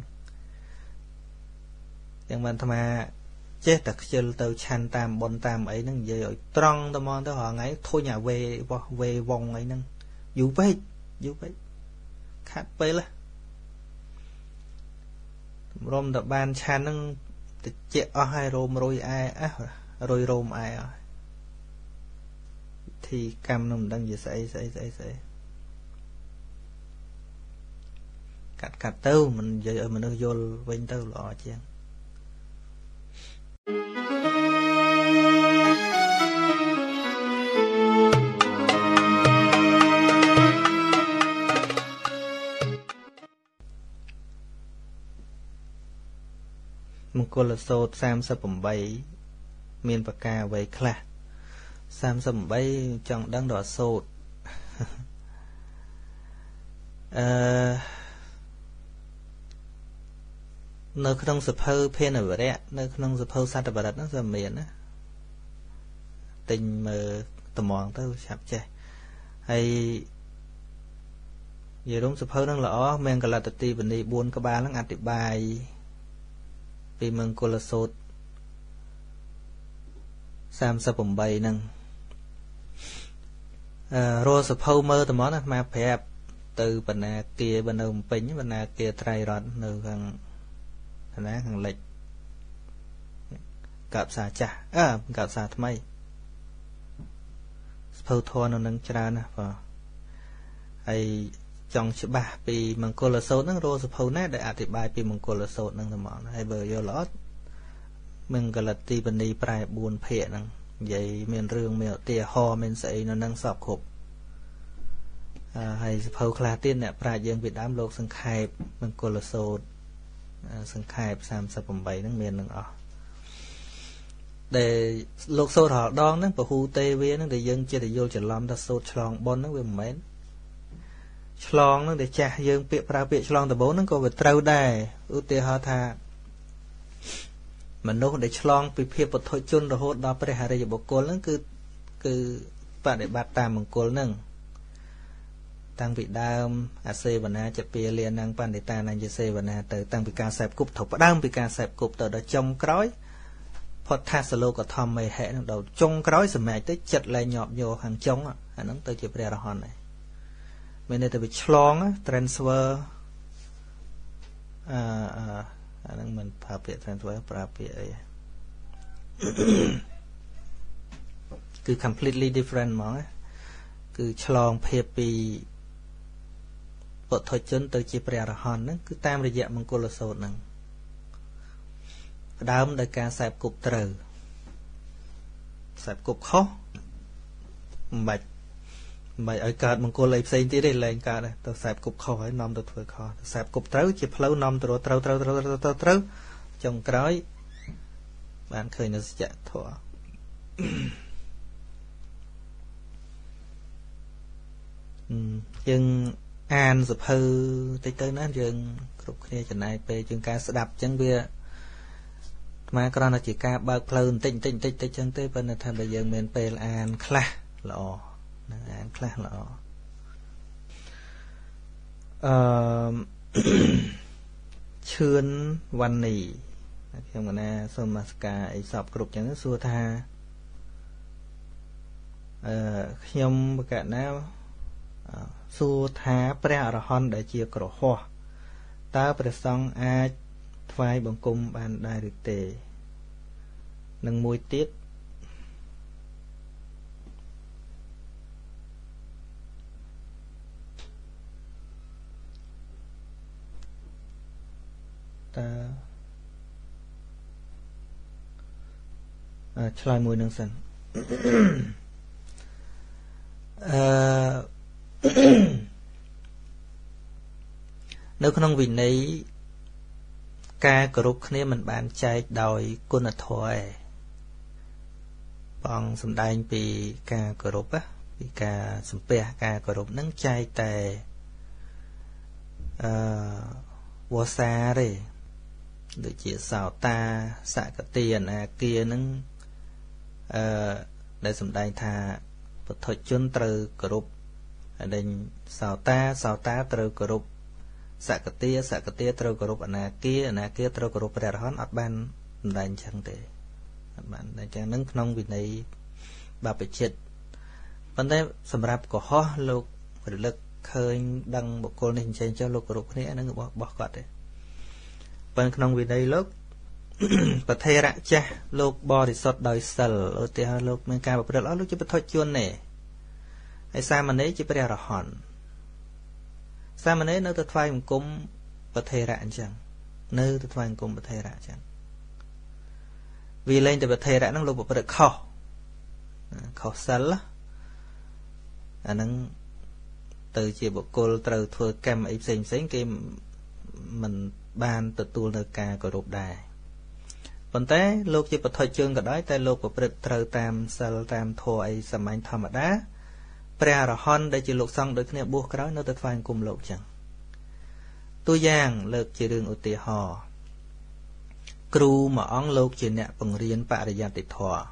nhưng mà tham à chết thật chơi từ chan tam bon tam ấy nó về rồi trăng tao mòn tao họ ngay thôi nhà về về vòng ấy nâng dù vậy dù vậy khác vậy là rom tập ban chan nâng chết ở hai rom rồi ai á rồi rom ai à thì cam nằm đang gì xảy xảy xảy xảy cắt cắt tâu mình giờ mình nó vô bên tâu lọ chăng một cô là số sam sa bẩm bay miền bạc ca vậy kha sam sầm bay trong đang đỏ sột nơi không sập hơi phen ở vậy đấy nơi không sập hơi sát ở vậy đó nó sầm miền á tình mờ tầm mòn tới sập che hay giờ đúng sập hơi đang lỏ men cả là tự ti vấn đề buồn cả ba lăng ăn tiệp bài vì mừng cô là sột sam sập bẩm bay nâng rồi sập hâu mơ từ món mà phép từ bên à kia bên ông pính bên à kia trai rót nương hàng nè hàng lệch cạp xà chả à cạp xà tham ấy sập thua nó nâng chả nè và ai trong chữ ba vì măng cột là sâu nâng rồi sập hâu nè để ạt thì bài vì măng cột là sâu nâng từ món hay bờ vô lót mình gọi là tì bình đi bài buồn phệ năng vậy miền rương miền tìa ho miền sậy nó năng sọc khục hay phâu khla tiên nè bài dương việt nam lộc sừng khay mình cô là sốt sừng khay sam sa bầm bảy năng miền năng ở để lộc sốt họ đón năng và hu tê vía năng để dương chia để vô trở lom ta sốt chlong bon năng về mến chlong năng để cha dương bịa pra bịa chlong từ bốn năng cô về trâu đài ưu tê ho tha mình đâu để chlong bị phê bật thôi chôn rồi hốt đó phải hà đây bộ cô lắm cứ cứ bạn để bắt tạm bằng cô nâng tăng bị đau à xe và na chặt pia liền năng bạn để ta năng xe và na tới tăng bị ca sẹp cục thục và đang bị ca sẹp cục tới đó trong cõi podcast solo của Tom mày hệ đầu trong cõi sầm mày tới chặt lại nhọp vô hàng trống à anh nói tới chụp ra là hòn này mình đây tới bị chlong á transfer à, à. Anh mình phá biệt transfer phá biệt ấy cứ completely different mà cứ chlong phê bì bộ thời chân tới chế bè hòn đó cứ tam đại dạng bằng cô là sốt nâng đám đại ca sạp cục trừ sạp cục khó mạch mày ở cát bằng cô lấy xây tí đây lên cát này tao sạp cục khó ấy nằm được thôi khó sạp cục trấu chỉ lâu nằm từ trấu trấu trấu trấu trấu trong cõi bạn khơi nó sẽ thọ nhưng an sập hư tới tới nó dừng cục kia trên này về trường ca sẽ đập chẳng bia mà còn là chỉ ca bạc phơn tinh tinh tinh tinh chân tới bên là thằng bây giờ mình về là an khla lọ an khla lọ chơn văn nỉ khi mà na sơ mà cả sập group chẳng xua tha khi mà cả na xua tha pre hòn để chia cỏ hoa ta pre song ai vai bằng cung bàn đại được tề nâng môi tiết ta chọi môi nâng sân nếu không vì này ca group này mình bán chạy đòi quân ở thôi bằng sầm đai vì ca group á vì ca sầm pe ca group nắng chạy tè vô xa rồi được chỉ xào ta xả cả tiền à kia nắng để sầm đai thà vật thời chuyên từ group đình xào ta xào ta từ group sạc tia sạc tia trâu group anh kia anh kia trâu group ra hòn ở ban đành chẳng thể bạn đành chẳng nâng nông vì này bà bị chết vấn đề sầm rạp của họ lục lực khơi đăng một cô nên trên cho lục group này nó bỏ bỏ gọt đấy vấn nông vì này lúc và thay ra cha lục bò thì sọt đời sờ ở tia lục men ca và bữa đó lúc chỉ bị thôi chuôn này hay sao mà đấy chỉ bị ra hòn sao mà nếu tôi thay một cung và thề ra chẳng nếu tôi thay một cung và thề ra chẳng vì lên thì thề ra nó lục bộ được khó khó sẵn lắm anh từ chỉ bộ cô từ thua kem ấy xinh xinh cái mình ban từ tu nơi ca của rụp đài còn thế lục chỉ bộ thời chương cả đó tại lục bộ được tam sơ tam thua ấy xâm anh thầm ở đá Prea hòn để chỉ lục xong được cái buộc cái đó nó tự phai cùng lục chẳng. Tôi giang lực chỉ đường ở tỉ hò. Cru mà ông lục chỉ nẹt bằng riêng bạ để giàn tịch thọ.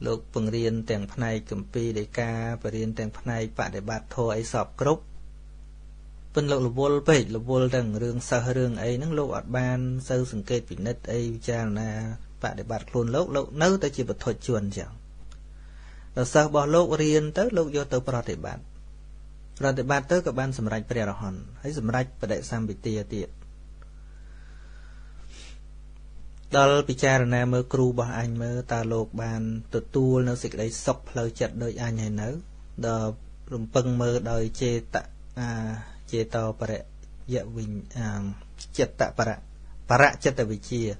Lục bằng riêng tiền pha này cầm pi để ca bằng riêng tiền pha này bạ để bạt thọ ấy sọp group. Bên lục lục bol bảy lục bol rằng riêng sao riêng ấy nâng lục ở ban sao sừng cây bị nứt ấy cha là bạn để bạn luôn lốc lốc nấu tới chỉ một thuật chuẩn chẳng, rồi sau bỏ lốc riêng tới lốc vô tới pro để bạn, pro để bạn tới các bạn sầm rạch bèo hòn, hãy sầm rạch và đại sam bị tia tiệt, đó bị cha là mơ kêu bỏ anh mơ ta lộc bàn tụt tu nó xịt lấy sọc lời chặt đời anh hay nấu, đó rung bưng mơ đời che tạ che to bả dạ bình chặt tạ bả bả chặt tạ bị chia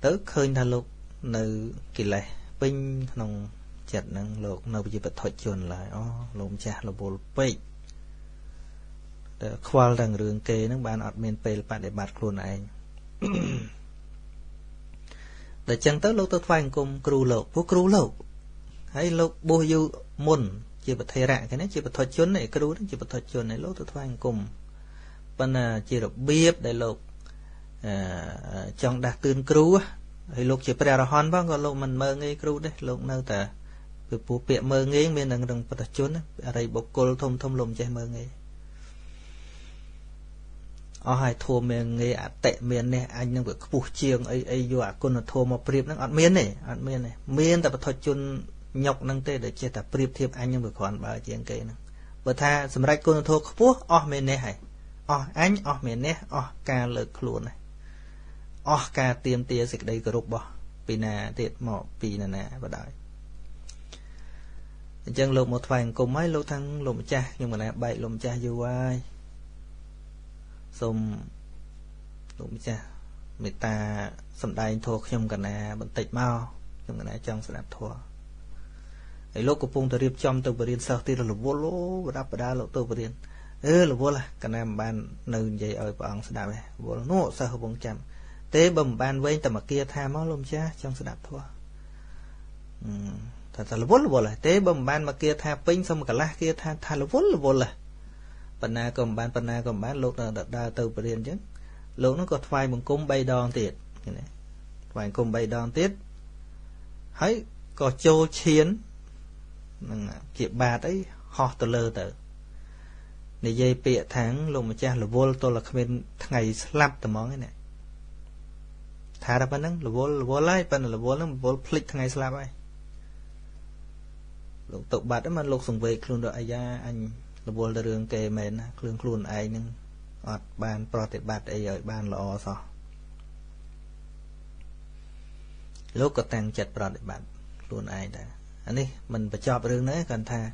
tới khơi tha lục nữ kỳ lệ pin nồng chặt năng lục nâu gì bật thoại chuồn lại oh, lùm cha là bồ pin khoa rằng đường kê nước bạn admin pê là bạn để bạt luôn anh để chẳng tới lục tôi phanh cùng kêu lục vô kêu lục hay lục bô du môn chỉ bật thề rạng cái này chỉ bật thoại chuồn này kêu đó chỉ bật thoại chuồn này lục tôi phanh cùng bên là chỉ được biết để lục trong đạt tươn cứu thì lúc chỉ phải ra hòn bao còn lúc mình mơ nghe cứu đấy lúc nào ta bị bố mẹ mơ nghe mình đang đang bắt chốn ở đây bọc cô thông thông lùm chạy mơ nghe ở hai thua miền nghe à tệ miền này anh đang được buộc chiêng ấy ấy do cô nó thua mà priệp đang ở miền này ở miền này miền ta bắt thoát chốn nhọc năng tê để che ta priệp thiệp anh đang được còn ba chiêng cây năng bữa tha sớm rách cô nó thua buộc ở miền này hay ở anh ở miền này ở ca lợn luôn này ở ca tiêm tia dịch đây group bỏ vì nè tiệt mỏ vì nè nè và đợi chân lục một vài cùng mấy lục thăng lục cha nhưng mà nè bảy lục cha dù ai xong lục cha người ta sầm đai thua nhưng mà nè bận tịt mau nhưng mà nè trong sẽ làm thua ấy lục của phung từ điệp trong từ bờ điền sau thì là lục vô lỗ và đáp và đá lục từ bờ điền ơ lục vô là cái nam ban nương dây ở bọn sẽ đạp này vô nó sao không bông chạm thế bầm ban với tầm mà kia tha máu lông cha trong sự đạp thua ừ. thật là vốn là vốn là thế bầm ban mà kia tha pin xong mà cả lá kia tha tha là vốn là vốn là Phần na cầm bán phần na cầm bán lột là đa từ tiền chứ lột nó có thoai bằng cung bay đòn tiệt thoai cung bay đòn tiệt hãy có châu chiến chị bà đấy họ từ lơ từ này dây bịa tháng lùng mà cha là vô tôi là bên ngày slap từ món cái này thà ra bên đó là vô là vô lái bên là vô nó vô flick ngày slap ấy lục tụ bạt đó mà lục sùng về luôn đó ai ra anh là vô là đường kề mền luôn luôn ai nhưng ọt bàn prote bạt ấy rồi bàn là o so lúc có tăng chặt prote bạt luôn ai đã anh đi mình phải cho đường đấy cần tha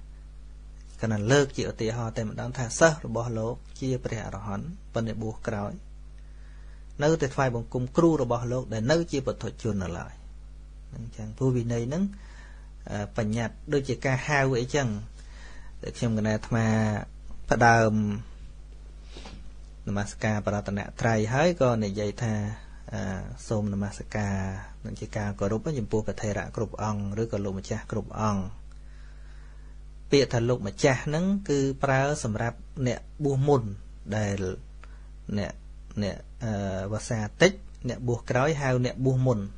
cần là lơ chịu tì họ tại mình đang tha sơ rồi bỏ lỗ chia bè rồi hòn vấn đề buộc cào nơi tuyệt phai bằng cung cru rồi bỏ lỗ để nơi chia vật thuật chuồn ở lại nên chẳng vô vị này nứng phải nhặt đôi chỉ ca hao vậy chẳng để xem cái này mà bắt đầu namaskar và tận trai hái con này dạy tha xôm namaskar nên chỉ ca có rút với những buộc thầy đã cột ong rồi còn lụm cha cột ong việc thằng lục mà cha nắng cứ prao sầm rạp nè bùa mồn để nè nè và xa tích nè bùa cói hao nè bùa mồn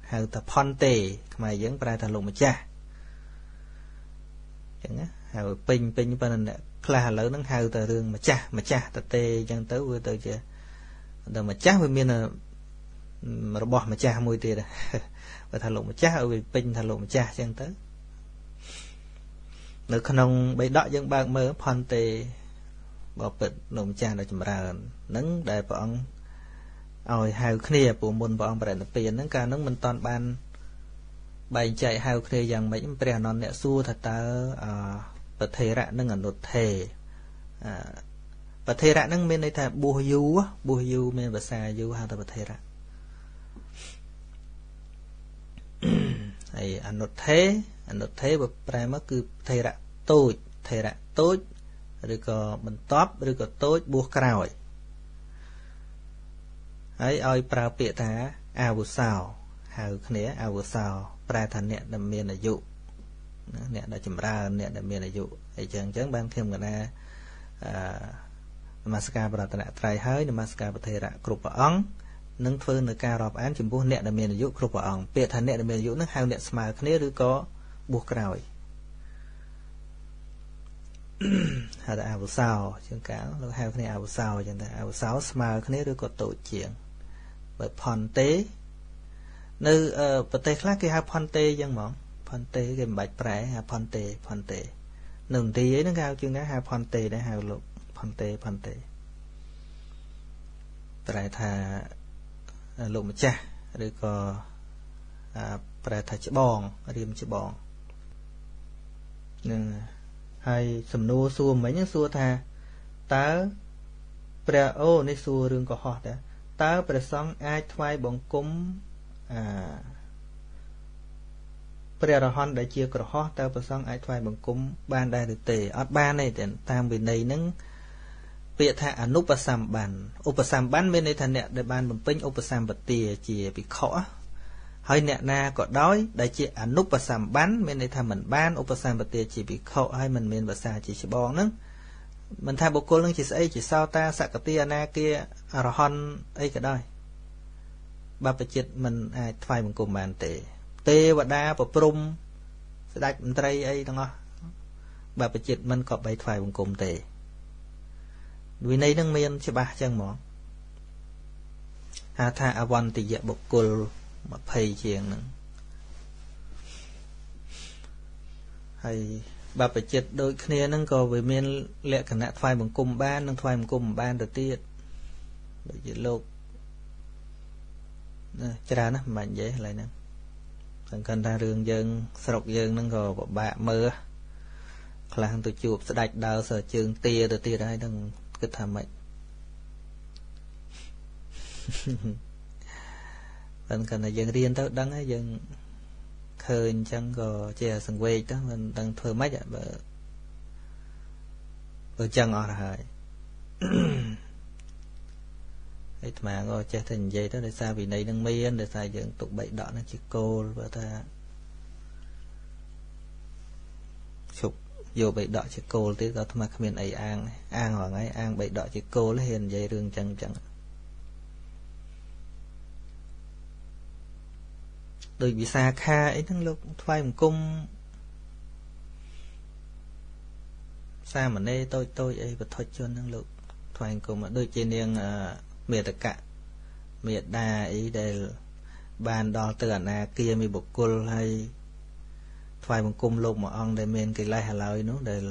hao tập pon tề mà vẫn prao thằng lục mà cha chẳng á hao pin pin bên nè là lỡ nắng hao từ đường mà cha mà cha từ tề chẳng tới vừa từ chưa từ mà cha với miền là mà bỏ mà cha môi tiền và thằng lục mà cha ở về pin thằng lục mà cha chẳng tới nếu không bị đọt những bạn mơ phòn tê bảo bịch nồng cha đã chìm ra nắng để bọn ôi hào kia của môn bọn bạn tập tiền nắng cả nắng mình toàn ban bay chạy hào kia rằng mấy bè non nẹt xu thật ta bật thề rạ nâng ở nốt thề bật thề rạ nâng bên đây thà bùa du bùa du bên bờ xa du hào ta bật thề rạ ấy nốt thế anh được thế và phải mất cứ thầy đã tôi thầy đã tốt rồi có mình top rồi có tốt buộc rồi ấy ơi prao bịa thả ao sao hào khné ao sao prao thành nẹt đầm miền là dụ nẹt đã chìm ra nẹt đầm miền là dụ ấy chẳng chẳng ban thêm người ta masca prao thành trai hơi thì masca thầy đã cột vào ống nâng phơn được cao rập án chìm buộc nẹt đầm miền là dụ cột vào ống bịa thành nẹt đầm miền là dụ nó hào nẹt smile khné rồi có buộc rồi hạt ảo sao chương cáo lúc hai cái này ảo sao chẳng ta ảo sao mà cái này được có tổ chuyện bởi phòn tế nơi vật tế khác cái hai phòn tế dân mỏng phòn tế cái bạch trái hai phòn tế phòn tế nồng tí ấy nó cao chương cái hai phòn tế để hai lục phòn tế phòn tế trái thà lục một cha được có trái thà chữ bòn riêng chữ bòn hay sầm nô xua mấy những xua tha tớ bè ô này xua rừng có họ đã tớ bè xong ai thay bằng cúng à bè là hòn đại chia của họ tớ bè xong ai thay bằng cúng ban đại được tề ở ban này tiền tam bên này nâng bịa tha anh núp ở sầm bàn ốp ở sầm bán bên này thành nè để ban bằng pin ốp ở sầm bật tìa chỉ bị khó hơi nẹt na có đói đại chị anh núp và sàm bán bên đây tham mình bán ốp và sàm bật tiền chỉ bị khâu hay mình miền và xa chỉ chỉ bòn nữa mình tham bộ cô lưng chỉ ấy chỉ sao ta sạc cái tia na kia rồi hòn ấy cả đói ba bạch chít mình ai thay mình cùng bàn tề tề và đa và prum đặt mình tây ấy đúng không ba bạch chít mình có bảy thay mình cùng tề vì này đang miền chỉ ba chân mỏ hà tha avan thì dẹp bộ cô mà phê chuyện nữa hay bà phải chết đôi kia nâng cầu về miền lệ cả nạ thoai bằng cung ban nâng thoai bằng cung ban được tiệt bởi vì lột chả ra nó mạnh dễ lại nè thằng cần ra đường dân sọc dân nâng cầu bà mơ là thằng tụi chụp sẽ đạch đào sở trường tia được tia đây đừng cứ thả mạnh bạn cần là dân riêng tao đăng ấy dân khơi chẳng gò chè sừng quê đó mình đang thơ máy vậy bờ bờ chân ở lại ấy mà gò chè thành vậy đó để sao vì này đang miên để sai dân tụt bậy đỏ nó chỉ cô và ta chụp vô bậy đọt chỉ cô tí đó mà không ai ăn ăn hoặc ngay ăn bậy đọt chỉ cô là hiền dây rương chẳng chẳng đôi bị xa kha ấy thằng lúc phai một cung xa mà đây tôi tôi ấy và thôi chôn thằng lúc phai cùng mà đôi trên đường miệt cả miệt đà ấy đều bàn đo từ là kia mi bộc côn hay phai một cung lục mà ông để men cái lai hà lơi nó để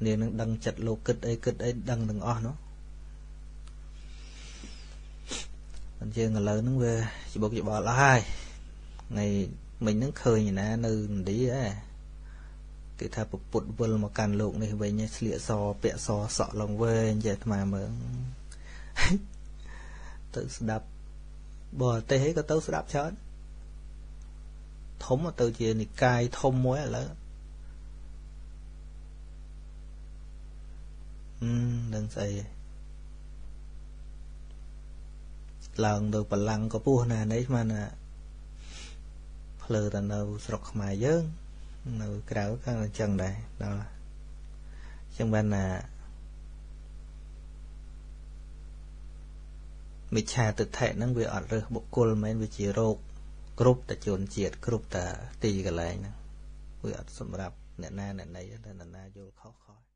nên đăng chặt lục kịch ấy kịch ấy đăng đừng o nó anh chưa người lớn nó về chỉ bộc chỉ bỏ lại ngày mình nó khơi như nè nơi đấy à cái thà bộc bột vườn mà càn lục này về nhảy lịa sò bẹ sò sọ lòng về vậy mà mà tự đập bờ tê hết có tớ đập chết thốn mà từ chia thì cai thôn muối là ừm đừng say lần được bẩn lăng có pu nè đấy mà nè lừa tận đầu sọc mài dớn đầu kéo các chân đây đó trong bên là mình trà tự thể năng về ở rồi bộ cột mấy về chỉ rộp group តែ ជូន ជាតិ group តែ ទីកន្លែងហ្នឹង វា អត់សម្រាប់ អ្នកណា អ្នកណី តែ អ្នកណា យល់ខុសៗ